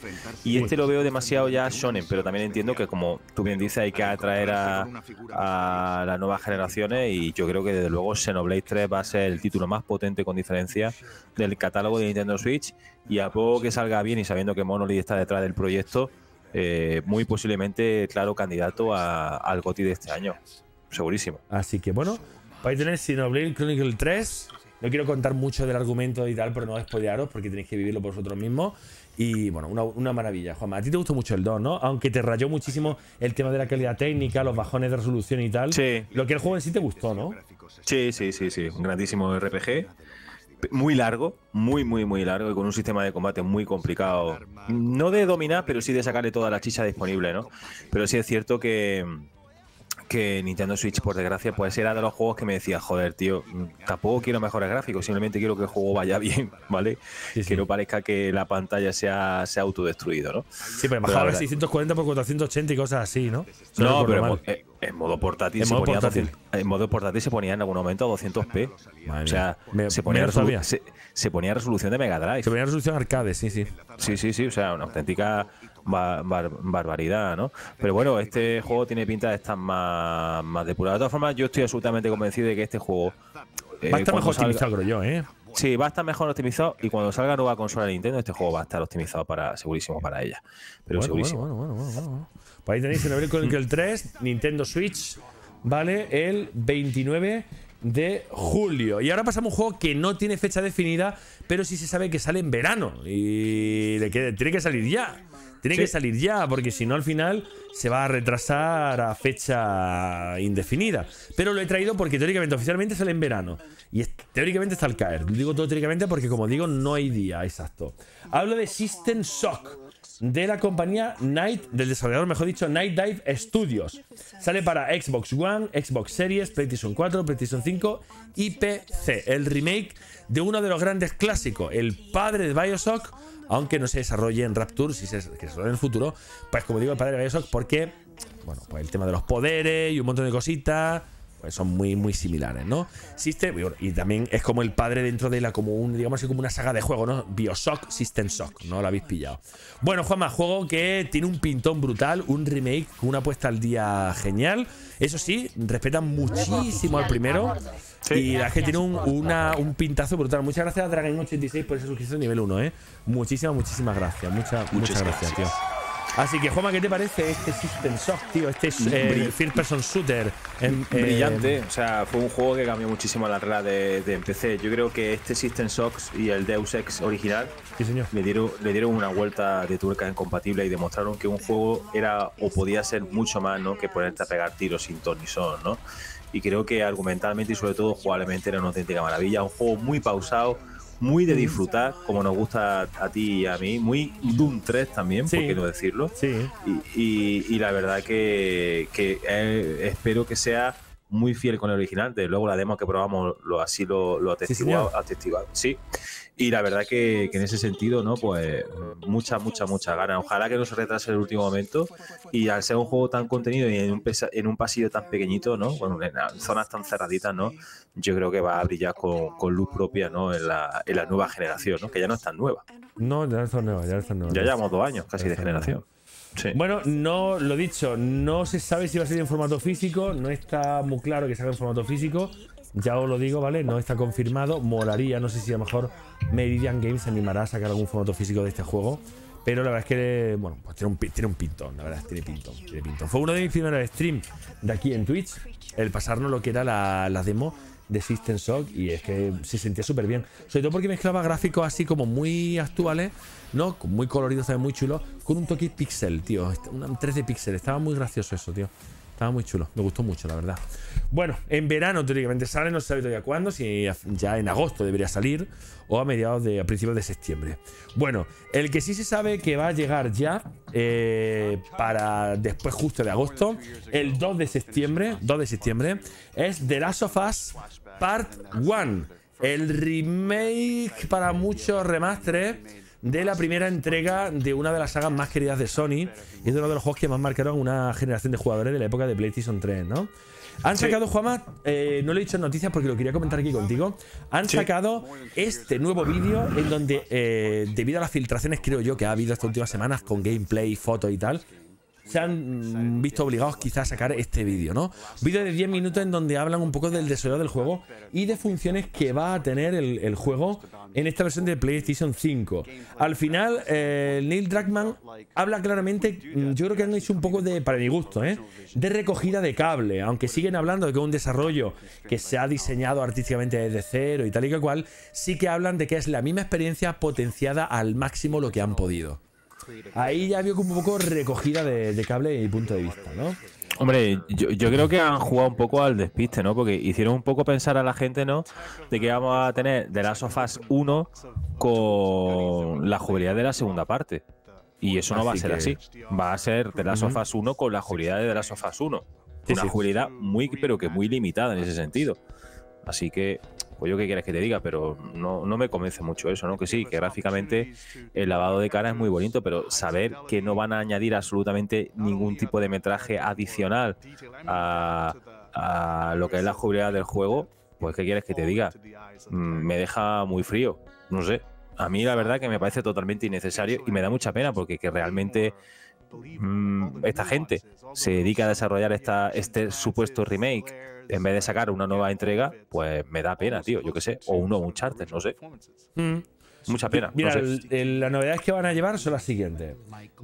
y este lo veo demasiado ya shonen, pero también entiendo que, como tú bien dices, hay que atraer a, a las nuevas generaciones y yo creo que desde luego Xenoblade tres va a ser el título más potente con diferencia del catálogo de Nintendo Switch y a poco que salga bien y sabiendo que Monolith está detrás del proyecto, Eh, muy posiblemente, claro, candidato a, al GOTY de este año. Segurísimo. Así que, bueno, vais a tener Xenoblade Chronicle tres. No quiero contar mucho del argumento y tal, pero no spoilearos porque tenéis que vivirlo por vosotros mismos. Y, bueno, una, una maravilla. Juanma, a ti te gustó mucho el dos, ¿no? Aunque te rayó muchísimo el tema de la calidad técnica, los bajones de resolución y tal. Sí. Lo que el juego en sí te gustó, ¿no? Sí, sí, sí, sí. Un grandísimo R P G. Muy largo, muy, muy, muy largo y con un sistema de combate muy complicado. No de dominar, pero sí de sacarle toda la chicha disponible, ¿no? Pero sí es cierto que, que Nintendo Switch, por desgracia, pues era de los juegos que me decía, joder, tío, tampoco quiero mejores gráficos, simplemente quiero que el juego vaya bien, ¿vale? Sí, sí. Que no parezca que la pantalla sea, sea autodestruido, ¿no? Sí, pero bajaba a seiscientos cuarenta por cuatrocientos ochenta y cosas así, ¿no? No, no pero en, en modo portátil en se modo ponía portátil. doscientos, en modo portátil se ponía en algún momento a doscientos p. Madre o sea, me, se, ponía resolu, se, se ponía resolución de Mega Drive. Se ponía resolución arcade, sí, sí. Sí, sí, sí, o sea, una auténtica bar, bar, barbaridad, ¿no? Pero bueno, este juego tiene pinta de estar más, más depurado. De todas formas, yo estoy absolutamente convencido de que este juego... Eh, va a estar mejor salga, optimizado, creo yo, ¿eh? Sí, va a estar mejor optimizado y cuando salga nueva consola de Nintendo, este juego va a estar optimizado para segurísimo para ella. Pero bueno, segurísimo. Bueno, bueno, bueno, bueno, bueno. Pues ahí tenéis en abril con el tres, Nintendo Switch, ¿vale? El veintinueve de julio. Y ahora pasamos a un juego que no tiene fecha definida, pero sí se sabe que sale en verano. Y le queda, tiene que salir ya. Tiene sí. que salir ya, porque si no al final se va a retrasar a fecha indefinida. Pero lo he traído porque teóricamente, oficialmente sale en verano. Y teóricamente está al caer. Digo todo teóricamente porque, como digo, no hay día exacto. Hablo de System Shock, de la compañía Night, del desarrollador, mejor dicho, Night Dive Studios. Sale para Xbox One, Xbox Series, PlayStation cuatro, PlayStation cinco y P C. El remake de uno de los grandes clásicos, el padre de Bioshock, aunque no se desarrolle en Rapture, si se desarrolla en el futuro, pues como digo, el padre de Bioshock, porque, bueno, pues el tema de los poderes y un montón de cositas son muy muy similares, ¿no? System, y también es como el padre dentro de la, como un, digamos así, como una saga de juego, ¿no? Bioshock, System Shock, ¿no? Lo habéis pillado. Bueno, Juanma, juego que tiene un pintón brutal, un remake, una puesta al día genial. Eso sí, respetan muchísimo al primero. Sí. Y la gente tiene un, una, un pintazo brutal. Muchas gracias a Dragon ochenta y seis por esa suscripción nivel uno, ¿eh? Muchísimas, muchísimas gracias. Mucha, muchas muchas gracias, gracias, tío. Así que, Juanma, ¿qué te parece este System Shock, tío? Este es eh, First Person Shooter. En, brillante. Eh, o sea, fue un juego que cambió muchísimo la regla de, de P C. Yo creo que este System Shock y el Deus Ex original sí, señor. Le, dieron, le dieron una vuelta de tuerca incompatible y demostraron que un juego era o podía ser mucho más, ¿no? Que ponerte a pegar tiros sin ton ni son, ¿no? Y creo que argumentalmente y sobre todo jugablemente era una auténtica maravilla. Un juego muy pausado, muy de disfrutar, como nos gusta a ti y a mí, muy Doom tres también, sí, por qué no decirlo, sí. y, y, y la verdad que, que eh, espero que sea muy fiel con el original. Desde luego la demo que probamos lo, así lo, lo atestiguado, sí, atestiguado. Sí. Y la verdad que, que en ese sentido, ¿no? Pues mucha, mucha, mucha gana. Ojalá que no se retrase el último momento. Y al ser un juego tan contenido y en un, pesa, en un pasillo tan pequeñito, ¿no? Bueno, en zonas tan cerraditas, ¿no? Yo creo que va a brillar con, con luz propia, ¿no? En la, en la nueva generación, ¿no? Que ya no es tan nueva. No, ya no es tan nueva, ya no es tan nueva. Ya llevamos dos años casi de generación. Sí. Bueno, no lo dicho, no se sabe si va a ser en formato físico, no está muy claro que salga en formato físico, ya os lo digo, ¿vale? No está confirmado, molaría, no sé si a lo mejor Meridian Games se animará a sacar algún formato físico de este juego, pero la verdad es que, bueno, pues tiene un, tiene un pintón, la verdad, tiene pintón, tiene pintón. Fue uno de mis primeros streams de aquí en Twitch, el pasarnos lo que era la, la demo de System Shock, y es que se sentía súper bien, sobre todo porque mezclaba gráficos así como muy actuales, ¿no? Muy coloridos también, muy chulos, con un toque pixel, tío, un tres de píxeles, estaba muy gracioso eso, tío, estaba muy chulo, me gustó mucho, la verdad. Bueno, en verano teóricamente sale, no se sabe todavía cuándo, si ya en agosto debería salir o a mediados de, a principios de septiembre. Bueno, el que sí se sabe que va a llegar ya eh, para después justo de agosto, el dos de septiembre, dos de septiembre, es The Last of Us Part uno, el remake para muchos remasteres de la primera entrega de una de las sagas más queridas de Sony, y es de uno de los juegos que más marcaron una generación de jugadores de la época de PlayStation tres, ¿no? Han sacado, sí. Juanma, eh, no lo he dicho en noticias porque lo quería comentar aquí contigo, han sí. sacado este nuevo vídeo en donde, eh, debido a las filtraciones, creo yo, que ha habido estas últimas semanas con gameplay, fotos y tal, se han visto obligados quizás a sacar este vídeo, ¿no? Vídeo de diez minutos en donde hablan un poco del desarrollo del juego y de funciones que va a tener el, el juego en esta versión de PlayStation cinco. Al final, eh, Neil Druckmann habla claramente, yo creo que han hecho un poco de, para mi gusto, ¿eh? de recogida de cable, aunque siguen hablando de que es un desarrollo que se ha diseñado artísticamente desde cero y tal y que cual, sí que hablan de que es la misma experiencia potenciada al máximo lo que han podido. Ahí ya vio como un poco recogida de, de cable y punto de vista, ¿no? Hombre, yo, yo creo que han jugado un poco al despiste, ¿no? Porque hicieron un poco pensar a la gente, ¿no? De que vamos a tener The Last of Us uno con la jugabilidad de la segunda parte. Y eso no va a ser así. Va a ser The Last of Us uno con la jugabilidad de The Last of Us uno. Una jugabilidad muy, pero que muy limitada en ese sentido. Así que... pues yo qué quieres que te diga, pero no, no me convence mucho eso, ¿no? Que sí, que gráficamente el lavado de cara es muy bonito, pero saber que no van a añadir absolutamente ningún tipo de metraje adicional a, a lo que es la jugabilidad del juego, pues qué quieres que te diga, me deja muy frío, no sé. A mí la verdad que me parece totalmente innecesario y me da mucha pena porque que realmente... esta gente se dedica a desarrollar esta, este supuesto remake en vez de sacar una nueva entrega, pues me da pena, tío, yo qué sé, o uno, un charter, no sé. Mm. Mucha pena. Mira, no sé. Las novedades que van a llevar son las siguientes.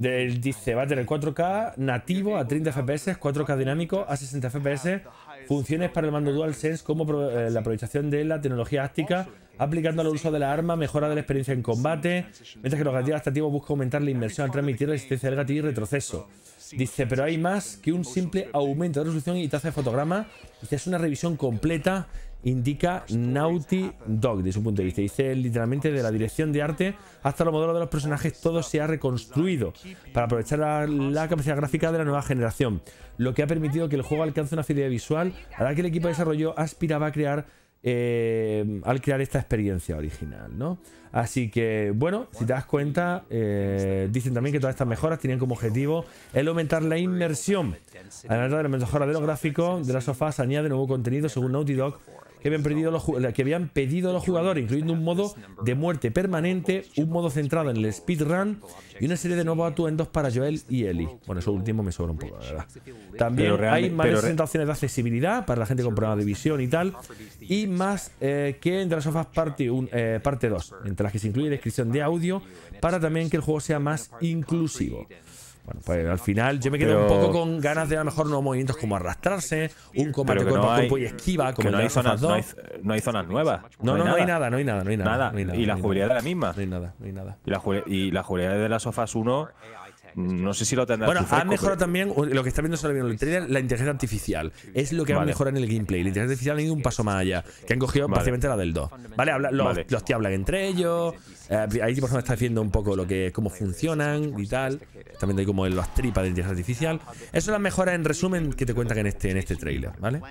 Él dice, va a tener cuatro K nativo a treinta F P S, cuatro K dinámico a sesenta F P S, funciones para el mando DualSense como pro, eh, la aprovechación de la tecnología áptica, aplicando al uso de la arma, mejora de la experiencia en combate, mientras que los gatillos adaptativos buscan aumentar la inmersión al transmitir resistencia del gatillo y retroceso. Dice, pero hay más que un simple aumento de resolución y tasa de fotograma. Dice, es una revisión completa, indica Naughty Dog, de su punto de vista. Dice, literalmente, de la dirección de arte hasta los modelos de los personajes, todo se ha reconstruido para aprovechar la, la capacidad gráfica de la nueva generación, lo que ha permitido que el juego alcance una fidelidad visual a la que el equipo de desarrollo aspiraba a crear Eh, al crear esta experiencia original, ¿no? Así que, bueno, si te das cuenta, eh, dicen también que todas estas mejoras tenían como objetivo el aumentar la inmersión. Además de la mejora de los gráficos, de las sofás añade nuevo contenido según Naughty Dog que habían pedido los, que habían pedido los jugadores, incluyendo un modo de muerte permanente, un modo centrado en el speedrun y una serie de nuevos atuendos para Joel y Ellie. Bueno, eso último me sobra un poco, la verdad. También hay más de sesenta opciones de accesibilidad para la gente con problemas de visión y tal, y más eh, que en The Last of Us Parte dos, entre las que se incluye descripción de audio para también que el juego sea más inclusivo. Bueno, pues al final yo me quedo pero, un poco con ganas de a lo mejor nuevos movimientos como arrastrarse, un combate cuerpo no a cuerpo y esquiva, como no hay, zonas, no, hay, no hay zonas nuevas. No, no, no hay nada, no hay nada, no hay nada. nada. No hay nada, y la jugabilidad es la misma. No hay nada, no hay nada. Y la, y la jugabilidad de las sofás uno No sé si lo tendrá. Bueno, han mejorado también, lo que está viendo ahora mismo en el trailer, la inteligencia artificial. Es lo que vale. han mejorado en el gameplay. La inteligencia artificial ha ido un paso más allá. Que han cogido vale. básicamente la del dos. Vale, Habla, los, vale. los tíos hablan entre ellos. Eh, ahí por ejemplo está viendo un poco lo que, cómo funcionan y tal. También hay como las tripas de inteligencia artificial. Eso es la mejora en resumen que te cuentan en este, en este trailer, ¿vale?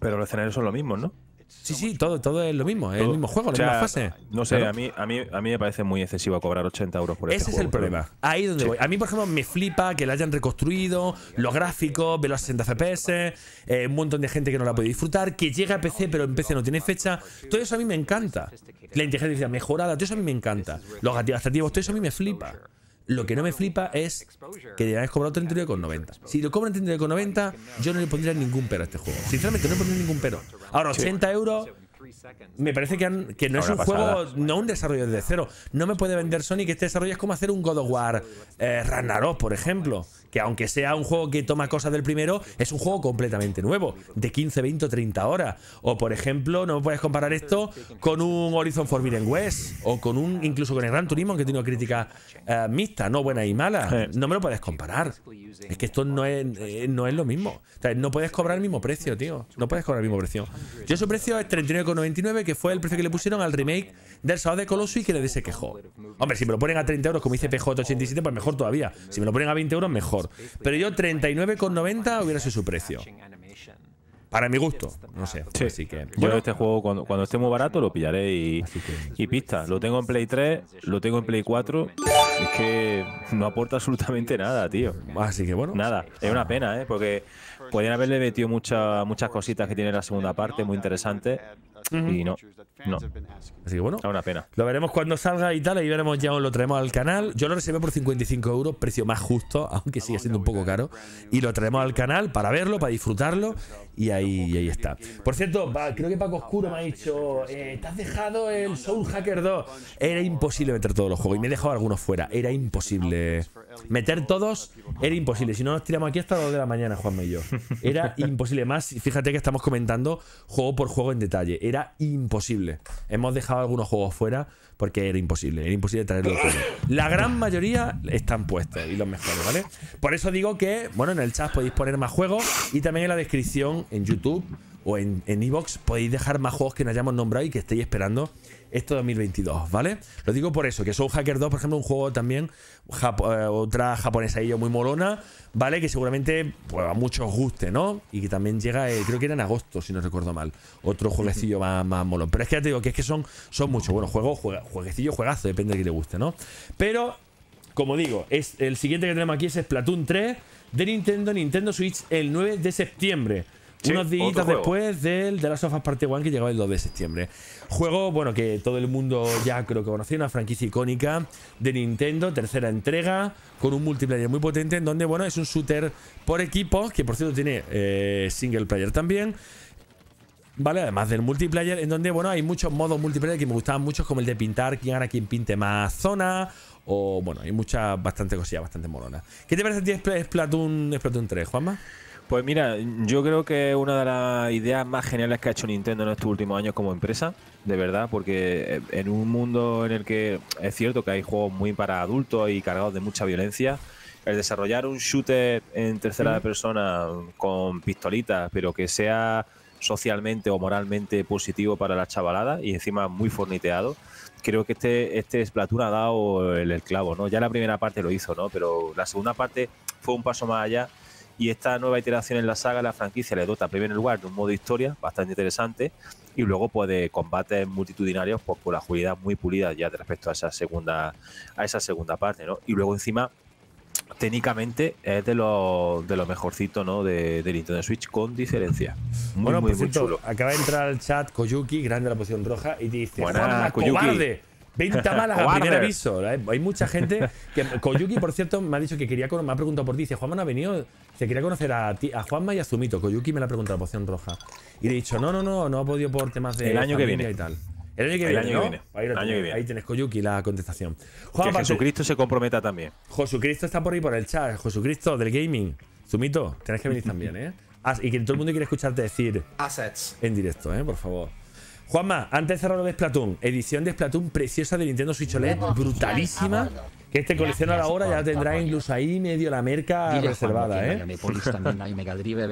Pero los escenarios son los mismos, ¿no? Sí, sí, todo, todo es lo mismo, es todo. el mismo juego, la o sea, misma fase. No sé, claro. a, mí, a, mí, a mí me parece muy excesivo cobrar ochenta euros por Ese este es juego, el problema, pero... ahí es donde sí. voy. A mí, por ejemplo, me flipa que la hayan reconstruido, los gráficos, velo a sesenta F P S, eh, un montón de gente que no la puede disfrutar, que llega a P C pero en P C no tiene fecha. Todo eso a mí me encanta. La inteligencia mejorada, todo eso a mí me encanta. Los activos, todo eso a mí me flipa. Lo que no me flipa es que debáis cobrar treinta y nueve con noventa. Si lo cobran treinta y nueve con noventa, yo no le pondría ningún pero a este juego. Sinceramente, no le pondría ningún pero. Ahora, ochenta euros, me parece que, han, que no es un juego, no un desarrollo desde cero. No me puede vender Sony que este desarrollo es como hacer un God of War eh, Ragnarok, por ejemplo. Que aunque sea un juego que toma cosas del primero, es un juego completamente nuevo, de quince, veinte o treinta horas. O, por ejemplo, no me puedes comparar esto con un Horizon Forbidden West, o con un, incluso con el Gran Turismo, aunque tiene una crítica eh, mixta, no buena y mala. No me lo puedes comparar. Es que esto no es, eh, no es lo mismo. O sea, no puedes cobrar el mismo precio, tío. No puedes cobrar el mismo precio. Yo su precio es treinta y nueve con noventa y nueve, que fue el precio que le pusieron al remake del Shadow de Colossus y que le se quejó. Hombre, si me lo ponen a treinta euros, como dice P J ochenta y siete, pues mejor todavía. Si me lo ponen a veinte euros, mejor. Pero yo treinta y nueve con noventa hubiera sido su precio. Para mi gusto, no sé. Sí. Así que, yo bueno, este juego cuando, cuando esté muy barato lo pillaré y, y pista. Lo tengo en Play tres, lo tengo en Play cuatro. Es que no aporta absolutamente nada, tío. Así que bueno. Nada. Es una pena, ¿eh? Porque podrían haberle metido mucha, muchas cositas que tiene la segunda parte, muy interesante. Uh-huh. Y no, no. Así que bueno, es una pena. Lo veremos cuando salga y tal. Y veremos, ya os lo traemos al canal. Yo lo reservé por cincuenta y cinco euros, precio más justo, aunque sigue siendo un poco caro. Y lo traemos al canal para verlo, para disfrutarlo. Y ahí, y ahí está. Por cierto, creo que Paco Oscuro me ha dicho: eh, te has dejado el Soul Hacker dos. Era imposible meter todos los juegos. Y me he dejado algunos fuera. Era imposible. Meter todos era imposible. Si no, nos tiramos aquí hasta las dos de la mañana, Juanma y yo. Era imposible. Más, fíjate que estamos comentando juego por juego en detalle. Era imposible. Hemos dejado algunos juegos fuera porque era imposible. Era imposible traerlos todos. La gran mayoría están puestos y los mejores, ¿vale? Por eso digo que, bueno, en el chat podéis poner más juegos y también en la descripción, en YouTube o en iVoox, podéis dejar más juegos que nos hayamos nombrado y que estéis esperando este dos mil veintidós, ¿vale? Lo digo por eso, que Soul Hacker dos, por ejemplo, un juego también, japo eh, otra japonesa y yo muy molona, ¿vale? Que seguramente pues, a muchos guste, ¿no? Y que también llega, eh, creo que era en agosto, si no recuerdo mal. Otro jueguecillo más, más molón. Pero es que ya te digo que es que son, son muchos. Bueno, juegos, juega, jueguecillo, juegazo, depende de que le guste, ¿no? Pero, como digo, es, el siguiente que tenemos aquí es Splatoon tres de Nintendo, Nintendo Switch, el nueve de septiembre. Sí, unos días después del The Last of Us Parte uno, que llegaba el dos de septiembre. Juego, bueno, que todo el mundo ya creo que conocía, una franquicia icónica de Nintendo, tercera entrega, con un multiplayer muy potente, en donde, bueno, es un shooter por equipos, que por cierto tiene eh, single player también, ¿vale? Además del multiplayer, en donde, bueno, hay muchos modos multiplayer que me gustaban mucho, como el de pintar, quién gana, quién pinte más zona. O, bueno, hay muchas, bastante cosillas, bastante moronas. ¿Qué te parece a ti Splatoon tres, Juanma? Pues mira, yo creo que es una de las ideas más geniales que ha hecho Nintendo en estos últimos años como empresa, de verdad, porque en un mundo en el que es cierto que hay juegos muy para adultos y cargados de mucha violencia, el desarrollar un shooter en tercera persona con pistolitas, pero que sea socialmente o moralmente positivo para la chavalada y encima muy forniteado, creo que este, este Splatoon ha dado el, el clavo, ¿no? Ya la primera parte lo hizo, ¿no? Pero la segunda parte fue un paso más allá. Y esta nueva iteración en la saga, la franquicia le dota en primer lugar de un modo historia bastante interesante y luego pues, de combates multitudinarios pues, con la jugabilidad muy pulida ya respecto a esa segunda, a esa segunda parte, ¿no? Y luego encima, técnicamente, es de los de lo mejorcitos, ¿no? de, de Nintendo Switch, con diferencia. Muy, bueno, muy, por cierto, muy chulo. Acaba de entrar al chat Koyuki, grande de la Poción Roja, y dice: ¡Buena, cobarde! Venta mala, a primer aviso, ¿eh? Hay mucha gente que, Koyuki, por cierto, me ha dicho que quería, me ha preguntado por ti, dice, Juanma no ha venido, se quería conocer a, ti, a Juanma y a Zumito. Koyuki me la ha preguntado, Poción Roja, y le he dicho, no, no, no, no ha podido por temas de el año que viene y tal. El año que viene, año ¿no? que viene. Ahí, año tenés, que viene. Ahí tenés, Koyuki, la contestación. Juan, que Pate, Jesucristo se comprometa también. Jesucristo está por ahí por el chat, Jesucristo del gaming. Zumito, tenés que venir también, ¿eh? Ah, y que todo el mundo quiere escucharte decir assets en directo, ¿eh? Por favor. Juanma, antes de cerrar lo de Splatoon, edición de Splatoon preciosa de Nintendo Switch O L E D, brutalísima, Que este colecciona la hora ya tendrá incluso ahí medio la merca reservada, ¿eh?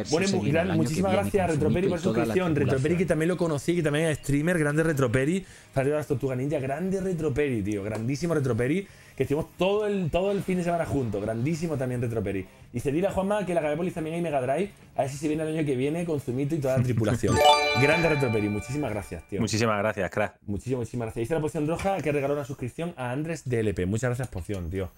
Bueno, muchísimas gracias a Retroperi por suscripción. Retroperi, que también lo conocí, que también es streamer, grande Retroperi. Salió de las Tortugas Ninja, grande Retroperi, tío. Grandísimo Retroperi. Que estuvimos todo el, todo el fin de semana juntos. Grandísimo también Retroperi. Y se dirá Juanma que la Gamépolis también hay Mega Drive. A ver si se viene el año que viene con Zumito y toda la tripulación. Grande Retroperi, muchísimas gracias, tío. Muchísimas gracias, crack. Muchísimas, muchísimas gracias. Y esta es la Poción Roja, que regaló una suscripción a Andrés D L P. Muchas gracias, Poción, tío.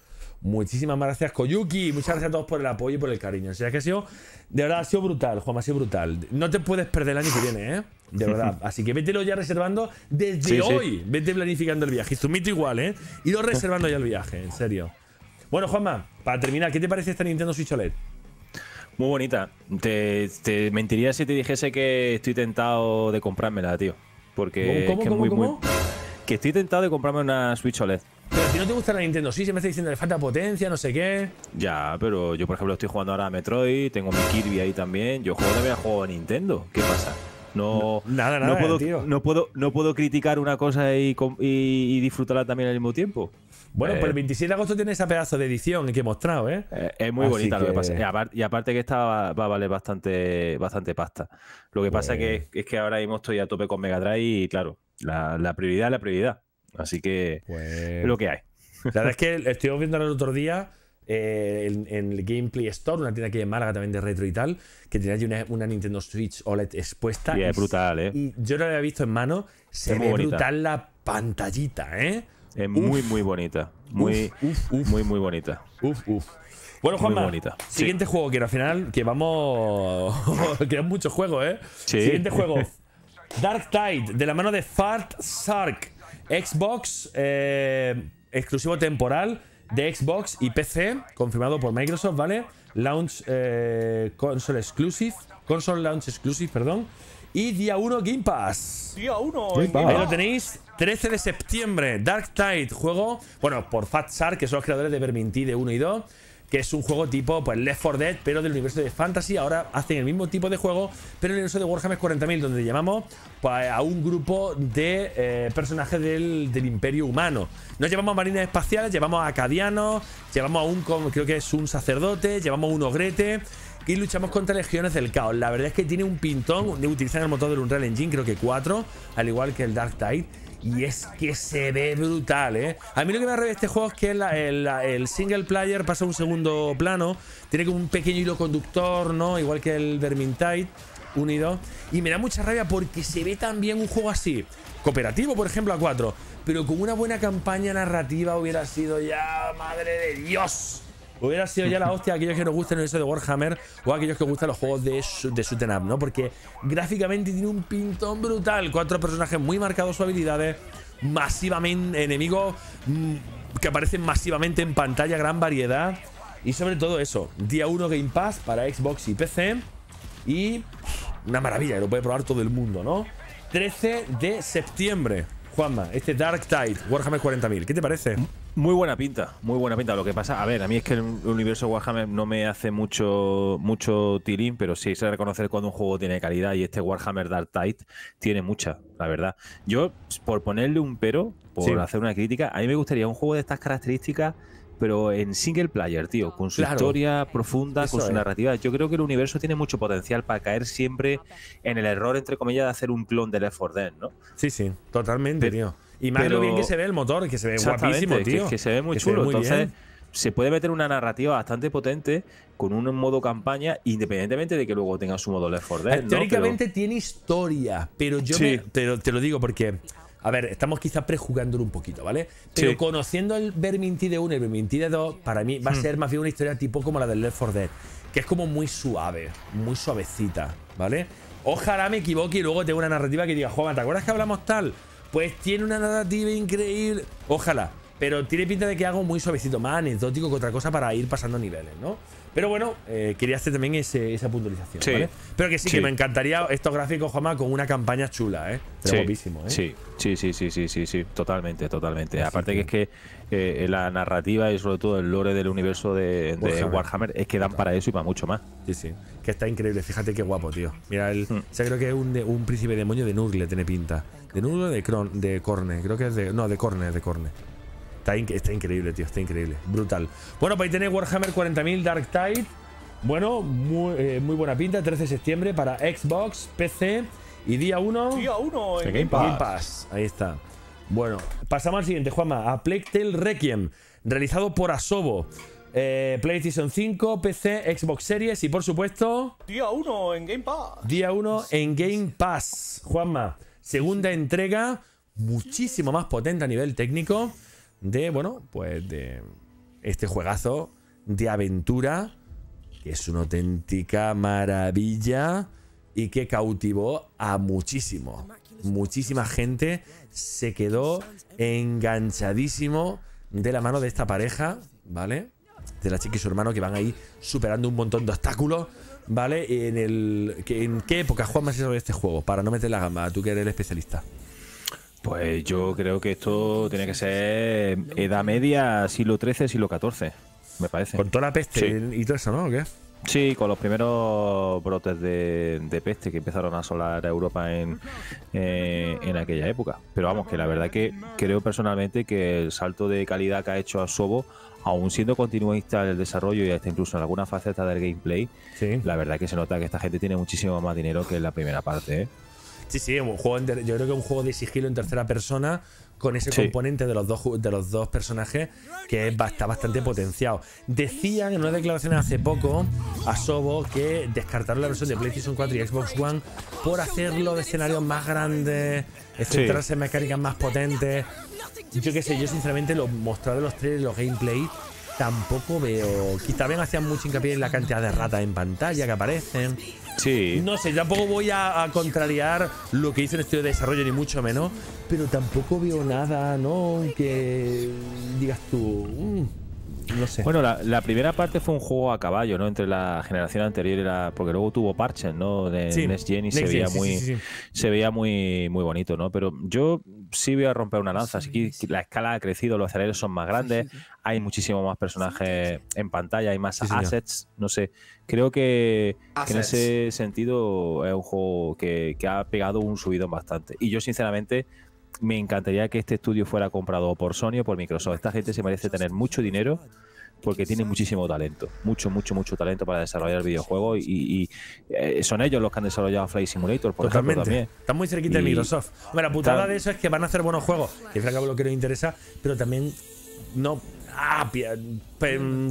Muchísimas gracias, Koyuki. Muchas gracias a todos por el apoyo y por el cariño. O sea, que ha sido, de verdad, ha sido brutal, Juanma, ha sido brutal. No te puedes perder el año que viene, ¿eh? De verdad. Así que vételo ya reservando desde sí, hoy. Sí. Vete planificando el viaje. Y Zumito igual, ¿eh? Y lo reservando ya el viaje, en serio. Bueno, Juanma, para terminar, ¿qué te parece esta Nintendo Switch O L E D? Muy bonita. Te, te mentiría si te dijese que estoy tentado de comprármela, tío. Porque ¿Cómo, es que cómo, es muy, cómo? muy. Que estoy tentado de comprarme una Switch O L E D. Pero si no te gusta la Nintendo Switch, sí, se me está diciendo que le falta potencia, no sé qué. Ya, pero yo, por ejemplo, estoy jugando ahora a Metroid, tengo mi Kirby ahí también. Yo juego también a juego de Nintendo. ¿Qué pasa? No, no, nada, nada, no puedo, tío. No puedo, no puedo criticar una cosa y, y, y disfrutarla también al mismo tiempo. Bueno, eh, pues el veintisiete de agosto tiene esa pedazo de edición que he mostrado, ¿eh? eh es muy Así bonita que... lo que pasa. Y aparte, y aparte que esta va, va a valer bastante, bastante pasta. Lo que pues... pasa que, es que ahora mismo estoy a tope con Mega Drive y, claro, la, la prioridad es la prioridad. Así que pues... es lo que hay. La verdad es que estuvimos viendo el otro día eh, en, en el Gameplay Store, una tienda aquí en Málaga también de retro y tal, que tenía allí una, una Nintendo Switch O L E D expuesta. Y es brutal, ¿eh? Y yo no la había visto en mano. Se es ve brutal la pantallita, ¿eh? Es muy, uf, muy bonita. Muy, uf, uf, muy, muy bonita. Uf, uf. Bueno, Juanma, siguiente sí. juego, que al final, que vamos... que hay muchos juegos, ¿eh? Sí. Siguiente juego. Dark Tide, de la mano de Fart Shark. Xbox, eh, exclusivo temporal de Xbox y P C, confirmado por Microsoft, ¿vale? Launch eh, Console Exclusive. Console Launch Exclusive, perdón. Y día uno Game Pass. Día uno. Ahí lo tenéis. trece de septiembre, Dark Tide, juego, bueno, por Fat Shark, que son los creadores de Vermintide uno y dos, que es un juego tipo, pues, Left four Dead, pero del universo de Fantasy. Ahora hacen el mismo tipo de juego, pero en el universo de Warhammer cuarenta mil, donde llamamos, pues, a un grupo de eh, personajes del, del Imperio Humano. No llevamos a marines espaciales, llevamos a acadianos, llevamos a un, creo que es un sacerdote, llevamos a un ogrete... Y luchamos contra legiones del caos. La verdad es que tiene un pintón. Utilizan el motor del Unreal Engine, creo que cuatro, al igual que el Dark Tide. Y es que se ve brutal, ¿eh? A mí lo que me arrebe este juego es que la, el, el single player pasa a un segundo plano. Tiene como un pequeño hilo conductor, ¿no? Igual que el Vermintide uno y dos. Y me da mucha rabia porque se ve también un juego así, cooperativo, por ejemplo, a cuatro. Pero con una buena campaña narrativa hubiera sido ya... ¡Madre de Dios! Hubiera sido ya la hostia a aquellos que nos gustan el universo de Warhammer o a aquellos que gustan los juegos de, de shoot 'em up, ¿no? Porque gráficamente tiene un pintón brutal. Cuatro personajes muy marcados, sus habilidades, masivamente enemigos mmm, que aparecen masivamente en pantalla, gran variedad. Y sobre todo eso, día uno Game Pass para Xbox y P C. Y una maravilla, que lo puede probar todo el mundo, ¿no? trece de septiembre. Juanma, este Dark Tide, Warhammer cuarenta mil, ¿qué te parece? Muy buena pinta, muy buena pinta. Lo que pasa, a ver, a mí es que el universo Warhammer no me hace mucho mucho tirín, pero sí sé reconocer cuando un juego tiene calidad, y este Warhammer Dark Tide tiene mucha, la verdad. Yo, por ponerle un pero, por sí. hacer una crítica, a mí me gustaría un juego de estas características, pero en single player, tío, con su claro. historia profunda, Eso con su es. narrativa. Yo creo que el universo tiene mucho potencial para caer siempre en el error, entre comillas, de hacer un clon de Left four Dead, ¿no? Sí, sí, totalmente, pero, tío. Y más pero, lo bien que se ve el motor, que se ve guapísimo, tío. Que, que se ve muy que chulo, se ve muy entonces... Bien. Se puede meter una narrativa bastante potente con un modo campaña, independientemente de que luego tenga su modo Left four Dead, ¿no? Teóricamente pero... tiene historia, pero yo sí. me, te, te lo digo porque... A ver, estamos quizás prejugándolo un poquito, ¿vale? Pero sí. conociendo el Vermintide uno y el Vermintide dos, para mí va a ser más bien una historia tipo como la del Left four Dead, que es como muy suave, muy suavecita, ¿vale? Ojalá me equivoque y luego tenga una narrativa que diga, Juan, ¿te acuerdas que hablamos tal? Pues tiene una narrativa increíble. Ojalá. Pero tiene pinta de que hago muy suavecito, más anecdótico que otra cosa para ir pasando niveles, ¿no? Pero bueno, eh, quería hacer también ese, esa puntualización, sí. ¿vale? Pero que sí, sí, que me encantaría estos gráficos, Juanma, con una campaña chula, ¿eh? Pero sí, guapísimo, ¿eh? Sí, sí, sí, sí, sí, sí, sí, totalmente, totalmente. Así Aparte que, que es que eh, la narrativa y sobre todo el lore del universo de, de Warhammer. Warhammer es que dan para eso y para mucho más. Sí, sí, que está increíble, fíjate qué guapo, tío. Mira, el, mm. o sea, creo que es un, de, un príncipe demonio de Nurgle, tiene pinta. ¿De Nurgle o de, de Corne? Creo que es de... No, de Corne, de Corne. Está, in está increíble, tío, está increíble. Brutal. Bueno, pues ahí tenéis Warhammer cuarenta mil Dark Tide. Bueno, muy, eh, muy buena pinta. trece de septiembre para Xbox, P C y día uno. Día uno en Game Pass. Game Pass. Ahí está. Bueno, pasamos al siguiente, Juanma. A Plague Tale Requiem, realizado por Asobo. Eh, PlayStation cinco, P C, Xbox Series y por supuesto... Día uno en Game Pass. Día uno en Game Pass. Juanma, segunda entrega, muchísimo más potente a nivel técnico de, bueno, pues de este juegazo de aventura, que es una auténtica maravilla y que cautivó a muchísimo. Muchísima gente se quedó enganchadísimo de la mano de esta pareja, ¿vale? De la chica y su hermano, que van ahí superando un montón de obstáculos, ¿vale? En el que, ¿en qué época, Juan, más sobre este juego? Para no meter la gamba, tú que eres el especialista. Pues yo creo que esto tiene que ser edad media, siglo trece, siglo catorce, me parece. Con toda la peste, sí, y todo eso, ¿no? ¿O qué? Sí, con los primeros brotes de, de peste que empezaron a asolar a Europa en, eh, en aquella época. Pero vamos, que la verdad que creo personalmente que el salto de calidad que ha hecho Asobo, aún siendo continuista del desarrollo y hasta incluso en alguna faceta del gameplay, sí, la verdad que se nota que esta gente tiene muchísimo más dinero que en la primera parte, ¿eh? Sí, sí, un juego en, yo creo que un juego de sigilo en tercera persona con ese, sí, componente de los dos de los dos personajes, que está bastante potenciado. Decían en una declaración hace poco Asobo que descartaron la versión de PlayStation cuatro y Xbox One por hacerlo de escenarios más grandes, centrarse, sí, en mecánicas más potentes. Yo qué sé, yo sinceramente los mostrados, los trailers, los gameplay, tampoco veo. También hacían mucho hincapié en la cantidad de ratas en pantalla que aparecen. Sí. No sé, tampoco voy a, a contrariar lo que hizo el estudio de desarrollo, ni mucho menos, pero tampoco veo nada, ¿no? Que digas tú... Mm. No sé. Bueno, la, la primera parte fue un juego a caballo, ¿no? Entre la generación anterior y la... Porque luego tuvo parches, ¿no? De sí, Next Gen y Next se veía, Gen, muy, sí, sí, sí. Se veía muy, muy bonito, ¿no? Pero yo sí voy a romper una lanza. Así que la escala ha crecido, los escenarios son más grandes, hay muchísimo más personajes en pantalla, hay más, sí, assets, no sé. Creo que, que en ese sentido es un juego que, que ha pegado un subidón bastante. Y yo, sinceramente... Me encantaría que este estudio fuera comprado por Sony o por Microsoft. Esta gente se merece tener mucho dinero porque tiene muchísimo talento. Mucho, mucho, mucho talento para desarrollar videojuegos. Y, y son ellos los que han desarrollado Flight Simulator, por ejemplo, también. Están muy cerquita de Microsoft. Hombre, la putada está... de eso es que van a hacer buenos juegos. Que es lo que nos interesa, pero también no... Ah,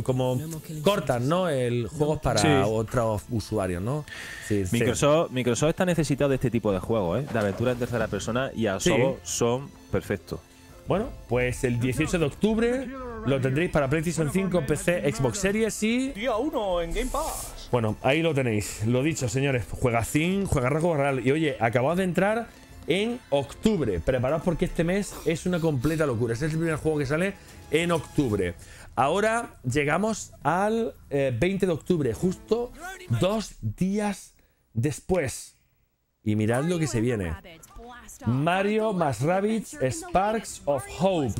como cortan, ¿no? El juegos para, sí, otros usuarios, ¿no? Sí, Microsoft, sí. Microsoft está necesitado de este tipo de juegos, ¿eh? De aventura en tercera persona, y Asobo, sí, son perfectos. Bueno, pues el dieciocho de octubre lo tendréis para PlayStation cinco, P C, Xbox Series y... Día uno en Game Pass. Bueno, ahí lo tenéis. Lo dicho, señores. Juegacín, juegarraco real. Y oye, acabamos de entrar en octubre. Preparaos porque este mes es una completa locura. Este es el primer juego que sale en octubre. Ahora llegamos al eh, veinte de octubre, justo dos días después. Y mirad lo que se viene. Mario más Rabbids Sparks of Hope.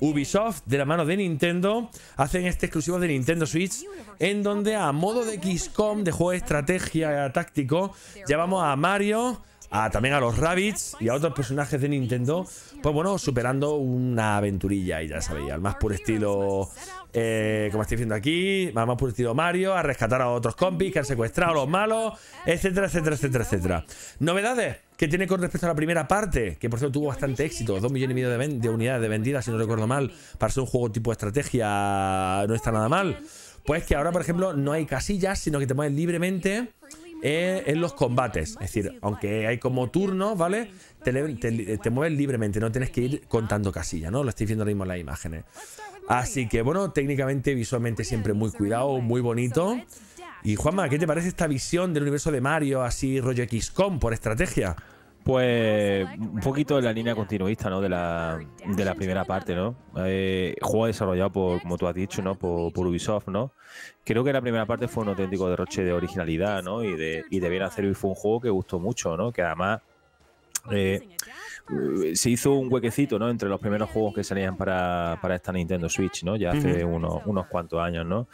Ubisoft, de la mano de Nintendo, hacen este exclusivo de Nintendo Switch, en donde a modo de equis com, de juego de estrategia táctico, llevamos a Mario, a, también a los Rabbids y a otros personajes de Nintendo, pues bueno, superando una aventurilla, y ya sabéis, al más puro estilo, eh, como estoy viendo aquí, al más puro estilo Mario, a rescatar a otros compis que han secuestrado a los malos, etcétera, etcétera, etcétera, etcétera. Novedades que tiene con respecto a la primera parte, que por cierto tuvo bastante éxito, dos millones y medio de, de unidades de vendidas, si no recuerdo mal, para ser un juego tipo estrategia no está nada mal. Pues que ahora, por ejemplo, no hay casillas, sino que te mueves libremente en los combates. Es decir, aunque hay como turnos, ¿vale? Te, te, te mueves libremente, no tienes que ir contando casillas, ¿no? Lo estoy viendo ahora mismo en las imágenes. Así que, bueno, técnicamente, visualmente siempre muy cuidado, muy bonito. Y Juanma, ¿qué te parece esta visión del universo de Mario, así rollo equis com por estrategia? Pues un poquito en la línea continuista, ¿no? De la, de la primera parte, ¿no? Eh, juego desarrollado por, como tú has dicho, ¿no? Por, por Ubisoft, ¿no? Creo que la primera parte fue un auténtico derroche de originalidad, ¿no? Y de, y de bien hacer, y fue un juego que gustó mucho, ¿no? Que además eh, se hizo un huequecito, ¿no?, entre los primeros juegos que salían para, para esta Nintendo Switch, ¿no?, ya hace uh-huh. unos, unos cuantos años, ¿no?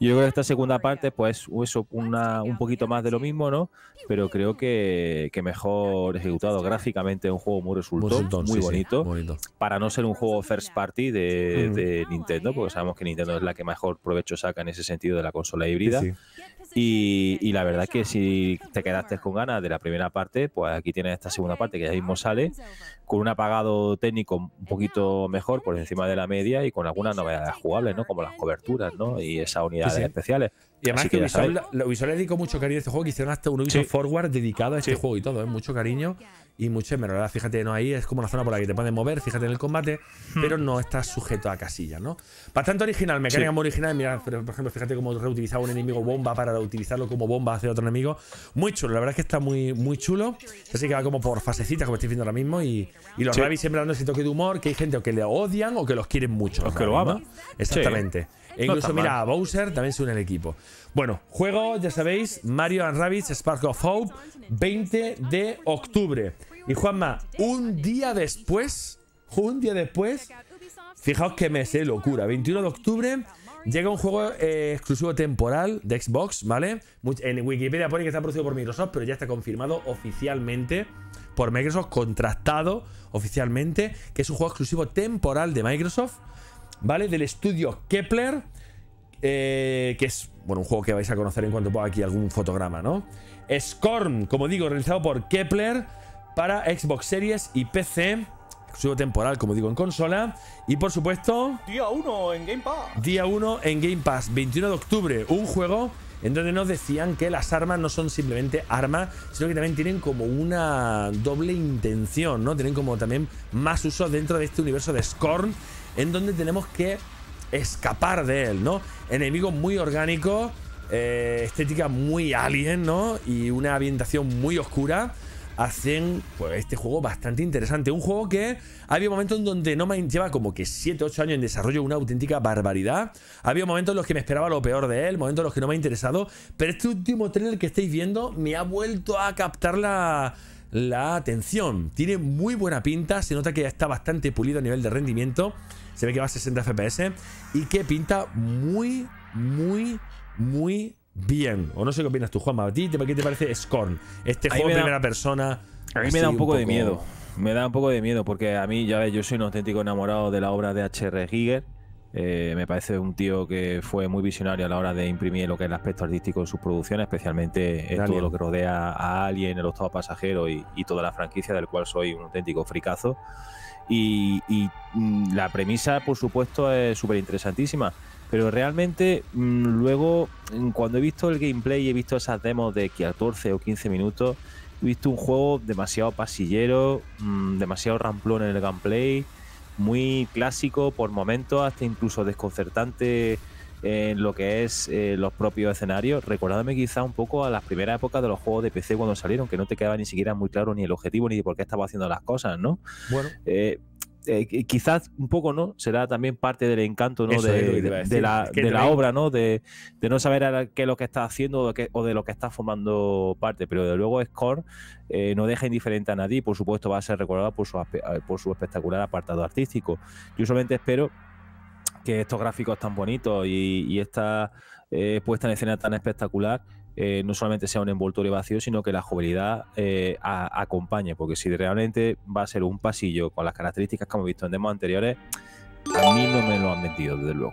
Yo creo que esta segunda parte, pues, es un poquito más de lo mismo, ¿no?, pero creo que, que mejor ejecutado gráficamente, un juego muy resultón, muy sí, bonito, sí, bonito, para no ser un juego first party de, uh-huh. de Nintendo, porque sabemos que Nintendo es la que mejor provecho saca en ese sentido de la consola híbrida. Sí, sí. Y, y la verdad es que si te quedaste con ganas de la primera parte, pues aquí tienes esta segunda parte que ya mismo sale, con un apagado técnico un poquito mejor por encima de la media y con algunas novedades jugables, ¿no?, como las coberturas, ¿no?, y esas unidades sí, sí. especiales. Y además que, que Ubisoft le dedicó mucho cariño a este juego, que hicieron hasta un Ubisoft sí. Forward dedicado a este sí. juego y todo, ¿eh? Mucho cariño y mucha envergadura. Fíjate, no, ahí es como una zona por la que te puedes mover, fíjate en el combate, hmm. pero no estás sujeto a casillas, ¿no? Bastante original, mecánica sí. muy original. Mira, por ejemplo, fíjate cómo reutilizaba un enemigo bomba para reutilizarlo como bomba hacia otro enemigo. Muy chulo, la verdad es que está muy, muy chulo. Así que va como por fasecitas, como estoy viendo ahora mismo. Y, y los sí. Rabbids siempre dando ese toque de humor, que hay gente o que le odian o que los quieren mucho. Los, los que Rabbids, lo aman. ¿No? Exactamente. Sí. E incluso, no mira, a Bowser también se une al equipo. Bueno, juego, ya sabéis, Mario and Rabbids Spark of Hope, veinte de octubre. Y Juanma, un día después, un día después, fijaos que me sé locura, veintiuno de octubre, llega un juego eh, exclusivo temporal de Xbox, ¿vale? En Wikipedia pone que está producido por Microsoft, pero ya está confirmado oficialmente por Microsoft, contratado oficialmente, que es un juego exclusivo temporal de Microsoft, ¿vale? Del estudio Kepler, eh, que es, bueno, un juego que vais a conocer en cuanto ponga aquí algún fotograma, ¿no? Scorn, como digo, realizado por Kepler para Xbox Series y P C, exclusivo temporal, como digo, en consola. Y por supuesto, día uno en Game Pass. Día uno en Game Pass, veintiuno de octubre, un juego en donde nos decían que las armas no son simplemente armas, sino que también tienen como una doble intención, ¿no? Tienen como también más uso dentro de este universo de Scorn, en donde tenemos que escapar de él, ¿no? Enemigos muy orgánicos, eh, estética muy alien, ¿no? Y una ambientación muy oscura. Hacen, pues, este juego bastante interesante. Un juego que había momentos en donde no me lleva como que siete u ocho años en desarrollo, una auténtica barbaridad. Había momentos en los que me esperaba lo peor de él, momentos en los que no me ha interesado. Pero este último trailer que estáis viendo me ha vuelto a captar la... la atención. Tiene muy buena pinta, se nota que ya está bastante pulido a nivel de rendimiento, se ve que va a sesenta F P S y que pinta muy, muy, muy bien. O no sé qué opinas tú, Juanma, ¿a ti qué te parece Scorn? Este juego en primera persona. A mí me da un poco de miedo, me da un poco de miedo porque a mí, ya ves, yo soy un auténtico enamorado de la obra de H R Giger. Eh, me parece un tío que fue muy visionario a la hora de imprimir lo que es el aspecto artístico de sus producciones, especialmente en todo lo que rodea a Alien, el octavo pasajero y, y toda la franquicia, del cual soy un auténtico fricazo. Y, y la premisa, por supuesto, es súper interesantísima, pero realmente luego, cuando he visto el gameplay, he visto esas demos de catorce o quince minutos, he visto un juego demasiado pasillero, demasiado ramplón en el gameplay, muy clásico por momentos, hasta incluso desconcertante en lo que es eh, los propios escenarios, recordándome quizá un poco a las primeras épocas de los juegos de P C cuando salieron, que no te quedaba ni siquiera muy claro ni el objetivo ni por qué estaba haciendo las cosas, ¿no? Bueno. Eh, eh, quizás un poco, ¿no? Será también parte del encanto, ¿no?, de, de, de la, es que de la obra, ¿no? De, de no saber a qué es lo que estás haciendo o de, qué, o de lo que estás formando parte, pero de luego Scorn Eh, no deja indiferente a nadie y por supuesto va a ser recordado por su, por su espectacular apartado artístico. Yo solamente espero que estos gráficos tan bonitos y, y esta eh, puesta en escena tan espectacular eh, no solamente sea un envoltorio vacío, sino que la jugabilidad eh, a, acompañe, porque si realmente va a ser un pasillo con las características que hemos visto en demos anteriores, a mí no me lo han metido, desde luego.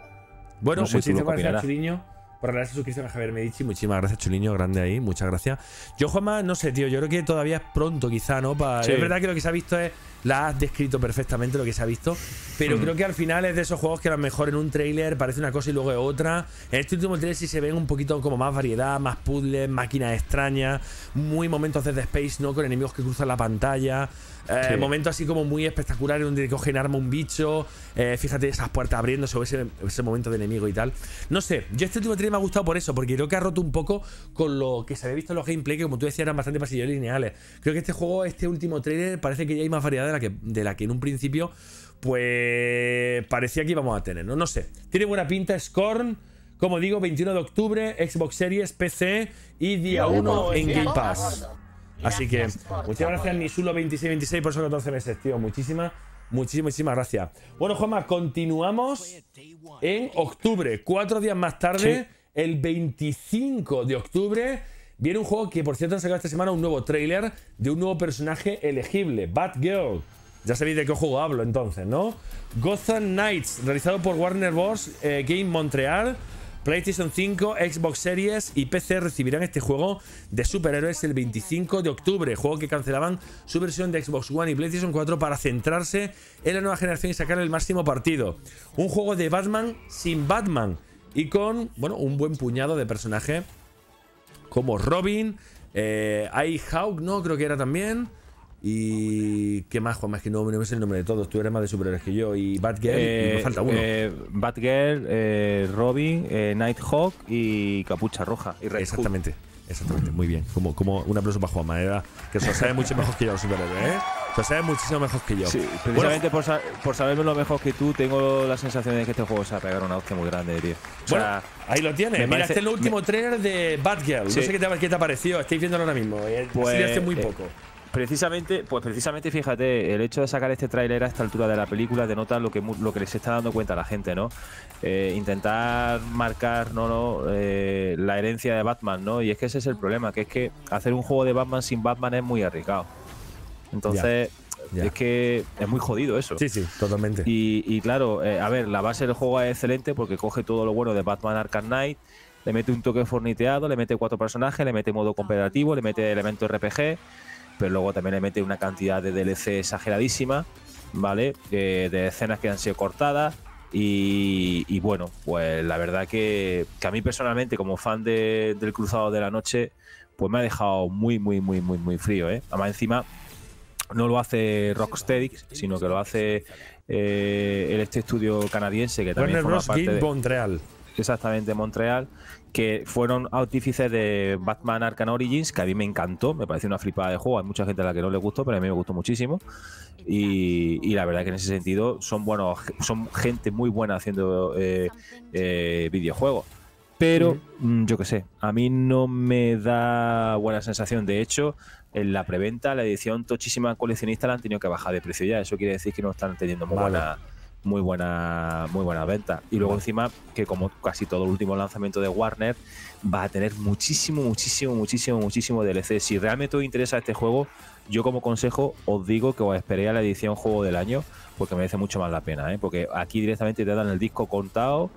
Bueno, no sé, muchísimas gracias, Chuliño, por regalarse su suscripción a Javier Medici. Muchísimas gracias, Chuliño, grande ahí, muchas gracias. Yo, Juanma, no sé, tío, yo creo que todavía es pronto, quizá, ¿no? Pa... Sí. Es verdad que lo que se ha visto es... La has descrito perfectamente lo que se ha visto, pero mm. creo que al final es de esos juegos que a lo mejor en un tráiler parece una cosa y luego es otra. En este último tráiler sí se ven un poquito como más variedad, más puzzles, máquinas extrañas, muy momentos de The Space, ¿no?, con enemigos que cruzan la pantalla, eh, sí. momentos así como muy espectaculares donde cogen arma un bicho, eh, fíjate esas puertas abriéndose o ese, ese momento de enemigo y tal. No sé, yo este último tráiler me ha gustado por eso, porque creo que ha roto un poco con lo que se había visto en los gameplay, que como tú decías eran bastante pasillos lineales. Creo que este juego, este último tráiler, parece que ya hay más variedad de la que, de la que en un principio pues parecía que íbamos a tener, ¿no? No sé, tiene buena pinta Scorn, como digo, veintiuno de octubre, Xbox Series, P C y día uno en Game Pass. Así que muchas gracias, Nisulo veintiséis veintiséis, por esos catorce meses, tío. Muchísimas, muchísimas, muchísimas gracias. Bueno, Juanma, continuamos en octubre. Cuatro días más tarde, sí. El veinticinco de octubre, viene un juego que, por cierto, han sacado esta semana un nuevo tráiler de un nuevo personaje elegible, Batgirl. Ya sabéis de qué juego hablo entonces, ¿no? Gotham Knights, realizado por Warner Bros. Eh, Game Montreal, PlayStation cinco, Xbox Series y P C recibirán este juego de superhéroes el veinticinco de octubre. Juego que cancelaban su versión de Xbox One y PlayStation cuatro para centrarse en la nueva generación y sacar el máximo partido. Un juego de Batman sin Batman y con, bueno, un buen puñado de personajes como Robin, eh, Hawk, ¿no? Creo que era también. Y qué más, Juanma, es que no me no es el nombre de todos. Tú eres más de superhéroes que yo. Y Batgirl, eh, y me falta uno. Eh, Batgirl, eh, Robin, eh, Nighthawk y Capucha Roja. Y exactamente, Hood. exactamente, muy bien. Como, como un aplauso para Juanma, era que se lo sabe mucho mejor que yo los superhéroes, ¿eh? Se lo sabe muchísimo mejor que yo. Sí, precisamente bueno, por, por saberme lo mejor que tú, tengo la sensación de que este juego se ha pegado una hostia muy grande, tío. O sea, bueno, ahí lo tienes. Mira, parece, este es el último me... trailer de Batgirl. Sí. No sé qué te, qué te ha parecido, estáis viéndolo ahora mismo. Pues, sí, hace muy poco. Eh, Precisamente, pues precisamente, fíjate, el hecho de sacar este tráiler a esta altura de la película denota lo que lo que les está dando cuenta a la gente, ¿no? Eh, intentar marcar no, no eh, la herencia de Batman, ¿no? Y es que ese es el problema, que es que hacer un juego de Batman sin Batman es muy arriesgado. Entonces, ya, ya. es que es muy jodido eso. Sí, sí, totalmente. Y, y claro, eh, a ver, la base del juego es excelente porque coge todo lo bueno de Batman Arkham Knight, le mete un toque forniteado, le mete cuatro personajes, le mete modo cooperativo, le mete elementos R P G... pero luego también le mete una cantidad de D L C exageradísima, ¿vale? Eh, de escenas que han sido cortadas y, y bueno, pues la verdad que, que a mí personalmente como fan de, del Cruzado de la Noche, pues me ha dejado muy, muy, muy, muy, muy frío, ¿eh? Además encima no lo hace Rocksteady, sino que lo hace eh, este estudio canadiense que también forma parte de Montreal. Exactamente, Montreal, que fueron artífices de Batman Arkham Origins, que a mí me encantó, me pareció una flipada de juego. Hay mucha gente a la que no le gustó, pero a mí me gustó muchísimo. Y, y la verdad es que en ese sentido son buenos, son gente muy buena haciendo eh, eh, videojuegos. Pero mm. yo qué sé, a mí no me da buena sensación. De hecho, en la preventa, la edición tochísima coleccionista la han tenido que bajar de precio ya. Eso quiere decir que no están teniendo muy vale. buena... muy buena muy buena venta. Y luego encima, que como casi todo el último lanzamiento de Warner, va a tener muchísimo, muchísimo, muchísimo, muchísimo D L C. Si realmente os interesa este juego, yo como consejo os digo que os esperéis a la edición Juego del Año, porque merece mucho más la pena, ¿eh? Porque aquí directamente te dan el disco contado,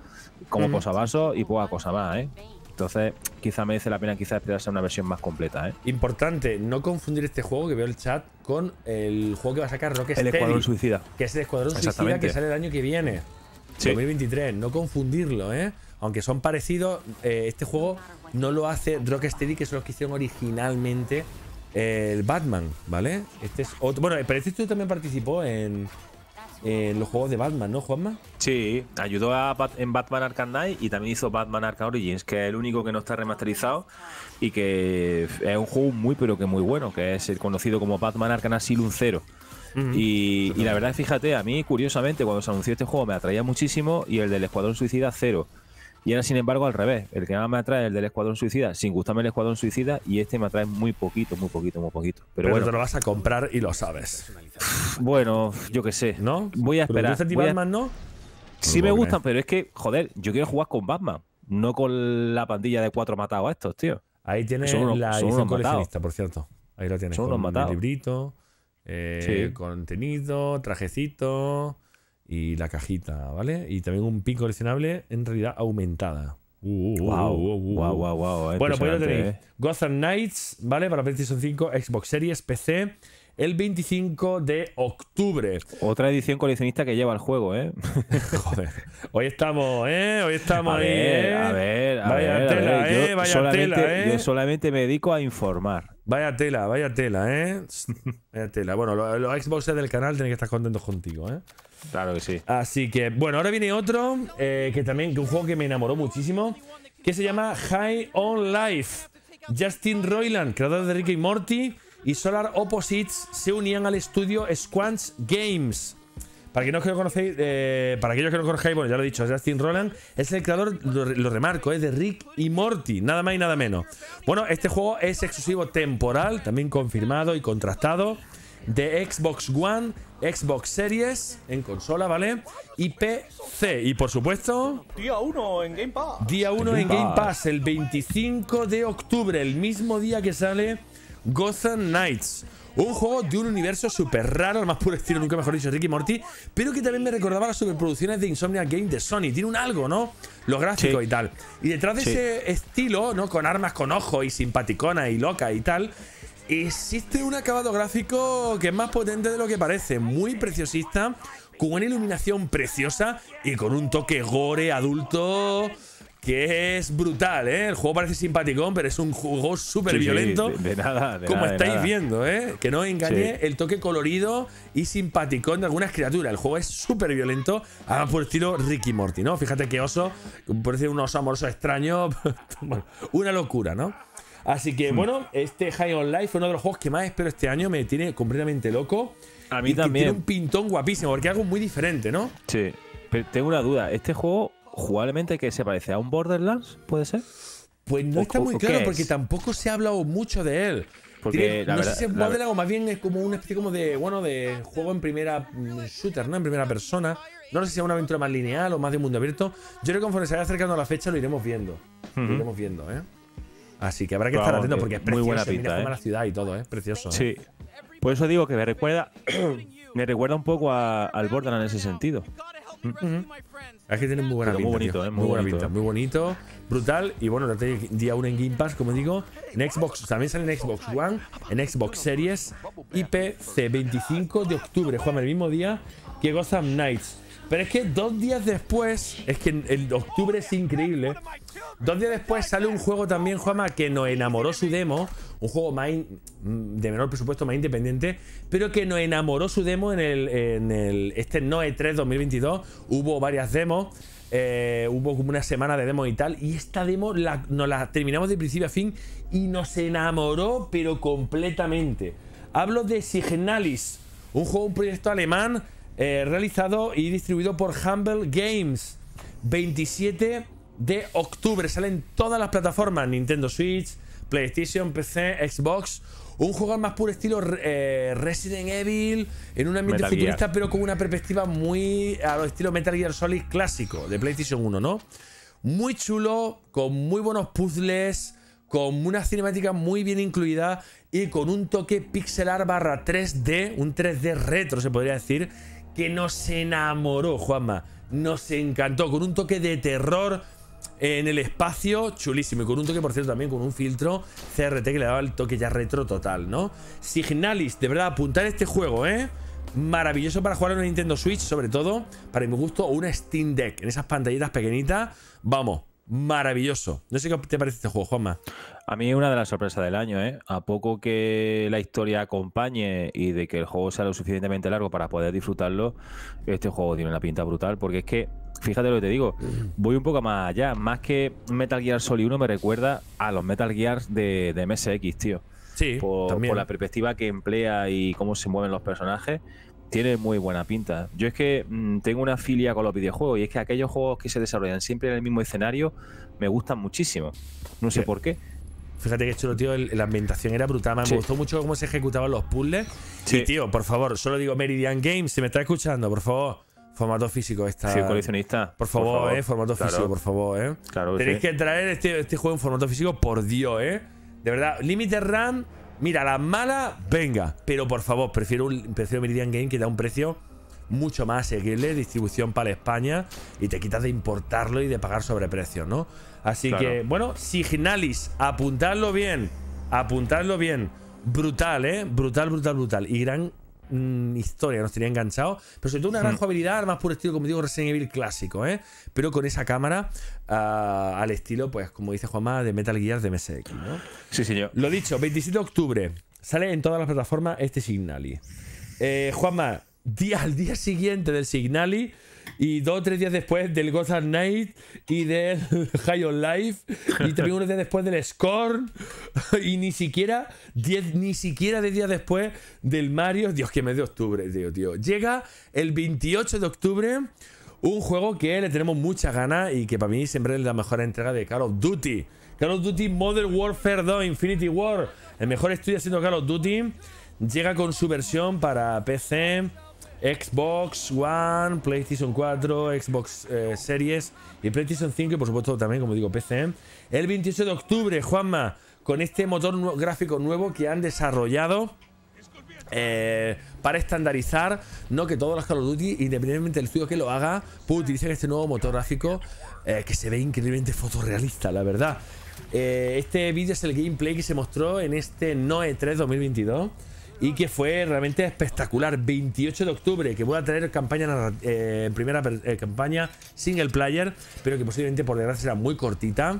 como mm. posavasos y poca cosa más, ¿eh? Entonces quizá merece la pena quizá esperarse a una versión más completa, ¿eh? Importante, no confundir este juego que veo el chat con el juego que va a sacar Rocksteady. El Escuadrón Suicida. Que es el Escuadrón Suicida que sale el año que viene, sí. dos mil veintitrés. No confundirlo, ¿eh? Aunque son parecidos, eh, este juego no lo hace Rocksteady, que son los que hicieron originalmente el Batman, ¿vale? Este es otro. Bueno, pero este estudio también participó en... Eh, los juegos de Batman, ¿no, Juanma? Sí, ayudó a Bat en Batman Arkham Knight y también hizo Batman Arkham Origins, que es el único que no está remasterizado y que es un juego muy, pero que muy bueno, que es el conocido como Batman Arkham Asylum cero. Mm-hmm. y, y la verdad, fíjate, a mí, curiosamente, cuando se anunció este juego me atraía muchísimo y el del Escuadrón Suicida cero. Y ahora, sin embargo, al revés. El que más me atrae es el del Escuadrón Suicida, sin gustarme el Escuadrón Suicida, y este me atrae muy poquito, muy poquito, muy poquito. Pero, Pero bueno, te lo vas a comprar y lo sabes. Bueno, yo qué sé. ¿No? Voy a esperar. ¿Pero a... Batman no? Sí me gustan, pero es que, joder, yo quiero jugar con Batman, no con la pandilla de cuatro matados estos, tío. Ahí tienes unos, la edición coleccionista, por cierto. Ahí lo tienes. Son unos matados. Librito, eh, sí. contenido, trajecito... y la cajita, ¿vale? Y también un pin coleccionable en realidad aumentada. Uh, uh, wow, uh, uh, uh. wow, wow, wow. Bueno, pues lo tenéis. Eh. Gotham Knights, ¿vale? Para PlayStation cinco, Xbox Series, P C, el veinticinco de octubre. Otra edición coleccionista que lleva el juego, ¿eh? Joder. Hoy estamos, ¿eh? Hoy estamos a ahí, ver, ¿eh? A ver, a vaya ver. Tela, a ver. Yo, ¿eh? Vaya solamente, tela, ¿eh? Yo solamente me dedico a informar. Vaya tela, vaya tela, ¿eh? Vaya tela. Bueno, los, los Xboxes del canal tienen que estar contentos contigo, ¿eh? Claro que sí. Así que, bueno, ahora viene otro eh, que también, que un juego que me enamoró muchísimo, que se llama High on Life. Justin Roiland, creador de Rick y Morty, y Solar Opposites se unían al estudio Squanch Games Para quien no que lo conocéis, eh, para aquellos que no conozcáis, bueno, ya lo he dicho, Justin Roland es el creador, lo, lo remarco, es eh, de Rick y Morty, nada más y nada menos. Bueno, este juego es exclusivo temporal, también confirmado y contrastado, de Xbox One, Xbox Series, en consola, ¿vale? Y P C. Y por supuesto... Día uno en Game Pass. Día uno en Game Pass, el veinticinco de octubre, el mismo día que sale Gotham Knights. Un juego de un universo súper raro, al más puro estilo, nunca mejor dicho, Rick y Morty, pero que también me recordaba las superproducciones de Insomniac Games de Sony. Tiene un algo, ¿no? Los gráficos sí. y tal. Y detrás de sí. ese estilo, ¿no? Con armas con ojos y simpaticona y loca y tal... Existe un acabado gráfico que es más potente de lo que parece, muy preciosista, con una iluminación preciosa y con un toque gore adulto que es brutal, ¿eh? El juego parece simpaticón, pero es un juego súper violento, sí, sí, de, de nada, de como nada, estáis de nada. viendo, ¿eh? Que no os engañe, sí. el toque colorido y simpaticón de algunas criaturas. El juego es súper violento, además por el estilo Rick y Morty, ¿no? Fíjate que oso, por decir un oso amoroso extraño, bueno, una locura, ¿no? Así que, bueno, este High on Life fue uno de los juegos que más espero este año. Me tiene completamente loco. A mí y también. Tiene un pintón guapísimo, porque es algo muy diferente, ¿no? Sí. Pero tengo una duda. ¿Este juego, jugablemente, que se parece a un Borderlands? ¿Puede ser? Pues no está muy claro, porque tampoco se ha hablado mucho de él. Porque tiene, la no verdad, sé si es Borderlands o más bien es como una especie como de, bueno, de juego en primera shooter, ¿no? En primera persona. No sé si es una aventura más lineal o más de mundo abierto. Yo creo que conforme se vaya acercando a la fecha lo iremos viendo. Uh -huh. Lo iremos viendo, ¿eh? Así que habrá que estar claro, atento porque es precioso, muy buena pinta, ¿eh? La ciudad y todo, es ¿eh? precioso. Sí, ¿eh? Por eso digo que me recuerda me recuerda un poco a, al Borderlands en ese sentido. Mm-hmm. Es que tiene muy buena Pero pinta, muy bonito, eh, muy, muy buena bonito. pinta, muy bonito, brutal. Y bueno, día uno en Game Pass, como digo, en Xbox, también sale en Xbox One, en Xbox Series y P C, veinticinco de octubre, Juan, el mismo día que Gotham Knights. Pero es que dos días después, es que el octubre es increíble, dos días después sale un juego también, Juanma, que nos enamoró su demo, un juego más in, de menor presupuesto, más independiente, pero que nos enamoró su demo en el, en el este No E tres dos mil veintidós, hubo varias demos, eh, hubo como una semana de demos y tal, y esta demo la, nos la terminamos de principio a fin y nos enamoró, pero completamente. Hablo de Signalis, un juego, un proyecto alemán, Eh, realizado y distribuido por Humble Games. Veintisiete de octubre salen todas las plataformas: Nintendo Switch, PlayStation, P C, Xbox. Un juego al más puro estilo eh, Resident Evil, en un ambiente Metal futurista Gear, pero con una perspectiva muy a lo estilo Metal Gear Solid clásico de PlayStation uno, ¿no? Muy chulo, con muy buenos puzzles, con una cinemática muy bien incluida y con un toque pixelar barra tres D, un tres D retro se podría decir, que nos enamoró, Juanma, nos encantó, con un toque de terror en el espacio chulísimo y con un toque, por cierto, también con un filtro C R T que le daba el toque ya retro total, ¿no? Signalis, de verdad, apuntar este juego, ¿eh? Maravilloso para jugar en una Nintendo Switch, sobre todo, para mi gusto, o una Steam Deck, en esas pantallitas pequeñitas, vamos, maravilloso. No sé qué te parece este juego, Juanma. A mí es una de las sorpresas del año, ¿eh? A poco que la historia acompañe y de que el juego sea lo suficientemente largo para poder disfrutarlo, este juego tiene una pinta brutal, porque es que, fíjate lo que te digo, voy un poco más allá, más que Metal Gear Solid uno me recuerda a los Metal Gears de, de M S X, tío. Sí, por, también. Por la perspectiva que emplea y cómo se mueven los personajes, tiene muy buena pinta. Yo es que mmm, tengo una filia con los videojuegos y es que aquellos juegos que se desarrollan siempre en el mismo escenario me gustan muchísimo. No sé sí. por qué. Fíjate que chulo, tío, el, la ambientación era brutal. Me, sí. me gustó mucho cómo se ejecutaban los puzzles. Sí. Y, tío, por favor, solo digo Meridian Games, si me está escuchando, por favor, formato físico esta. Sí, coleccionista. Por favor, por favor. eh, formato claro. físico, por favor, eh. Claro que Tenéis sí. que traer este, este juego en formato físico, por Dios, eh. De verdad, Limited Run. Mira, la mala, venga. Pero por favor, prefiero, un, prefiero Meridian Game, que da un precio mucho más asequible, distribución para España, y te quitas de importarlo y de pagar sobreprecios, ¿no? Así claro. que, bueno, Signalis, apuntadlo bien, apuntadlo bien. Brutal, ¿eh? Brutal, brutal, brutal. Y gran mmm, historia, nos tenía enganchado. Pero sobre todo una gran mm. jugabilidad, más puro estilo, como digo, Resident Evil clásico, ¿eh? Pero con esa cámara uh, al estilo, pues, como dice Juanma, de Metal Gear de M S X, ¿no? Sí, señor. Lo dicho, veintisiete de octubre. Sale en todas las plataformas este Signalis. Eh, Juanma, día, al día siguiente del Signali y dos o tres días después del God of Night y del High on Life y también unos días después del Scorn y ni siquiera diez, ni siquiera diez días después del Mario. Dios, que mes de octubre, tío, tío. Llega el veintiocho de octubre un juego que le tenemos muchas ganas y que para mí siempre es la mejor entrega de Call of Duty. Call of Duty Modern Warfare dos, Infinity War, el mejor estudio haciendo Call of Duty, llega con su versión para P C, Xbox One, PlayStation cuatro, Xbox eh, Series y PlayStation cinco y por supuesto también, como digo, P C. El veintiocho de octubre, Juanma, con este motor gráfico nuevo que han desarrollado eh, para estandarizar, no que todos los Call of Duty, independientemente del estudio que lo haga, pues utilicen este nuevo motor gráfico eh, que se ve increíblemente fotorrealista, la verdad. Eh, este vídeo es el gameplay que se mostró en este NoE tres dos mil veintidós y que fue realmente espectacular. Veintiocho de octubre, que voy a traer campaña eh, primera eh, campaña single player, pero que posiblemente por desgracia será muy cortita,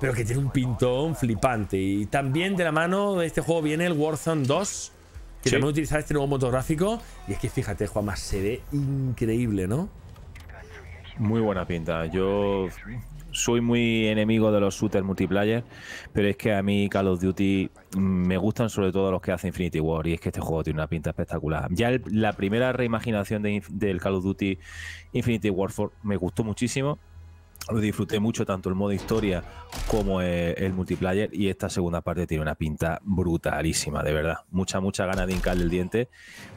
pero que tiene un pintón flipante. Y también de la mano de este juego viene el Warzone dos, que sí, también utilizará este nuevo motor gráfico. Y es que fíjate, Juanma, se ve increíble, ¿no? Muy buena pinta. Yo soy muy enemigo de los shooters multiplayer, pero es que a mí Call of Duty me gustan sobre todo los que hace Infinity War, y es que este juego tiene una pinta espectacular. Ya el, la primera reimaginación de, del Call of Duty Infinity Warfare me gustó muchísimo, lo disfruté mucho, tanto el modo historia como el, el multiplayer, y esta segunda parte tiene una pinta brutalísima, de verdad. Mucha, mucha ganas de hincarle el diente,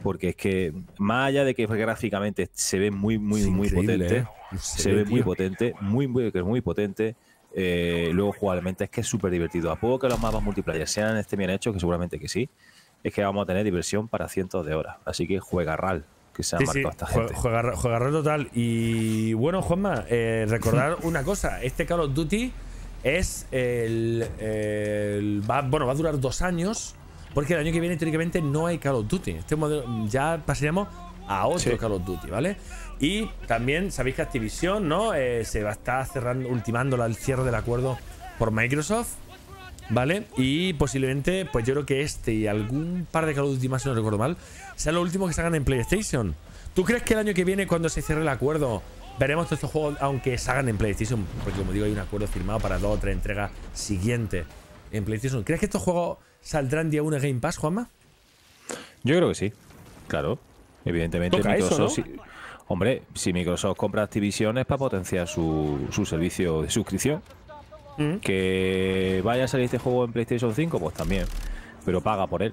porque es que más allá de que gráficamente se ve muy, muy, muy potente, ¿eh? Se, se ve muy potente, muy, muy, muy potente. Eh, luego jugablemente es que es súper divertido. A poco que los mapas multiplayer sean este bien hechos, que seguramente que sí, es que vamos a tener diversión para cientos de horas. Así que juega R A L, que se ha sí, marcado sí. esta gente. Juega, juega R A L total. Y bueno, Juanma, eh, recordar una cosa. Este Call of Duty es el, el va, bueno, va a durar dos años, porque el año que viene teóricamente no hay Call of Duty. Este modelo, ya pasaremos a otro sí. Call of Duty, ¿vale? Y también sabéis que Activision, ¿no? Eh, se va a estar cerrando, ultimando el cierre del acuerdo por Microsoft, ¿vale? Y posiblemente, pues yo creo que este y algún par de Call of Duty más, si no recuerdo mal, sean los últimos que salgan en PlayStation. ¿Tú crees que el año que viene, cuando se cierre el acuerdo, veremos todos estos juegos aunque salgan en PlayStation? Porque como digo, hay un acuerdo firmado para dos o tres entregas siguientes en PlayStation. ¿Crees que estos juegos saldrán día uno en Game Pass, Juanma? Yo creo que sí, claro. Evidentemente, Microsoft, eso, ¿no? si, hombre, si Microsoft compra Activision es para potenciar su, su servicio de suscripción. ¿Mm? Que vaya a salir este juego en PlayStation cinco, pues también, pero paga por él.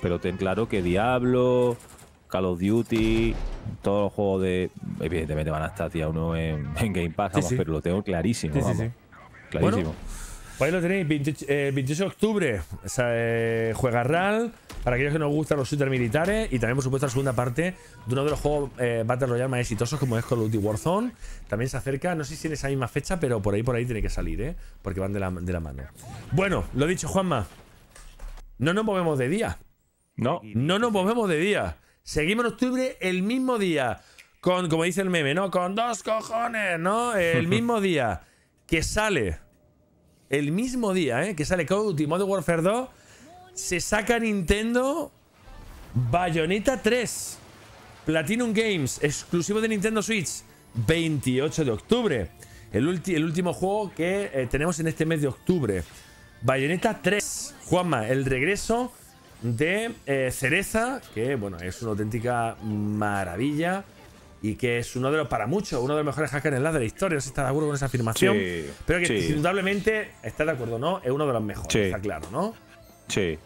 Pero ten claro que Diablo, Call of Duty, todos los juegos de... Evidentemente van a estar día uno en, en Game Pass, vamos, sí, sí. pero lo tengo clarísimo. Sí, vamos, sí, sí. Clarísimo. Bueno, pues ahí lo tenéis, veintiocho de octubre, o sea, eh, juega R A L, para aquellos que nos gustan los shooters militares, y también por supuesto la segunda parte de uno de los juegos eh, Battle Royale más exitosos, como es Call of Duty Warzone. También se acerca, no sé si en esa misma fecha, pero por ahí por ahí tiene que salir, ¿eh? Porque van de la, de la mano. Bueno, lo dicho, Juanma, no nos movemos de día. No, no nos movemos de día. Seguimos en octubre el mismo día, con, como dice el meme, ¿no? Con dos cojones, ¿no? El mismo día que sale... El mismo día, ¿eh? Que sale Call of Duty Modern Warfare dos, se saca Nintendo Bayonetta tres, Platinum Games, exclusivo de Nintendo Switch, veintiocho de octubre. El, ulti el último juego que eh, tenemos en este mes de octubre. Bayonetta tres, Juanma, el regreso de eh, Cereza, que bueno, es una auténtica maravilla. Y que es uno de los, para muchos, uno de los mejores hackers en la de la historia. No sé si estás de acuerdo con esa afirmación. Sí, pero que sí. indudablemente, estás de acuerdo, ¿no? Es uno de los mejores, sí. está claro, ¿no? Sí,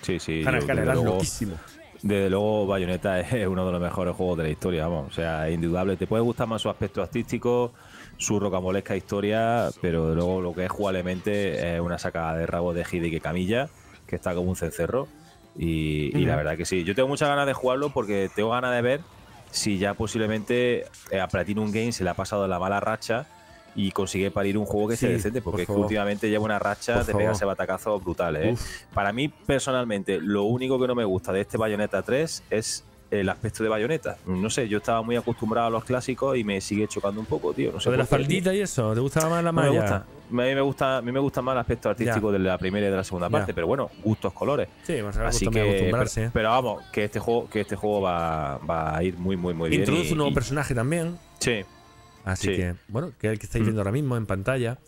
sí, sí. Yo, desde, luego, loquísimo. desde luego, Bayonetta es uno de los mejores juegos de la historia, vamos. O sea, es indudable. Te puede gustar más su aspecto artístico, su rocambolesca historia, pero de luego lo que es jugablemente es una sacada de rabo de Hideki Kamiya, que está como un cencerro. Y, y uh-huh. la verdad que sí. Yo tengo muchas ganas de jugarlo porque tengo ganas de ver si ya posiblemente a Platinum Games se le ha pasado la mala racha y consigue parir un juego que sí, sea decente, porque por últimamente lleva una racha de pegarse batacazos brutales, ¿eh? Para mí, personalmente, lo único que no me gusta de este Bayonetta tres es el aspecto de Bayonetta. No sé, yo estaba muy acostumbrado a los clásicos y me sigue chocando un poco, tío. No sé, de la faldita y eso, ¿te gustaba más la malla? No me gusta. mí me gusta, a mí me gusta más el aspecto artístico ya. de la primera y de la segunda ya. parte, pero bueno, gustos, colores. Sí, más así que acostumbrarse. Pero, pero vamos, que este juego, que este juego va, va a ir muy, muy, muy bien. Introduce un nuevo y, personaje también. Sí. Así sí. que, bueno, que es el que estáis viendo mm. ahora mismo en pantalla.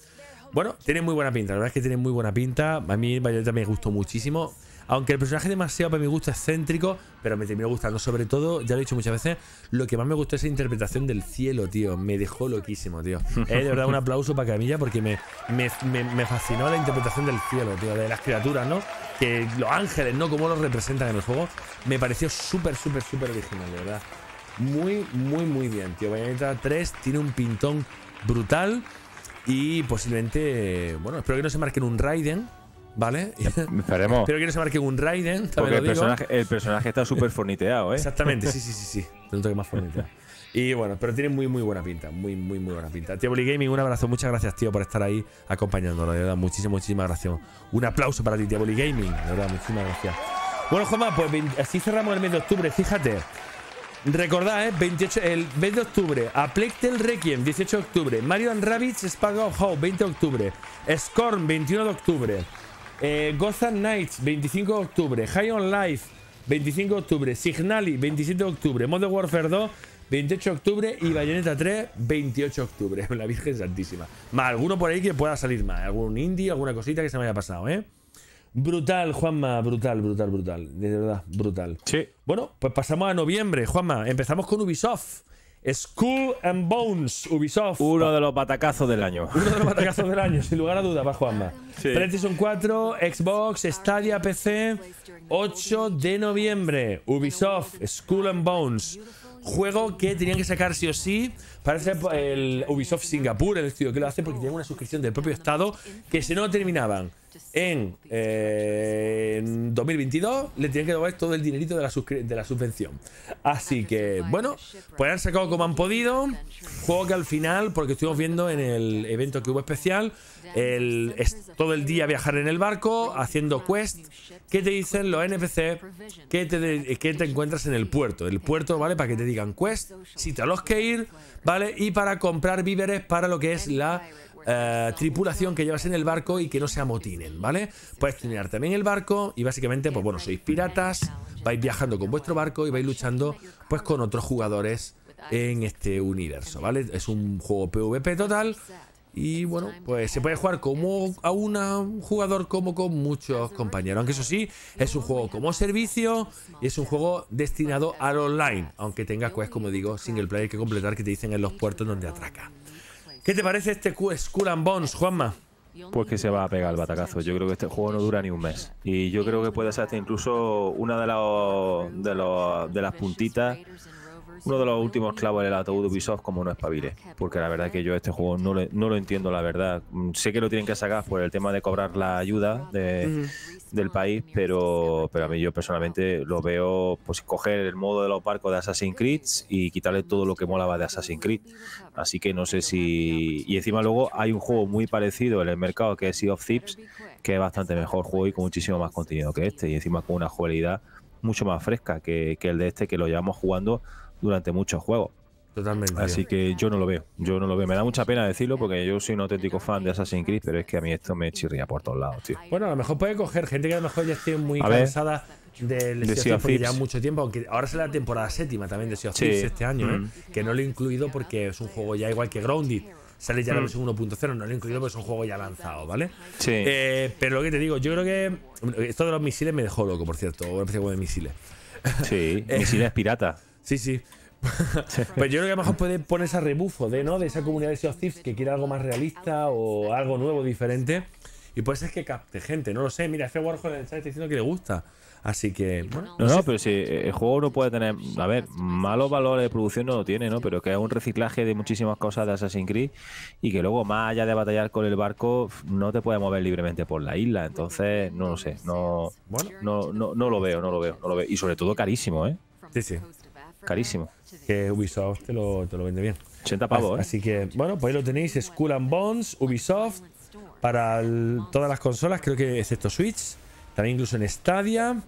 Bueno, tiene muy buena pinta, la verdad es que tiene muy buena pinta. A mí Bayonetta me gustó muchísimo. Aunque el personaje es demasiado para mi gusto excéntrico, pero me terminó gustando. Sobre todo, ya lo he dicho muchas veces, lo que más me gustó es esa interpretación del cielo, tío. Me dejó loquísimo, tío. Eh, de verdad, un aplauso para Camilla porque me, me, me, me fascinó la interpretación del cielo, tío. De las criaturas, ¿no? Que los ángeles, ¿no? Cómo los representan en el juego. Me pareció súper, súper, súper original, de verdad. Muy, muy, muy bien, tío. Bayonetta tres tiene un pintón brutal y posiblemente... Bueno, espero que no se marquen un Raiden. ¿Vale? Esperemos. Espero que no se marque un Raiden. Porque el personaje, el personaje está súper forniteado, ¿eh? Exactamente, sí, sí, sí, sí. Un toque más forniteado. Y bueno, pero tiene muy, muy buena pinta. Muy, muy, muy buena pinta. Diaboli Gaming, un abrazo. Muchas gracias, tío, por estar ahí acompañándonos. De verdad, muchísimas, muchísimas gracias. Un aplauso para ti, Diaboli Gaming. De verdad, muchísimas gracias. Bueno, Juanma, pues así cerramos el mes de octubre. Fíjate. Recordad, ¿eh? veintiocho, el veinte de octubre, A Plague Tale Requiem, dieciocho de octubre, Mario and Rabbids Spark of Hope, veinte de octubre, Scorn, veintiuno de octubre, Eh, Gotham Knights, veinticinco de octubre, High on Life, veinticinco de octubre, Signali, veintisiete de octubre, Modern Warfare dos, veintiocho de octubre y Bayonetta tres, veintiocho de octubre. La Virgen Santísima. Más alguno por ahí que pueda salir más, algún indie, alguna cosita que se me haya pasado, ¿eh? Brutal, Juanma, brutal, brutal, brutal. De verdad, brutal. Sí. Bueno, pues pasamos a noviembre, Juanma. Empezamos con Ubisoft. Skull and Bones, Ubisoft. Uno de los batacazos del año. Uno de los batacazos del año, sin lugar a duda, para Juanma. Sí. PlayStation cuatro, Xbox, Stadia, P C. ocho de noviembre, Ubisoft, Skull and Bones. Juego que tenían que sacar sí o sí. Parece el Ubisoft Singapur, el estudio que lo hace, porque tienen una suscripción del propio Estado que si no terminaban en, eh, en dos mil veintidós le tienen que devolver todo el dinerito de la, de la subvención. Así que, bueno, pues han sacado como han podido. Juego que al final, porque estuvimos viendo en el evento que hubo especial, el, es, todo el día viajar en el barco, haciendo quest. ¿Qué te dicen los N P C? ¿Qué te, de, qué te encuentras en el puerto? El puerto, ¿vale? Para que te digan quest, si te a los que ir, ¿vale? Y para comprar víveres para lo que es la... Uh, tripulación que llevas en el barco y que no se amotinen, ¿vale? Puedes trinear también el barco y básicamente, pues bueno, sois piratas, vais viajando con vuestro barco y vais luchando pues con otros jugadores en este universo, ¿vale? Es un juego PvP total y bueno, pues se puede jugar como a una, un jugador como con muchos compañeros, aunque eso sí, es un juego como servicio y es un juego destinado al online, aunque tenga pues, como digo, single player que completar que te dicen en los puertos donde atraca. ¿Qué te parece este Skull and Bones, Juanma? Pues que se va a pegar el batacazo. Yo creo que este juego no dura ni un mes. Y yo creo que puede ser hasta incluso una de, los, de, los, de las puntitas, uno de los últimos clavos del ataúd de Ubisoft como no espabile. Porque la verdad es que yo este juego no, le, no lo entiendo, la verdad. Sé que lo tienen que sacar por el tema de cobrar la ayuda de, mm. del país, pero, pero a mí yo personalmente lo veo pues coger el modo de los barcos de Assassin's Creed y quitarle todo lo que molaba de Assassin's Creed. Así que no sé si... Y encima luego hay un juego muy parecido en el mercado que es Sea of Thieves, que es bastante mejor juego y con muchísimo más contenido que este. Y encima con una jugabilidad mucho más fresca que, que el de este, que lo llevamos jugando durante muchos juegos. Totalmente. Así que yo no lo veo, yo no lo veo. Me da mucha pena decirlo porque yo soy un auténtico fan de Assassin's Creed, pero es que a mí esto me chirría por todos lados, tío. Bueno, a lo mejor puede coger gente que a lo mejor ya esté muy a cansada del de Sea of Thieves, ya mucho tiempo, aunque ahora será la temporada séptima también de Sea of Thieves sí. este año, mm. ¿eh? Que no lo he incluido porque es un juego ya igual que Grounded. Sale ya la versión uno punto cero, no lo he incluido porque es un juego ya lanzado, ¿vale? Sí. Eh, pero lo que te digo, yo creo que esto de los misiles me dejó loco, por cierto. Una especie de misiles. Sí, misiles pirata. Sí, sí. Pues yo creo que a lo mejor puede ponerse a rebufo de, ¿no? de esa comunidad de Sea of Thieves que quiere algo más realista o algo nuevo, diferente. Y puede ser que capte gente, no lo sé. Mira, este Warhol en el chat está diciendo que le gusta. Así que, bueno. No, no, no pero si el juego no puede tener, a ver, malos valores de producción no lo tiene, ¿no? Pero que es un reciclaje de muchísimas cosas de Assassin's Creed y que luego, más allá de batallar con el barco, no te puedes mover libremente por la isla. Entonces, no lo sé. No, bueno, no, no, no lo veo, no lo veo, no lo veo. Y sobre todo carísimo, ¿eh? Sí, sí. Carísimo. Que Ubisoft te lo, te lo vende bien. ochenta pavos, así, ¿eh? Así que, bueno, pues ahí lo tenéis. Skull and Bones, Ubisoft, para el, todas las consolas, creo que excepto Switch. También incluso en Stadia.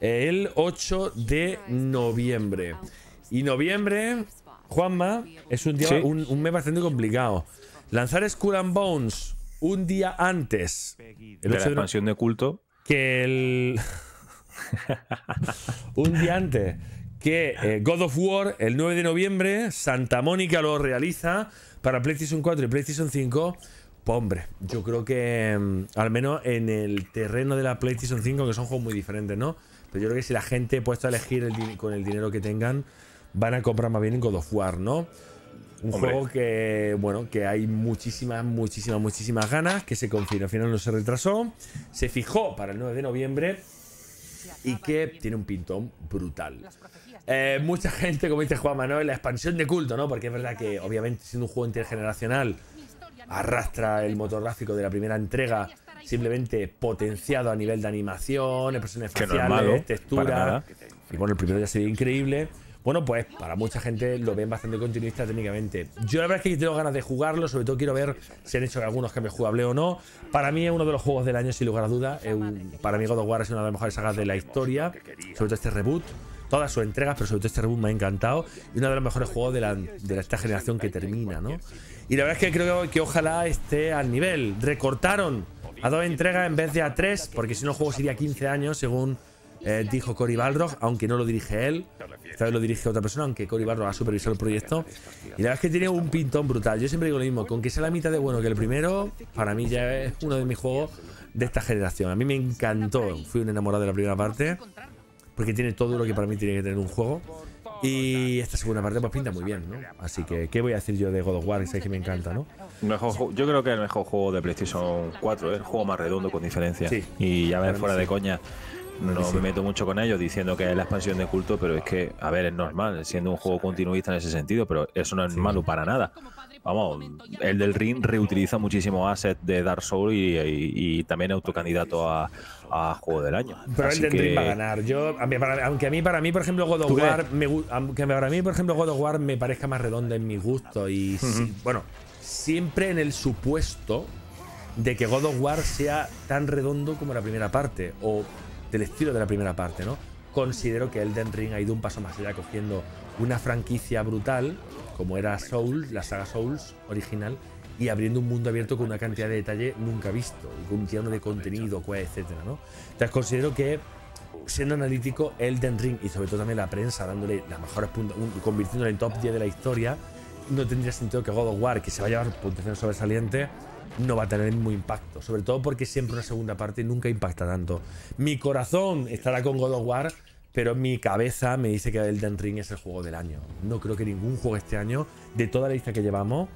El ocho de noviembre. Y noviembre, Juanma, es un, día, sí. un, un mes bastante complicado. Lanzar Skull and Bones, un día antes el de la expansión de culto que el un día antes que eh, God of War, el nueve de noviembre, Santa Mónica lo realiza para PlayStation cuatro y PlayStation cinco. Pues hombre, yo creo que um, al menos en el terreno de la PlayStation cinco, que son juegos muy diferentes, ¿no? Pero yo creo que si la gente puesta a elegir el con el dinero que tengan, van a comprar más bien God of War, ¿no? Un hombre. Juego que, bueno, que hay muchísimas, muchísimas, muchísimas ganas, que se confirma, al final no se retrasó, se fijó para el nueve de noviembre y que tiene un pintón brutal. Eh, mucha gente, como dice Juan Manuel, la expansión de culto, ¿no? Porque es verdad que, obviamente, siendo un juego intergeneracional, arrastra el motor gráfico de la primera entrega, simplemente potenciado a nivel de animación, expresiones faciales, texturas. Y bueno, el primero ya sería increíble. Bueno, pues para mucha gente lo ven bastante continuista técnicamente. Yo la verdad es que tengo ganas de jugarlo, sobre todo quiero ver si han hecho algunos cambios jugables o no. Para mí es uno de los juegos del año, sin lugar a dudas. Para mí God of War es una de las mejores sagas de la historia, sobre todo este reboot. Todas sus entregas, pero sobre todo este reboot me ha encantado. Y uno de los mejores juegos de, la, de esta generación que termina, ¿no? Y la verdad es que creo que ojalá esté al nivel. Recortaron a dos entregas en vez de a tres, porque si no el juego sería quince años, según... Eh, dijo Cory Balrog, aunque no lo dirige él, esta vez lo dirige otra persona, aunque Cory Balrog ha supervisado el proyecto. Y la verdad es que tiene un pintón brutal. Yo siempre digo lo mismo, con que sea la mitad de bueno que el primero, para mí ya es uno de mis juegos de esta generación. A mí me encantó, fui un enamorado de la primera parte, porque tiene todo lo que para mí tiene que tener un juego. Y esta segunda parte pues pinta muy bien, ¿no? Así que, ¿qué voy a decir yo de God of War? Que sabéis que me encanta, ¿no? Mejor, yo creo que es el mejor juego de PlayStation cuatro, es el juego más redondo con diferencia. Sí, y ya ves, fuera de coña, no me meto mucho con ellos diciendo que es la expansión de culto, pero es que, a ver, es normal, siendo un juego continuista en ese sentido, pero eso no es malo para nada. Vamos, el del Ring reutiliza muchísimos assets de Dark Souls y, y, y también autocandidato a, a Juego del Año. Pero el del que... Ring va a ganar. Yo, a mí, para, aunque a mí, para mí, por ejemplo, God of War, me, aunque para mí, por ejemplo, God of War me parezca más redonda en mi gusto y, uh-huh. si, bueno, siempre en el supuesto de que God of War sea tan redondo como la primera parte, o del estilo de la primera parte, ¿no? Considero que Elden Ring ha ido un paso más allá, cogiendo una franquicia brutal como era Souls, la saga Souls original, y abriendo un mundo abierto con una cantidad de detalle nunca visto, y un lleno de contenido, etcétera, ¿no? Entonces considero que, siendo analítico, Elden Ring, y sobre todo también la prensa dándole las mejores puntas, convirtiéndole en top diez de la historia, no tendría sentido que God of War, que se va a llevar puntuación sobresaliente, no va a tener muy impacto, sobre todo porque siempre una segunda parte nunca impacta tanto. Mi corazón estará con God of War, pero mi cabeza me dice que Elden Ring es el juego del año. No creo que ningún juego este año, de toda la lista que llevamos,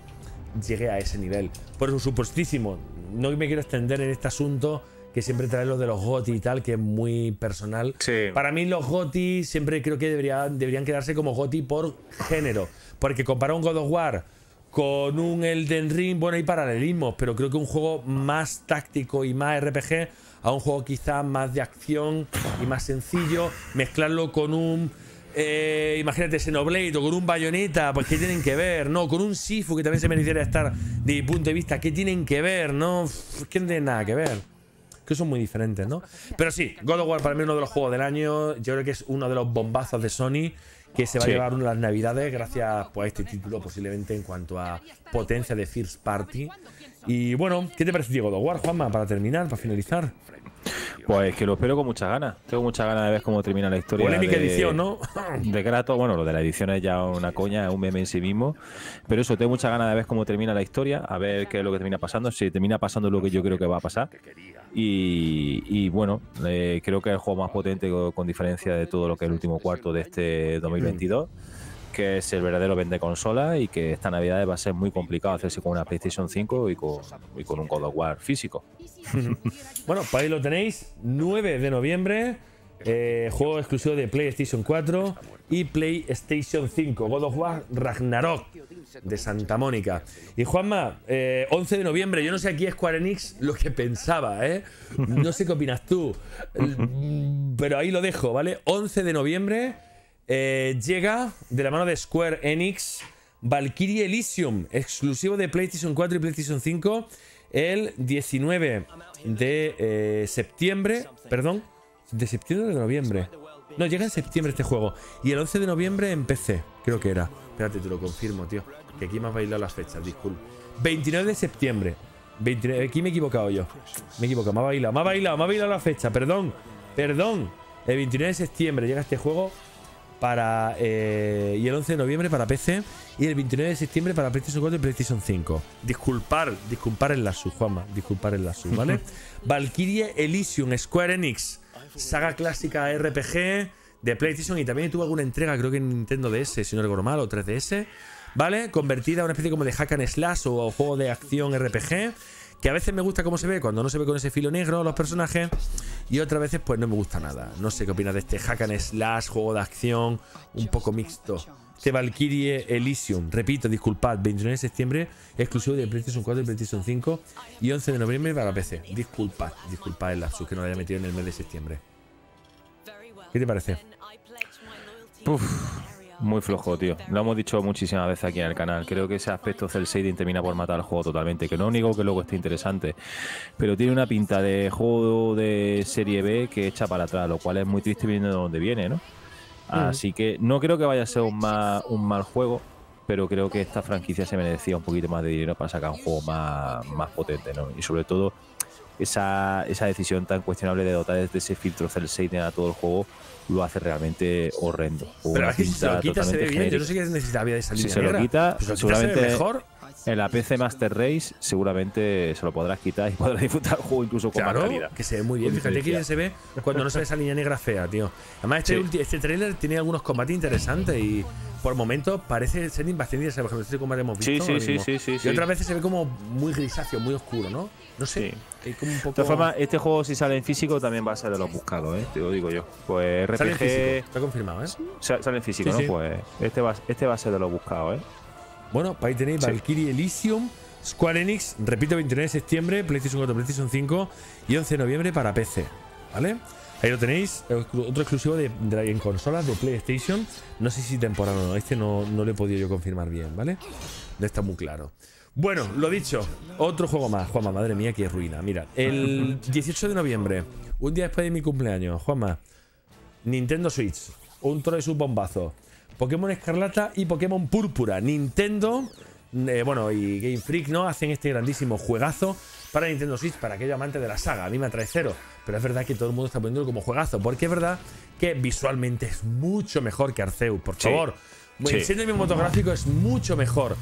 llegue a ese nivel. Por eso, supuestísimo, no me quiero extender en este asunto, que siempre trae lo de los GOTY y tal, que es muy personal. Sí. Para mí los GOTY siempre creo que deberían, deberían quedarse como GOTY por género, porque comparar un God of War con un Elden Ring, bueno, hay paralelismos, pero creo que un juego más táctico y más R P G a un juego quizás más de acción y más sencillo, mezclarlo con un, eh, imagínate, Xenoblade o con un Bayonetta, pues ¿qué tienen que ver? No, con un Sifu, que también se mereciera estar de mi punto de vista, ¿qué tienen que ver? No, ¿qué no tienen nada que ver? Que son muy diferentes, ¿no? Pero sí, God of War para mí es uno de los juegos del año, yo creo que es uno de los bombazos de Sony, que se va sí. a llevar unas navidades gracias pues, a este título, posiblemente en cuanto a potencia de first party. Y bueno, ¿qué te parece, Diego, God of War, Juanma, para terminar, para finalizar? Pues que lo espero con muchas ganas. Tengo muchas ganas de ver cómo termina la historia. Polémica de, edición, ¿no? De Kratos. Bueno, lo de la edición es ya una coña, es un meme en sí mismo. Pero eso, tengo muchas ganas de ver cómo termina la historia, a ver qué es lo que termina pasando, si termina pasando lo que yo creo que va a pasar. Y, y bueno, eh, creo que es el juego más potente con diferencia de todo lo que es el último cuarto de este dos mil veintidós. Mm. Que es el verdadero vende consola y que esta Navidad va a ser muy complicado hacerse con una PlayStation cinco y con, y con un God of War físico. Bueno, pues ahí lo tenéis, nueve de noviembre, eh, juego exclusivo de PlayStation cuatro y PlayStation cinco, God of War Ragnarok de Santa Mónica. Y Juanma, eh, once de noviembre, yo no sé aquí Square Enix lo que pensaba, ¿eh? No sé qué opinas tú, pero ahí lo dejo, ¿vale? once de noviembre. Eh, llega de la mano de Square Enix Valkyrie Elysium, exclusivo de PlayStation cuatro y PlayStation cinco, el diecinueve de eh, septiembre, perdón, de septiembre o de noviembre. No, llega en septiembre este juego. Y el once de noviembre en P C, creo que era. Espérate, te lo confirmo, tío, que aquí me has bailado las fechas, disculpe. veintinueve de septiembre, veintinueve, aquí me he equivocado yo. Me he equivocado, me ha bailado, me ha bailado, me ha bailado la fecha, perdón, perdón. El veintinueve de septiembre llega este juego para eh, y el once de noviembre para P C y el veintinueve de septiembre para PlayStation cuatro y PlayStation cinco. Disculpar, disculpar en la sub, Juanma, disculpar en la sub, ¿vale? Valkyrie Elysium, Square Enix, saga clásica R P G de PlayStation y también tuvo alguna entrega, creo que en Nintendo D S, si no recuerdo mal, o tres D S, ¿vale? Convertida a una especie como de hack and slash o, o juego de acción R P G. Que a veces me gusta cómo se ve, cuando no se ve con ese filo negro los personajes. Y otras veces pues no me gusta nada. No sé qué opinas de este hack and slash, juego de acción un poco mixto. Este Valkyrie Elysium, repito, disculpad, veintinueve de septiembre, exclusivo de PlayStation cuatro y PlayStation cinco. Y once de noviembre para P C. Disculpad, disculpad el lapsus que no lo haya metido en el mes de septiembre. ¿Qué te parece? Uff, muy flojo, tío. Lo hemos dicho muchísimas veces aquí en el canal. Creo que ese aspecto cel shading termina por matar al juego totalmente. Que no digo que luego esté interesante, pero tiene una pinta de juego de serie B que echa para atrás, lo cual es muy triste viendo de dónde viene, ¿no? Uh-huh. Así que no creo que vaya a ser un mal, un mal juego, pero creo que esta franquicia se merecía un poquito más de dinero para sacar un juego más, más potente, ¿no? Y sobre todo, esa, esa decisión tan cuestionable de dotar de ese filtro cel shading a todo el juego lo hace realmente horrendo. O pero aquí si se lo quita se ve bien. Yo no sé qué necesita de salir. Si se lo quita, pues lo quita seguramente mejor. En la P C Master Race seguramente se lo podrás quitar y podrás disfrutar el juego incluso con, claro, más calidad. Que se ve muy bien. Fíjate que bien se ve cuando no se ve esa línea negra fea, tío. Además este, sí. este trailer tiene algunos combates interesantes y por momentos parece ser bastante, por ejemplo, este combate hemos visto. Sí, sí, sí, sí, sí, y sí. otras veces se ve como muy grisáceo, muy oscuro, ¿no? No sé. Sí. Como un poco... De todas formas, este juego si sale en físico también va a ser de los buscados, ¿eh? Te lo digo yo. Pues R P G. Sale en físico. Está confirmado, ¿eh? Sale en físico, sí, ¿no? Sí. Pues este va, este va a ser de los buscados, ¿eh? Bueno, ahí tenéis, sí. Valkyrie Elysium, Square Enix, repito, veintinueve de septiembre, PlayStation cuatro, PlayStation cinco y once de noviembre para P C, ¿vale? Ahí lo tenéis, otro exclusivo de, de, en consolas de PlayStation, no sé si temporada o no, este no, no lo he podido yo confirmar bien, ¿vale? No está muy claro. Bueno, lo dicho, otro juego más, Juanma, madre mía, qué ruina, mira, el dieciocho de noviembre, un día después de mi cumpleaños, Juanma, Nintendo Switch, un toro de sus bombazos. Pokémon Escarlata y Pokémon Púrpura. Nintendo, eh, bueno, y Game Freak, ¿no? Hacen este grandísimo juegazo para Nintendo Switch, para aquellos amantes de la saga. A mí me atrae cero, pero es verdad que todo el mundo está poniéndolo como juegazo, porque es verdad que visualmente es mucho mejor que Arceus, por favor. Sí. El diseño cinematográfico es mucho mejor.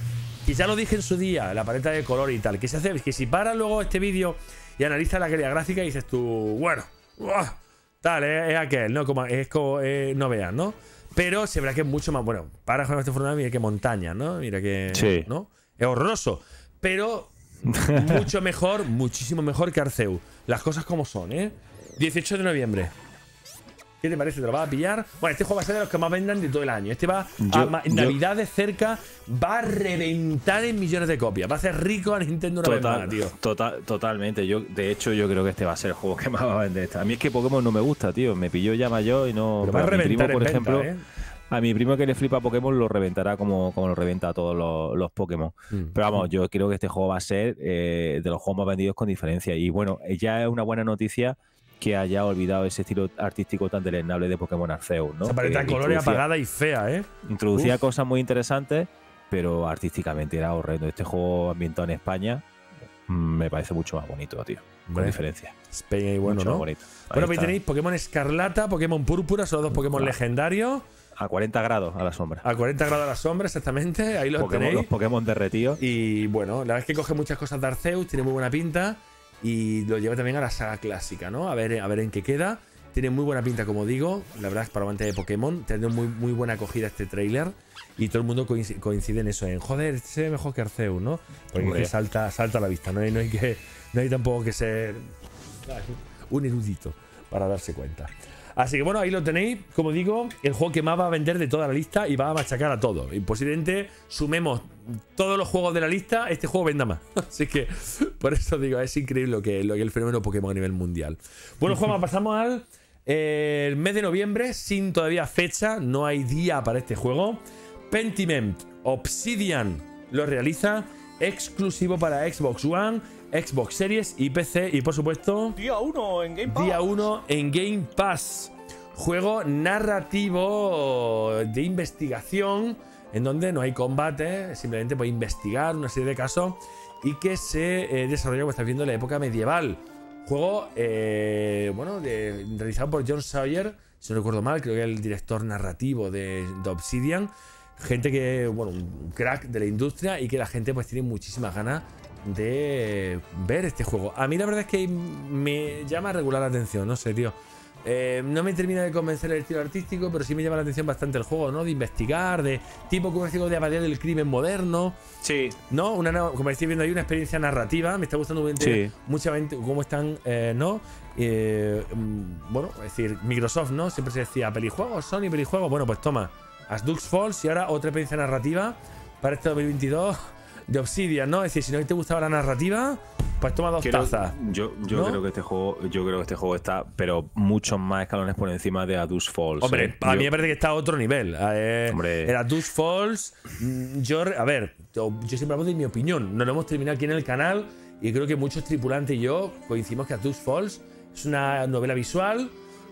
Y ya lo dije en su día, la paleta de color y tal, que se hace, que si paras luego este vídeo y analizas la calidad gráfica y dices tú, bueno, uah, tal, es, es aquel, ¿no? Como, es como, eh, no veas, ¿no? Pero se verá que es mucho más... Bueno, para jugar este Fortnite, mira qué montaña, ¿no? Mira que... Sí. ¿No? Es horroroso. Pero mucho mejor, muchísimo mejor que Arceus. Las cosas como son, ¿eh? dieciocho de noviembre. ¿Qué te parece? ¿Te lo vas a pillar? Bueno, este juego va a ser de los que más vendan de todo el año. Este va yo, a yo... Navidades cerca, va a reventar en millones de copias. Va a ser rico a Nintendo una total, vez más, tío. Total, totalmente. Yo, de hecho, yo creo que este va a ser el juego que más va a vender. A mí es que Pokémon no me gusta, tío. Me pilló ya mayor y no... Pero va a reventar mi primo, por en ejemplo, venta, ¿eh? A mi primo que le flipa Pokémon lo reventará como, como lo reventa a todos los, los Pokémon. Mm. Pero vamos, yo creo que este juego va a ser eh, de los juegos más vendidos con diferencia. Y bueno, ya es una buena noticia que haya olvidado ese estilo artístico tan deleznable de Pokémon Arceus, ¿no? O sea, paleta colores apagada y fea, ¿eh? Introducía Uf. cosas muy interesantes, pero artísticamente era horrendo. Este juego ambientado en España me parece mucho más bonito, tío. Con bueno, diferencia. España y bueno, mucho ¿no? Más bonito. Bueno, ahí tenéis Pokémon Escarlata, Pokémon Púrpura, son los dos Pokémon ah. legendarios. A cuarenta grados a la sombra. A cuarenta grados a la sombra, exactamente. Ahí los Pokémon, tenéis. Los Pokémon derretidos. Y bueno, la verdad es que coge muchas cosas de Arceus, tiene muy buena pinta. Y lo lleva también a la saga clásica, ¿no? A ver, a ver en qué queda. Tiene muy buena pinta, como digo. La verdad es que para amantes de Pokémon tendrá muy, muy buena acogida este tráiler. Y todo el mundo coincide en eso. En joder, se ve mejor que Arceus, ¿no? Porque es que salta, salta a la vista. No hay, no hay que, no hay tampoco que ser un erudito para darse cuenta. Así que bueno, ahí lo tenéis. Como digo, el juego que más va a vender de toda la lista y va a machacar a todo. Y posiblemente sumemos todos los juegos de la lista, este juego venda más. Así que por eso digo, es increíble lo que, lo que el fenómeno Pokémon a nivel mundial. Bueno, Juanma, pasamos al eh, el mes de noviembre, sin todavía fecha, no hay día para este juego. Pentiment Obsidian lo realiza, exclusivo para Xbox One, Xbox Series y P C y por supuesto día uno en Game Pass. día uno en Game Pass. Juego narrativo de investigación en donde no hay combate, simplemente puedes investigar una serie de casos y que se eh, desarrolla, como estáis viendo, en la época medieval. Juego, eh, bueno, de, realizado por John Sawyer, si no recuerdo mal, creo que era el director narrativo de, de Obsidian. Gente que, bueno, un crack de la industria y que la gente pues tiene muchísimas ganas de ver este juego. A mí la verdad es que me llama regular la atención, no sé, tío. Eh, no me termina de convencer el estilo artístico, pero sí me llama la atención bastante el juego, ¿no? De investigar, de tipo como digo, de abadía del crimen moderno. Sí. ¿No? Una, como estáis viendo, hay una experiencia narrativa. Me está gustando mucho, sí. mucho cómo están, eh, ¿no? Eh, bueno, es decir, Microsoft, ¿no? Siempre se decía pelijuegos, Sony, pelijuegos. Bueno, pues toma, As Dusk Falls y ahora otra experiencia narrativa para este dos mil veintidós de Obsidian, ¿no? Es decir, si no te gustaba la narrativa, pues toma dos creo, tazas. Yo, yo ¿no? creo que este juego, yo creo que este juego está, pero muchos más escalones por encima de A Dusk Falls. Hombre, eh. a yo, mí me parece que está a otro nivel. Eh, hombre. El A Dusk Falls, yo, a ver, yo, yo siempre hablo de mi opinión. No lo hemos terminado aquí en el canal y creo que muchos tripulantes y yo coincidimos que A Dusk Falls es una novela visual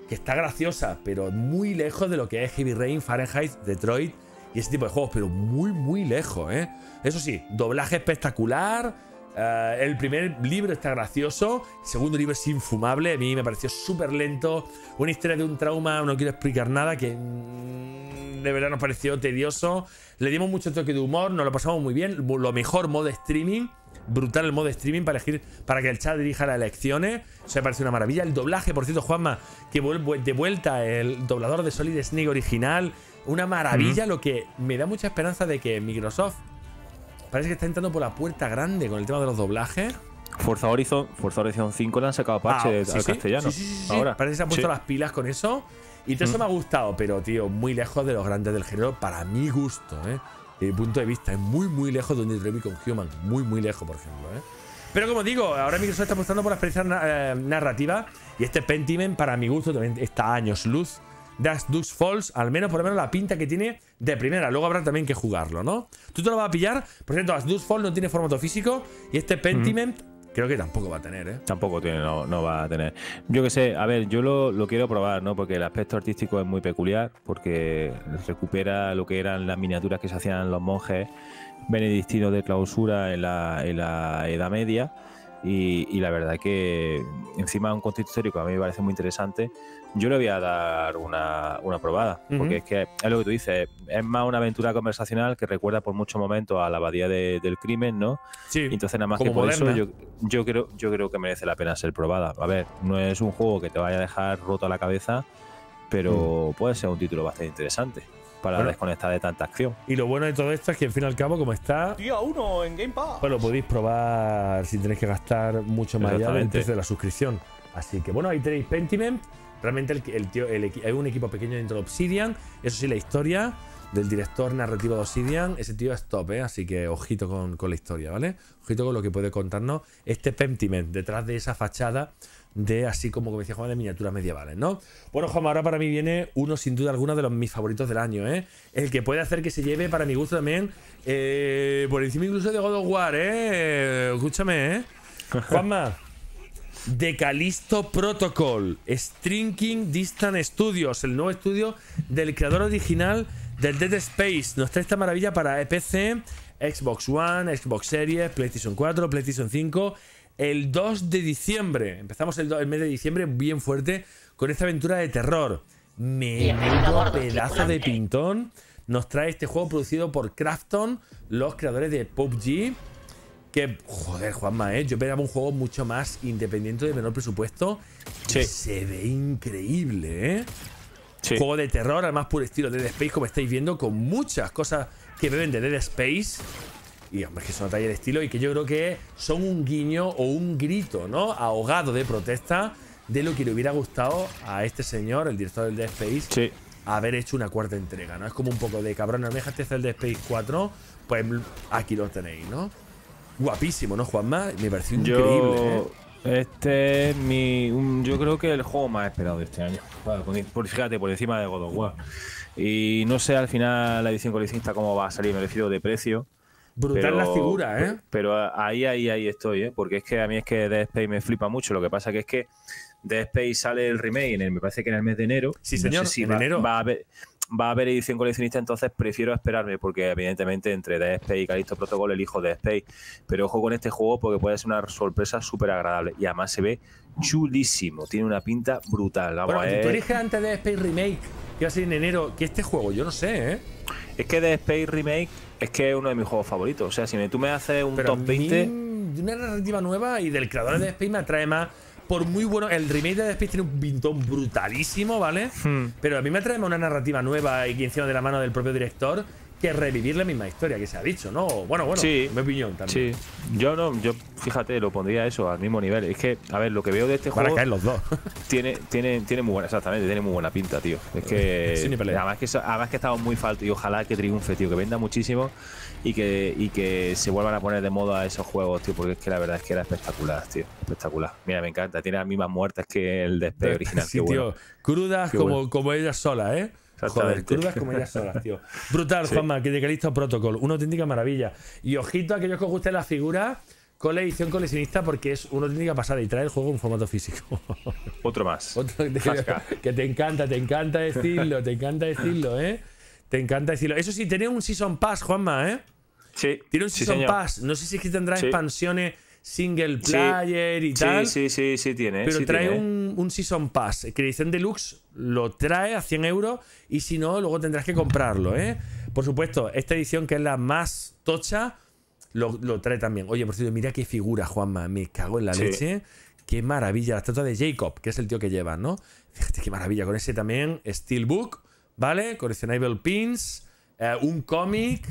que está graciosa, pero muy lejos de lo que es Heavy Rain, Fahrenheit, Detroit y ese tipo de juegos, pero muy, muy lejos, ¿eh? Eso sí, doblaje espectacular, uh, el primer libro está gracioso, el segundo libro es infumable, a mí me pareció súper lento, una historia de un trauma, no quiero explicar nada, que mmm, de verdad nos pareció tedioso, le dimos mucho toque de humor, nos lo pasamos muy bien, lo mejor modo streaming, brutal el modo streaming para elegir, para que el chat dirija las elecciones, o sea, me parece una maravilla. El doblaje, por cierto, Juanma, que vuelve de vuelta el doblador de Solid Snake original, una maravilla, mm-hmm. lo que me da mucha esperanza de que Microsoft parece que está entrando por la puerta grande con el tema de los doblajes. Forza Horizon, Forza Horizon cinco le han sacado parche ah, sí, al sí, castellano. Sí, sí, sí, sí. Ahora. Parece que se han puesto sí. las pilas con eso y todo mm. eso me ha gustado, pero tío, muy lejos de los grandes del género para mi gusto, ¿eh? Desde mi punto de vista, es muy, muy lejos de un Detroit Become Human. Muy, muy lejos, por ejemplo, ¿eh? Pero como digo, ahora Microsoft está apostando por la experiencia na eh, narrativa y este Pentiment, para mi gusto, también está a años luz de As Dusk Falls, al menos, por lo menos, la pinta que tiene de primera. Luego habrá también que jugarlo, ¿no? Tú te lo vas a pillar. Por cierto, As Dusk Falls no tiene formato físico y este Pentiment... Mm-hmm. Creo que tampoco va a tener, ¿eh? Tampoco tiene, no, no va a tener. Yo que sé, a ver, yo lo, lo quiero probar, ¿no? Porque el aspecto artístico es muy peculiar, porque recupera lo que eran las miniaturas que se hacían los monjes benedictinos de clausura en la, en la Edad Media. Y, y la verdad que encima es un contexto histórico, a mí me parece muy interesante. Yo le voy a dar una, una probada, uh-huh. porque es que es lo que tú dices, es más una aventura conversacional que recuerda por muchos momentos a la abadía de, del crimen, ¿no? Sí, entonces nada más que por moderna. eso yo, yo, creo, yo creo que merece la pena ser probada. A ver, no es un juego que te vaya a dejar roto a la cabeza, pero uh-huh. puede ser un título bastante interesante para bueno. desconectar de tanta acción. Y lo bueno de todo esto es que, al fin y al cabo, como está... Día uno en Game Pass. Pues lo podéis probar sin tener que gastar mucho más allá del precio de la suscripción. Así que, bueno, ahí tenéis Pentiment. Realmente el, el tío, el, hay un equipo pequeño dentro de Obsidian. Eso sí, la historia del director narrativo de Obsidian, ese tío es top, ¿eh? Así que ojito con, con la historia, ¿vale? Ojito con lo que puede contarnos este Pentiment detrás de esa fachada de, así como, como decía Juan, de miniaturas medievales, ¿no? Bueno, Juan, ahora para mí viene uno, sin duda alguna, de los mis favoritos del año, ¿eh? El que puede hacer que se lleve, para mi gusto también, eh, por encima incluso de God of War, ¿eh? Escúchame, ¿eh? Juanma, de Callisto Protocol, Shrinking Distance Studios, el nuevo estudio del creador original del Dead Space. Nos trae esta maravilla para P C, Xbox One, Xbox Series, PlayStation cuatro, PlayStation cinco... El dos de diciembre, empezamos el, el mes de diciembre bien fuerte con esta aventura de terror. Menudo pedazo de pintón nos trae este juego producido por Krafton, los creadores de P U B G. Que, joder, Juanma, ¿eh? Yo esperaba un juego mucho más independiente, de menor presupuesto. Sí. Se ve increíble, ¿eh? Sí. Juego de terror, además puro estilo Dead Space, como estáis viendo, con muchas cosas que beben de Dead Space. Y hombre, que son detalles de estilo y que yo creo que son un guiño o un grito, ¿no? Ahogado de protesta de lo que le hubiera gustado a este señor, el director del Dead Space, sí. haber hecho una cuarta entrega, ¿no? Es como un poco de cabrón, no me dejaste hacer el Dead Space cuatro, pues aquí lo tenéis, ¿no? Guapísimo, ¿no, Juanma? Me pareció increíble, yo... ¿eh? Este es mi... Un, yo creo que el juego más esperado de este año. Claro, por, fíjate, por encima de God of War. Y no sé al final la edición coleccionista cómo va a salir, me refiero de precio. Brutal, pero la figura, ¿eh? Pero ahí, ahí, ahí estoy, ¿eh? Porque es que a mí es que Dead Space me flipa mucho. Lo que pasa que es que Dead Space sale el remake, en el, me parece que en el mes de enero. Sí, señor, no sé si en va, enero. Va a, haber, va a haber edición coleccionista, entonces prefiero esperarme, porque evidentemente entre Dead Space y Callisto Protocol elijo Dead Space, pero ojo con este juego porque puede ser una sorpresa súper agradable y además se ve chulísimo, tiene una pinta brutal. Vamos, bueno, tú eliges antes Dead Space Remake, que va a ser en enero, que este juego yo no sé, ¿eh? Es que Dead Space Remake es que es uno de mis juegos favoritos, o sea, si tú me haces un pero top veinte… Mí, una narrativa nueva y del creador de Dead Space me atrae más… Por muy bueno, el remake de Dead Space tiene un pintón brutalísimo, ¿vale? Hmm. Pero a mí me atrae una narrativa nueva y que encima de la mano del propio director, que revivir la misma historia que se ha dicho, ¿no? Bueno, bueno, sí, en mi opinión también. Sí, yo no, yo fíjate, lo pondría eso al mismo nivel. Es que, a ver, lo que veo de este Para juego. Para caer los dos. Tiene, tiene, tiene muy buena, exactamente, tiene muy buena pinta, tío. Es que. Sí, además que además que estamos muy faltos y ojalá que triunfe, tío, que venda muchísimo y que, y que se vuelvan a poner de moda esos juegos, tío, porque es que la verdad es que era espectacular, tío. Espectacular. Mira, me encanta. Tiene las mismas muertes que el despegue original. Sí, qué tío. Bueno. Crudas qué como, bueno. como ellas solas, ¿eh? Joder, crudas como ellas solas, tío. Brutal, sí. Juanma, que de Callisto Protocol. Una auténtica maravilla. Y ojito a aquellos que os gusten las figuras con la edición coleccionista, porque es una auténtica pasada y trae el juego en formato físico. Otro más. Otro que, te, que te encanta, te encanta decirlo, te encanta decirlo, ¿eh? Te encanta decirlo. Eso sí, tiene un Season Pass, Juanma, ¿eh? Sí. Tiene un sí, Season señor. Pass. No sé si es que tendrá sí. expansiones single player sí, y tal. Sí, sí, sí, sí tiene. Pero sí trae tiene. Un, un Season Pass. Que edición deluxe lo trae a cien euros y si no, luego tendrás que comprarlo, ¿eh? Por supuesto, esta edición que es la más tocha, lo, lo trae también. Oye, por cierto, mira qué figura, Juanma. Me cago en la sí. leche. Qué maravilla. La estatua de Jacob, que es el tío que lleva, ¿no? Fíjate qué maravilla. Con ese también Steelbook, ¿vale? Coleccionable pins, eh, un cómic,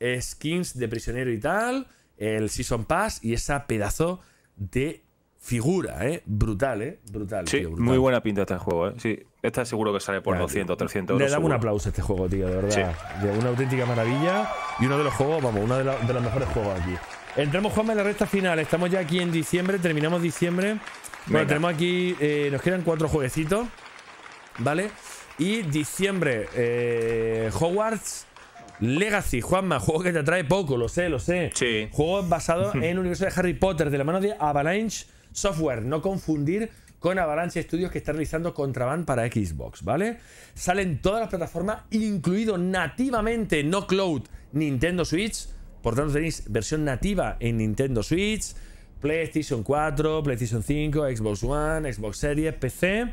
eh, skins de prisionero y tal, el Season Pass y esa pedazo de figura, ¿eh? Brutal, ¿eh? Brutal, sí, tío, brutal. Muy buena pinta este juego, ¿eh? Sí, está seguro que sale por ya, doscientos, trescientos euros. Le damos un aplauso a este juego, tío, de verdad. Sí. Una auténtica maravilla y uno de los juegos, vamos, uno de, la, de los mejores juegos aquí. Entramos, Juanma, en la recta final. Estamos ya aquí en diciembre, terminamos diciembre. Bueno, Venga. tenemos aquí, eh, nos quedan cuatro jueguecitos, ¿vale? Y diciembre, eh, Hogwarts Legacy, Juanma, juego que te atrae poco, lo sé, lo sé. Sí. Juego basado en el universo de Harry Potter, de la mano de Avalanche Software. No confundir con Avalanche Studios, que está realizando Contraband para Xbox, ¿vale? Salen todas las plataformas, incluido nativamente, no cloud, Nintendo Switch. Por tanto, tenéis versión nativa en Nintendo Switch, PlayStation cuatro, PlayStation cinco, Xbox One, Xbox Series, P C.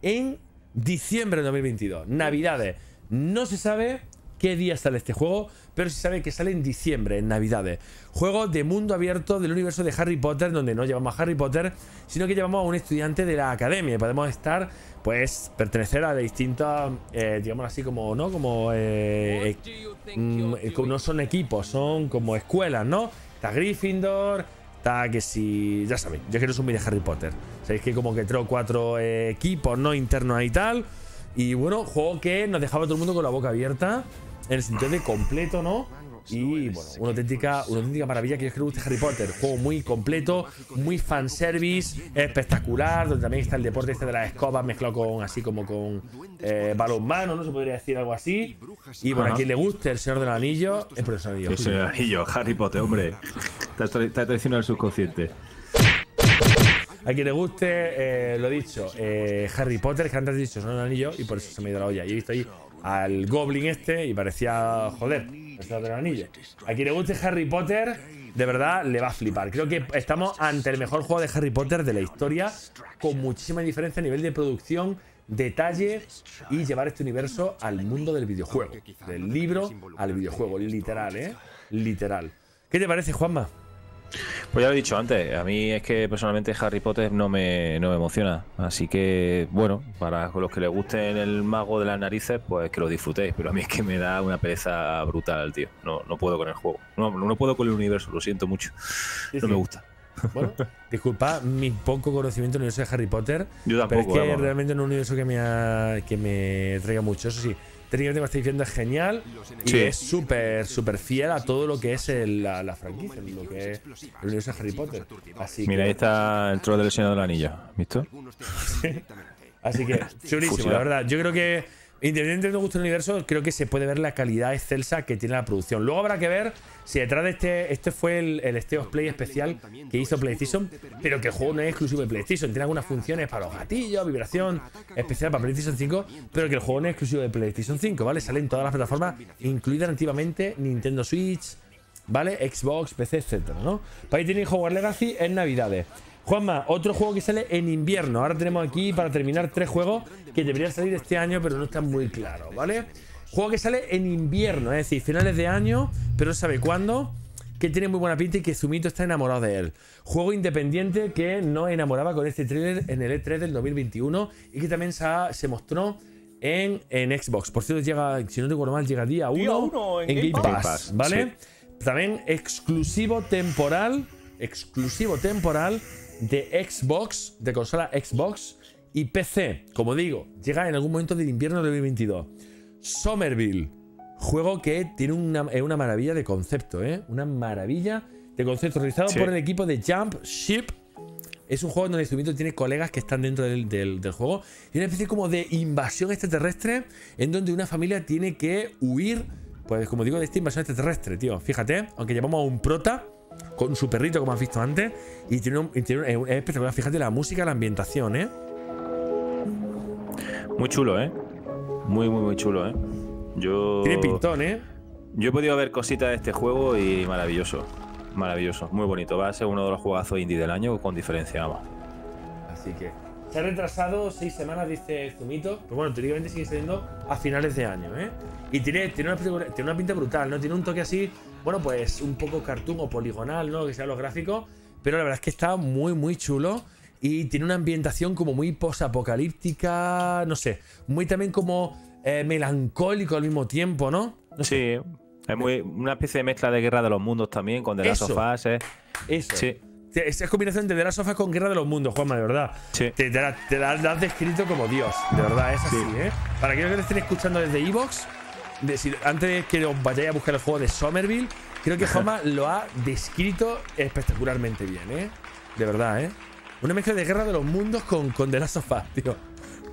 En diciembre de dos mil veintidós, Navidades. No se sabe qué día sale este juego, pero se sabe que sale en diciembre, en Navidades. Juego de mundo abierto del universo de Harry Potter, donde no llevamos a Harry Potter, sino que llevamos a un estudiante de la academia. Podemos estar, pues, pertenecer a distintas, eh, digamos así, como, ¿no? Como, eh, eh, no son equipos, son como escuelas, ¿no? Está Gryffindor, está que si... Ya sabéis, yo quiero subir de Harry Potter. Sabéis que como que tres o cuatro eh, equipos, ¿no? Internos y tal. Y bueno, juego que nos dejaba a todo el mundo con la boca abierta, en el sentido de completo, ¿no? Y bueno, una auténtica, una auténtica maravilla que yo creo que guste Harry Potter. Juego muy completo, muy fanservice, espectacular, donde también está el deporte este de las escobas mezclado con así como con eh, balonmano, ¿no? Se podría decir algo así. Y bueno, a quien le guste el Señor de los Anillos, el profesor Anillo. El Señor de los Anillos, Harry Potter, hombre. Te está traicionando el subconsciente. A quien le guste, eh, lo dicho, eh, Harry Potter, que antes he dicho, son un anillo y por eso se me ha ido la olla. Y he visto ahí al Goblin este y parecía, joder, parecía otro anillo. A quien le guste Harry Potter, de verdad, le va a flipar. Creo que estamos ante el mejor juego de Harry Potter de la historia, con muchísima diferencia a nivel de producción, detalle y llevar este universo al mundo del videojuego. Del libro al videojuego, literal, ¿eh? Literal. ¿Qué te parece, Juanma? Pues ya lo he dicho antes, a mí es que personalmente Harry Potter no me, no me emociona, así que bueno, para los que les gusten el mago de las narices, pues que lo disfrutéis, pero a mí es que me da una pereza brutal, tío, no, no puedo con el juego, no, no puedo con el universo, lo siento mucho, sí, no sí. me gusta. Bueno, disculpa mi poco conocimiento del universo de Harry Potter, Yo tampoco, pero es que vamos. realmente no es un universo que me, ha, que me traiga mucho, eso sí. Lo que me estáis viendo es genial y sí. es súper, súper fiel a todo lo que es el, la, la franquicia, lo que es el universo de Harry Potter. Así Mira, que... ahí está el troll del Señor del Anillo, ¿visto? Así que, chulísimo, la verdad. Yo creo que Independientemente de que me guste el universo, creo que se puede ver la calidad excelsa que tiene la producción. Luego habrá que ver si detrás de este... Este fue el, el State of Play especial que hizo PlayStation, pero que el juego no es exclusivo de PlayStation. Tiene algunas funciones para los gatillos, vibración especial para PlayStation cinco, pero que el juego no es exclusivo de PlayStation cinco, ¿vale? Sale en todas las plataformas, incluida nativamente Nintendo Switch, ¿vale? Xbox, P C, etcétera, ¿no? Para ahí tenéis Hogwarts Legacy en Navidades. Juanma, otro juego que sale en invierno. Ahora tenemos aquí, para terminar, tres juegos que deberían salir este año, pero no están muy claros, ¿vale? Juego que sale en invierno, es decir, finales de año, pero no sabe cuándo, que tiene muy buena pinta y que Zumito está enamorado de él. Juego independiente que no enamoraba con este tráiler en el E tres del dos mil veintiuno y que también se mostró en, en Xbox. Por cierto, llega, si no recuerdo mal, llega día uno en, en Game Pass, Pass ¿vale? Sí. También exclusivo temporal, exclusivo temporal... de Xbox, de consola Xbox y P C, como digo, llega en algún momento del invierno de dos mil veintidós. Somerville, juego que tiene una, una maravilla de concepto, ¿eh? Una maravilla de concepto realizado sí. por el equipo de Jump Ship. Es un juego donde el Zumito tiene colegas que están dentro del, del, del juego y una especie como de invasión extraterrestre en donde una familia tiene que huir, pues como digo, de esta invasión extraterrestre, tío. Fíjate, aunque llevamos a un prota con su perrito, como has visto antes, y tiene un, y tiene un, es espectacular. Fíjate la música, la ambientación, ¿eh? Muy chulo, ¿eh? Muy, muy, muy chulo, ¿eh? Yo... Tiene pintón, ¿eh? Yo he podido ver cositas de este juego y maravilloso. Maravilloso, muy bonito. Va a ser uno de los juegazos indie del año, con diferencia, vamos. Así que... Se ha retrasado seis semanas, dice Zumito. Pues bueno, teóricamente sigue saliendo a finales de año, ¿eh? Y tiene, tiene, una, tiene una pinta brutal, ¿no? Tiene un toque así, bueno, pues un poco cartoon o poligonal, ¿no? Que sean los gráficos. Pero la verdad es que está muy, muy chulo. Y tiene una ambientación como muy posapocalíptica, no sé. Muy también como eh, melancólico al mismo tiempo, ¿no? No sé. Sí, es muy, una especie de mezcla de Guerra de los Mundos también, con The Last of Us. ¿eh? Eso. Sí. Esa combinación de The Last of Us con Guerra de los Mundos, Juanma, de verdad. Sí. Te, te, la, te la, la has descrito como Dios, de verdad, es así, sí. ¿eh? Para aquellos que lo estén escuchando desde iVoox, de, antes que os vayáis a buscar el juego de Somerville, creo que Juanma lo ha descrito espectacularmente bien, ¿eh? De verdad, ¿eh? Una mezcla de Guerra de los Mundos con, con The Last of Us, tío.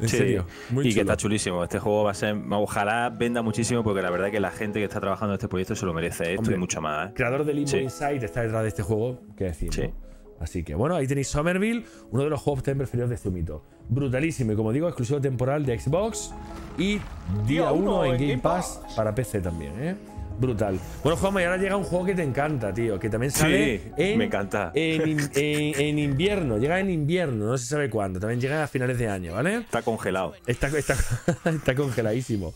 En sí, serio, muy y chulo. Que está chulísimo. Este juego va a ser, ojalá venda muchísimo, porque la verdad es que la gente que está trabajando en este proyecto se lo merece. Esto Hombre, y mucho más, ¿eh? Creador de Limbo sí. Inside está detrás de este juego, qué decir, sí. ¿no? Así que bueno, ahí tenéis Somerville, uno de los juegos preferidos de Zumito. Brutalísimo y como digo, exclusivo temporal de Xbox y día uno en Game Pass para P C también, ¿eh? Brutal. Bueno, Juanma, y ahora llega un juego que te encanta, tío, que también sale sí, en, me encanta. En, en, en, en invierno, llega en invierno, no se sabe cuándo, también llega a finales de año, ¿vale? Está congelado. Está, está, está congeladísimo.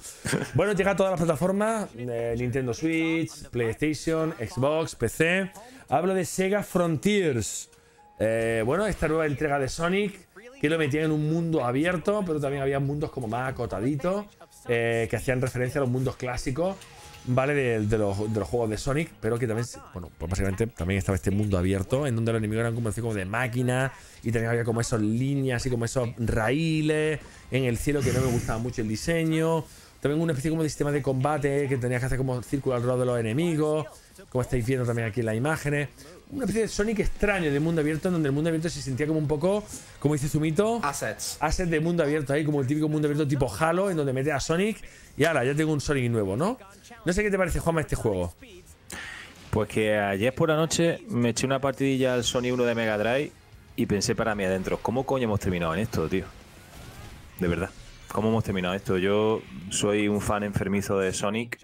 Bueno, llega a todas las plataformas, eh, Nintendo Switch, PlayStation, Xbox, P C. Hablo de Sega Frontiers. Eh, bueno, esta nueva entrega de Sonic, que lo metían en un mundo abierto, pero también había mundos como más acotaditos, eh, que hacían referencia a los mundos clásicos, ¿vale? De, de, los, de los juegos de Sonic, pero que también, bueno, pues básicamente también estaba este mundo abierto, en donde los enemigos eran como, como de máquinas, y también había como esas líneas y como esos raíles en el cielo que no me gustaba mucho el diseño. También una especie como de sistema de combate que tenías que hacer como círculo alrededor de los enemigos, como estáis viendo también aquí en las imágenes. Una especie de Sonic extraño de mundo abierto, en donde el mundo abierto se sentía como un poco, como dice Zumito, assets. Assets de mundo abierto ahí, como el típico mundo abierto tipo Halo, en donde metes a Sonic y ahora ya tengo un Sonic nuevo, ¿no? No sé qué te parece, Juanma, este juego. Pues que ayer por la noche me eché una partidilla al Sonic uno de Mega Drive y pensé para mí adentro, ¿cómo coño hemos terminado en esto, tío? De verdad. ¿Cómo hemos terminado esto? Yo soy un fan enfermizo de Sonic,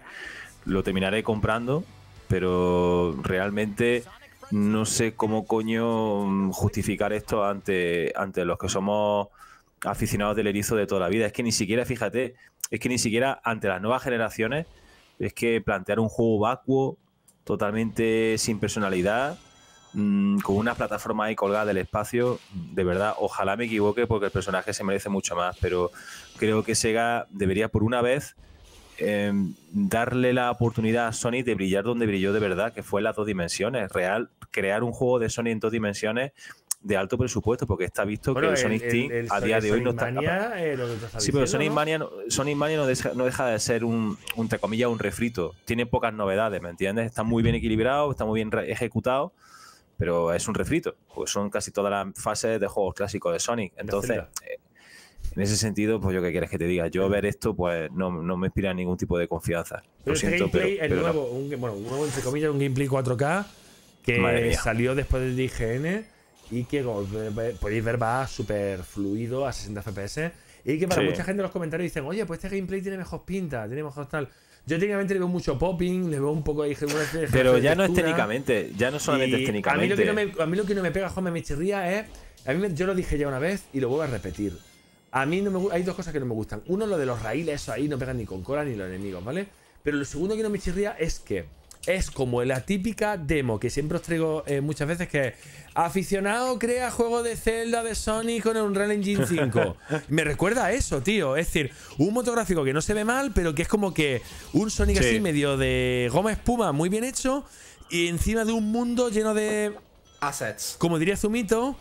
lo terminaré comprando, pero realmente no sé cómo coño justificar esto ante, ante los que somos aficionados del erizo de toda la vida. Es que ni siquiera, fíjate, es que ni siquiera ante las nuevas generaciones, es que plantear un juego vacuo, totalmente sin personalidad, con una plataforma ahí colgada del espacio, de verdad, ojalá me equivoque porque el personaje se merece mucho más, pero creo que Sega debería por una vez eh, darle la oportunidad a Sony de brillar donde brilló de verdad, que fue en las dos dimensiones, real, crear un juego de Sony en dos dimensiones de alto presupuesto, porque está visto bueno, que el Sonic el, Team el, el, a día de Sonic hoy no está capaz. Eh, sí, pero Sonic ¿no? Mania, Sonic Mania no, deja, no deja de ser un, un, entre comillas, un refrito, tiene pocas novedades, ¿me entiendes? Está muy bien equilibrado, está muy bien ejecutado, pero es un refrito, pues son casi todas las fases de juegos clásicos de Sonic. Entonces, eh, En ese sentido, pues yo qué quieres que te diga, yo ver esto pues no, no me inspira ningún tipo de confianza. Pero este gameplay, pero, el pero nuevo, no. un, bueno, un nuevo entre comillas, un gameplay cuatro K que salió después del D G N y que, como podéis ver, va súper fluido a sesenta F P S y que para sí. mucha gente en los comentarios dicen, oye, pues este gameplay tiene mejor pinta, tiene mejor tal. Yo técnicamente le veo mucho popping, le veo un poco ahí... Pero ya no es técnicamente, ya no solamente es técnicamente. A mí lo que no me, a mí lo que no me pega, Juanma, me chirría es... A mí me, yo lo dije ya una vez y lo vuelvo a repetir. A mí no me, hay dos cosas que no me gustan. Uno, lo de los raíles, eso ahí no pegan ni con cola ni los enemigos, ¿vale? Pero lo segundo que no me chirría es que es como la típica demo que siempre os traigo eh, muchas veces, que aficionado crea juego de Zelda de Sonic con Unreal Engine cinco. Me recuerda a eso, tío. Es decir, un motográfico que no se ve mal, pero que es como que un Sonic sí. así medio de goma espuma muy bien hecho y encima de un mundo lleno de assets, como diría Zumito,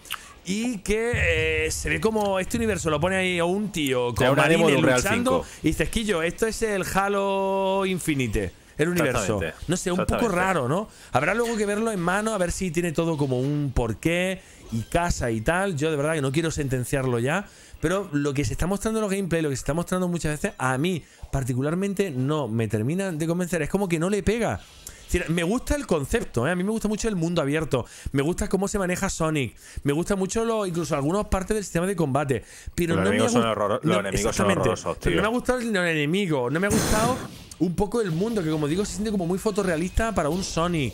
y que eh, se ve como este universo lo pone ahí a un tío con marines luchando y dices, Quillo, esto es el Halo Infinite. El universo, no sé, un poco raro, ¿no? Habrá luego que verlo en mano, a ver si tiene todo como un porqué y casa y tal. Yo de verdad que no quiero sentenciarlo ya, pero lo que se está mostrando en los gameplays, lo que se está mostrando muchas veces, a mí particularmente no me termina de convencer. Es como que no le pega. Es decir, me gusta el concepto, ¿eh? A mí me gusta mucho el mundo abierto, me gusta cómo se maneja Sonic, me gusta mucho lo, incluso algunas partes del sistema de combate, pero los no enemigos me ha gustado, son no, los enemigos son horrorosos, tío. No me ha gustado el enemigo, no me ha gustado un poco el mundo, que como digo, se siente como muy fotorrealista para un Sony.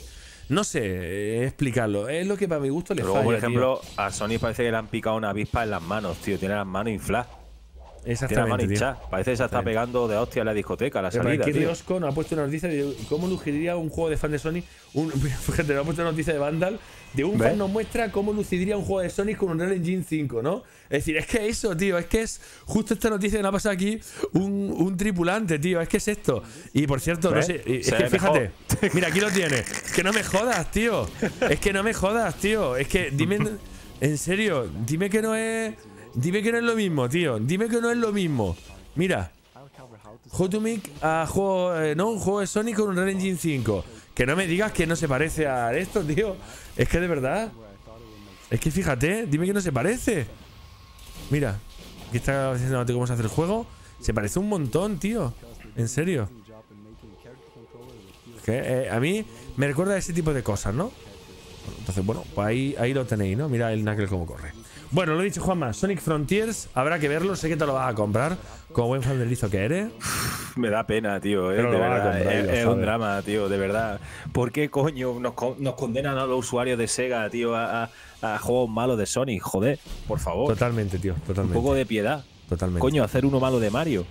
No sé explicarlo. Es lo que para mi gusto le falla. Por ejemplo, tío. a Sony parece que le han picado una avispa en las manos, tío. Tiene las manos infladas. Exactamente. Tiene las manos hinchadas. Parece que se está pegando de hostia en la discoteca, a la salida. Aquí Riosco nos ha puesto una noticia de cómo luciría un juego de fan de Sony. Un, fíjate, nos ha puesto una noticia de Vandal. De un ¿Ves? fan nos muestra cómo luciría un juego de Sonic con un Unreal Engine cinco, ¿no? Es decir, es que eso, tío, es que es justo esta noticia que nos ha pasado aquí un, un tripulante, tío, es que es esto. Y por cierto, ¿Ves? no sé, es Se que fíjate, mejor. mira, aquí lo tienes. Que no me jodas, tío. Es que no me jodas, tío. Es que dime, en serio, dime que no es, dime que no es lo mismo, tío. Dime que no es lo mismo. Mira, How to Make a juego, eh, no, un juego de Sonic con un Unreal Engine cinco. Que no me digas que no se parece a esto, tío. Es que de verdad. Es que fíjate, dime que no se parece. Mira, aquí está diciendo cómo se hace el juego. Se parece un montón, tío. En serio. Es que eh, a mí me recuerda a ese tipo de cosas, ¿no? Entonces, bueno, pues ahí, ahí lo tenéis, ¿no? Mira el Knuckles cómo corre. Bueno, lo he dicho, Juanma, Sonic Frontiers, habrá que verlo, sé que te lo vas a comprar, como buen fan del lizo que eres. Me da pena, tío, eh, de verdad, es, es un drama, tío, de verdad. ¿Por qué coño nos, nos condenan a los usuarios de Sega, tío, a, a, a juegos malos de Sonic? Joder, por favor. Totalmente, tío, totalmente. Un poco de piedad. Totalmente. Coño, hacer uno malo de Mario.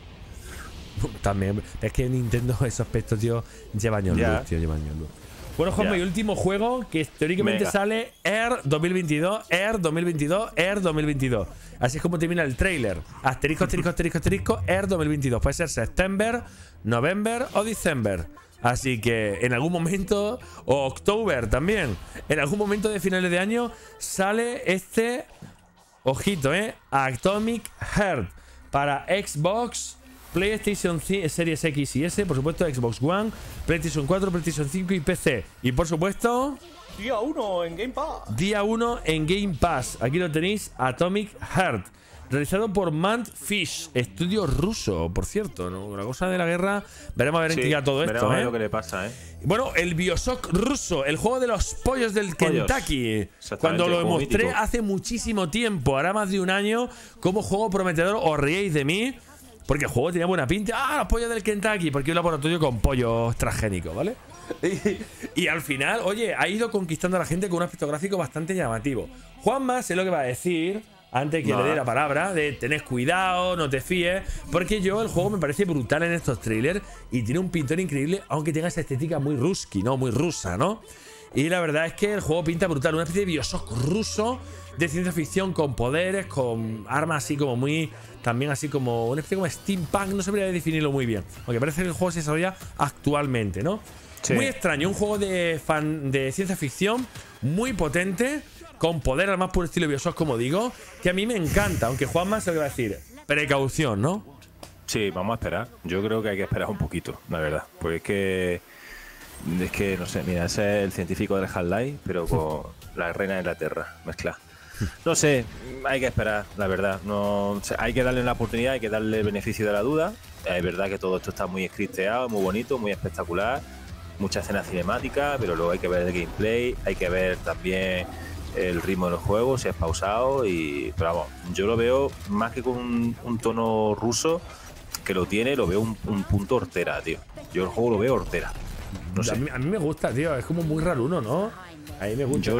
También, es que Nintendo esos aspectos, tío, lleva años luz, tío, lleva años luz. Bueno, Juanma, yeah. y último juego que teóricamente Venga. sale Air dos mil veintidós, Air dos mil veintidós, Air dos mil veintidós. Así es como termina el tráiler. Asterisco, asterisco, asterisco, asterisco, Air dos mil veintidós. Puede ser September, November o December. Así que en algún momento, o October también, en algún momento de finales de año sale este, ojito, eh, Atomic Heart para Xbox, PlayStation Series X y S, por supuesto Xbox One, PlayStation cuatro, PlayStation cinco y P C. Y por supuesto... Día uno en Game Pass. Día uno en Game Pass. Aquí lo tenéis, Atomic Heart. Realizado por Mantfish, estudio ruso, por cierto, ¿no? La cosa de la guerra. Veremos a ver sí, en qué queda todo esto, ¿eh? Lo que le pasa, ¿eh? Bueno, el Bioshock ruso, el juego de los pollos del pollos. Kentucky. Cuando lo mostré mítico. hace muchísimo tiempo, ahora más de un año, como juego prometedor, os riéis de mí. Porque el juego tenía buena pinta. ¡Ah, los pollos del Kentucky! Porque un laboratorio con pollos transgénicos, ¿vale? Y, y al final, oye, ha ido conquistando a la gente con un aspecto gráfico bastante llamativo. Juanma, sé lo que va a decir, antes que no. le dé la palabra, de tenés cuidado, no te fíes. Porque yo, el juego me parece brutal en estos trailers y tiene un pintor increíble, aunque tenga esa estética muy ruski, ¿no? Muy rusa, ¿no? Y la verdad es que el juego pinta brutal. Una especie de Bioshock ruso de ciencia ficción con poderes, con armas así como muy... También así como una especie como steampunk, no sabría definirlo muy bien. Aunque parece que el juego se desarrolla actualmente, ¿no? Sí. Muy extraño, un juego de, fan, de ciencia ficción muy potente, con poder al más puro estilo Bioshock, como digo, que a mí me encanta, aunque Juanma se lo va a decir. Precaución, ¿no? Sí, vamos a esperar. Yo creo que hay que esperar un poquito, la verdad. Porque es que... Es que, no sé, mira, ese es el científico del Half-Life, pero con la reina de Inglaterra, mezcla. No sé, hay que esperar, la verdad. No, hay que darle una oportunidad, hay que darle el beneficio de la duda. Es verdad que todo esto está muy scripteado, muy bonito, muy espectacular, muchas escenas cinemáticas, pero luego hay que ver el gameplay, hay que ver también el ritmo de los juegos, si es pausado. Y, pero vamos, yo lo veo más que con un, un tono ruso, que lo tiene, lo veo un, un punto hortera, tío. Yo el juego lo veo hortera. No sé. a, mí, a mí me gusta, tío, es como muy raruno, ¿no? A mí me gusta.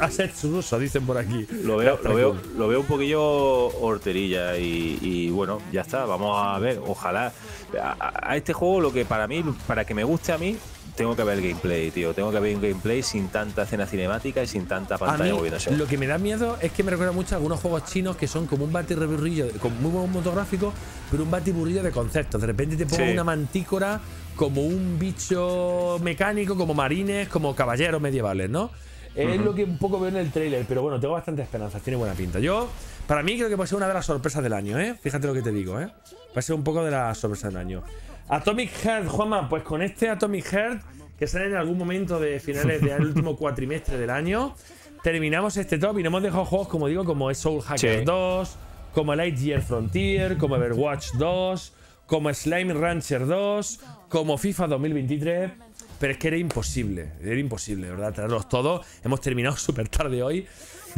Assets ruso, dicen por aquí. Lo veo, lo veo, lo veo un poquillo horterilla y, y bueno, ya está, vamos a ver, ojalá. A, a este juego, lo que para mí, para que me guste a mí, tengo que ver el gameplay, tío. Tengo que ver un gameplay sin tanta escena cinemática y sin tanta pantalla moviéndose. Lo que me da miedo es que me recuerda mucho a algunos juegos chinos que son como un batiburrillo, con muy buen motor gráfico, pero un batiburrillo de conceptos. De repente te pongo sí. una mantícora como un bicho mecánico, como marines, como caballeros medievales, ¿no? Es uh-huh. lo que un poco veo en el tráiler, pero bueno, tengo bastante esperanzas, tiene buena pinta. Yo, para mí, creo que va a ser una de las sorpresas del año, ¿eh? Fíjate lo que te digo, ¿eh? Va a ser un poco de las sorpresas del año. Atomic Heart, Juanma, pues con este Atomic Heart, que sale en algún momento de finales del último cuatrimestre del año, terminamos este top y nos hemos dejado juegos, como digo, como Soul Hackers sí. dos, como Lightyear Frontier, como Overwatch dos, como Slime Rancher dos, como FIFA dos mil veintitrés. Pero es que era imposible, era imposible, ¿verdad? Traerlos todos. Hemos terminado súper tarde hoy.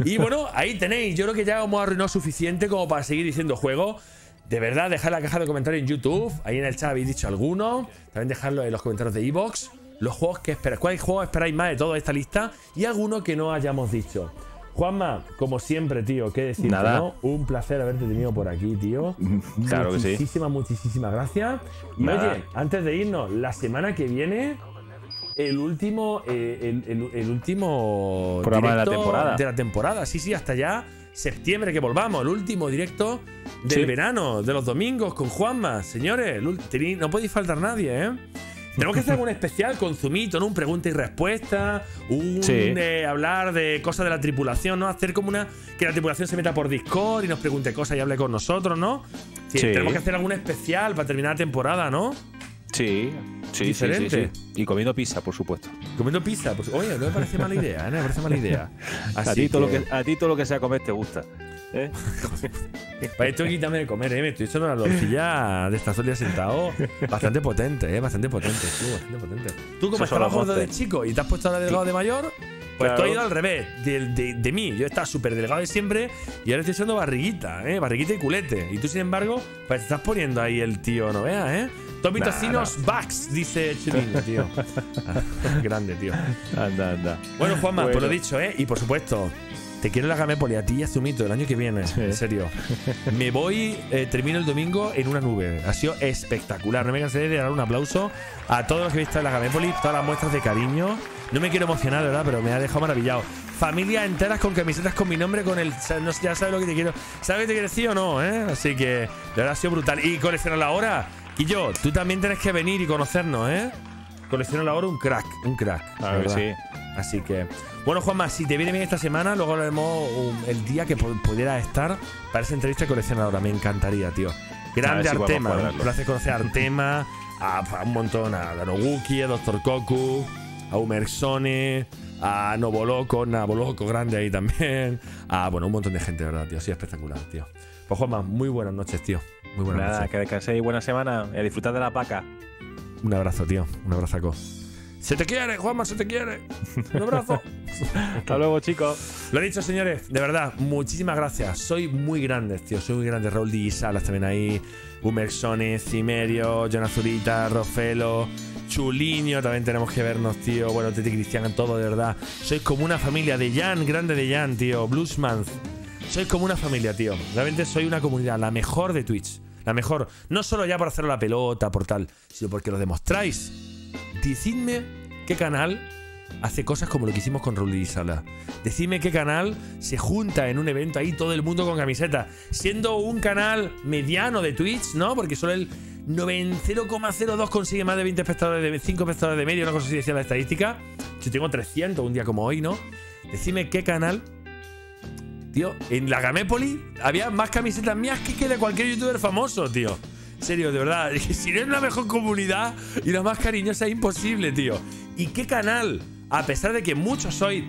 Y bueno, ahí tenéis. Yo creo que ya hemos arruinado suficiente como para seguir diciendo juegos. De verdad, dejad la caja de comentarios en YouTube. Ahí en el chat habéis dicho algunos. También dejadlo en los comentarios de iVoox. Los juegos que esperáis. ¿Cuáles juegos esperáis más de toda esta lista? Y alguno que no hayamos dicho. Juanma, como siempre, tío, qué decirte, Nada. ¿no? Un placer haberte tenido por aquí, tío. Claro que sí. Muchísimas, muchísimas gracias. Y Nada. oye, antes de irnos, la semana que viene, el último, el, el, el último programa de la temporada. De la temporada, sí, sí, hasta ya septiembre que volvamos. El último directo del sí. verano, de los domingos, con Juanma. Señores, no podéis faltar nadie, ¿eh? Tenemos que hacer algún especial con Zumito, ¿no? Un pregunta y respuesta, un sí. eh, hablar de cosas de la tripulación, ¿no? Hacer como una... que la tripulación se meta por Discord y nos pregunte cosas y hable con nosotros, ¿no? Sí, sí. Tenemos que hacer algún especial para terminar la temporada, ¿no? Sí, sí, Diferente. sí, sí, sí. Y comiendo pizza, por supuesto. Comiendo pizza, pues, oye, no me parece mala idea, ¿eh? No me parece mala idea. Así a, ti que... Todo lo que, a ti todo lo que sea comer te gusta. ¿Eh? Para esto quítame de comer, ¿eh? Me estoy echando una lonchilla de esta sola sentado. Bastante potente, ¿eh? Bastante potente, tú, bastante potente. Tú, como estabas gordo de chico y te has puesto ahora delgado de mayor, pues claro. estoy al revés de, de, de mí. Yo estaba súper delgado de siempre y ahora estoy echando barriguita, ¿eh? Barriguita y culete. Y tú, sin embargo, pues te estás poniendo ahí el tío, no veas, ¿eh? Tommy Tocinos nah, nah. Bugs, dice Chulín, tío. Grande, tío. Anda, anda. Bueno, Juanma, bueno. por lo dicho, ¿eh? Y por supuesto, te quiero la Gamépolis a ti y a Zumito el año que viene, sí. en serio. Me voy, eh, termino el domingo en una nube. Ha sido espectacular. No me cansaré de dar un aplauso a todos los que he visto en la Gamépolis, todas las muestras de cariño. No me quiero emocionar, de verdad, pero me ha dejado maravillado. Familias enteras con camisetas con mi nombre, con el... No, ya sabes lo que te quiero. ¿Sabes lo que te quiero decir o no, eh? Así que, de verdad, ha sido brutal. Y coleccionar la hora. Y yo, tú también tienes que venir y conocernos, ¿eh? Coleccionar la hora, un crack, un crack. A ver, sí. Así que... Bueno, Juanma, si te viene bien esta semana, luego hablaremos um, el día que pudiera estar para esa entrevista de coleccionadora. Me encantaría, tío. Grande Artema. Un ¿no? placer conocer a Artema, a, a un montón, a Danoguki, a Doctor Koku, a Umersone, a Novoloco, Naboloco, grande ahí también. A, bueno, un montón de gente, ¿verdad, tío? Sí, espectacular, tío. Pues, Juanma, muy buenas noches, tío. Muy buenas Nada, noches. Que descanséis, buena semana y a disfrutar de la paca. Un abrazo, tío. Un abrazaco. Se te quiere, Juanma, se te quiere. Un abrazo. Hasta luego, chicos. Lo he dicho, señores. De verdad, muchísimas gracias. Soy muy grande, tío. Soy muy grande. Raúl Díaz Salas también ahí. Humersone, Cimerio, Jonah Zurita, Rofelo, Chuliño. También tenemos que vernos, tío. Bueno, Tete Cristian, todo, de verdad. Sois como una familia. De Jan, grande de Jan, tío. Bluesman. Sois como una familia, tío. Realmente soy una comunidad. La mejor de Twitch. La mejor. No solo ya por hacer la pelota, por tal, sino porque lo demostráis. Decidme qué canal hace cosas como lo que hicimos con Raúl Díaz Salas. Decidme qué canal se junta en un evento ahí todo el mundo con camiseta. Siendo un canal mediano de Twitch, ¿no? Porque solo el noventa coma cero dos consigue más de veinte espectadores, de cinco espectadores de medio, una cosa así decía la estadística. Yo tengo trescientos un día como hoy, ¿no? Decidme qué canal... Tío, en la Gamépolis había más camisetas mías que de cualquier youtuber famoso, tío. En serio, de verdad. Si no es la mejor comunidad y la más cariñosa, es imposible, tío. ¿Y qué canal? A pesar de que muchos sois,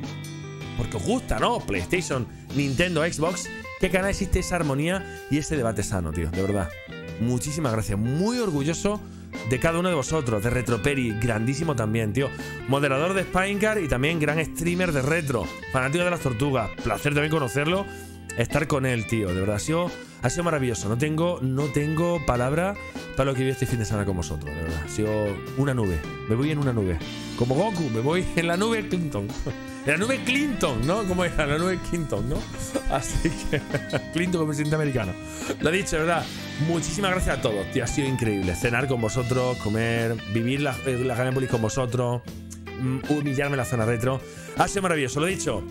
porque os gusta, ¿no? PlayStation, Nintendo, Xbox, ¿qué canal existe esa armonía y este debate sano, tío? De verdad. Muchísimas gracias. Muy orgulloso de cada uno de vosotros. De Retroperi, grandísimo también, tío. Moderador de Spinecar y también gran streamer de retro. Fanático de las tortugas. Placer también conocerlo. Estar con él, tío. De verdad, ha sido, ha sido maravilloso. No tengo, no tengo palabra para lo que vi este fin de semana con vosotros. De verdad, ha sido una nube. Me voy en una nube. Como Goku, me voy en la nube Clinton. En la nube Clinton, ¿no? Como era la nube Clinton, ¿no? Así que... Clinton como presidente americano. Lo dicho, de verdad. Muchísimas gracias a todos, tío. Ha sido increíble. Cenar con vosotros, comer, vivir la, la Gamépolis con vosotros, humillarme en la zona retro. Ha sido maravilloso. Lo dicho,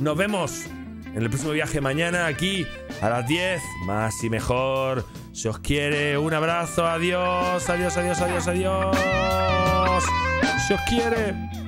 nos vemos en el próximo viaje mañana aquí a las diez, más y mejor. Se os quiere, un abrazo, adiós, adiós, adiós, adiós, adiós. Se os quiere.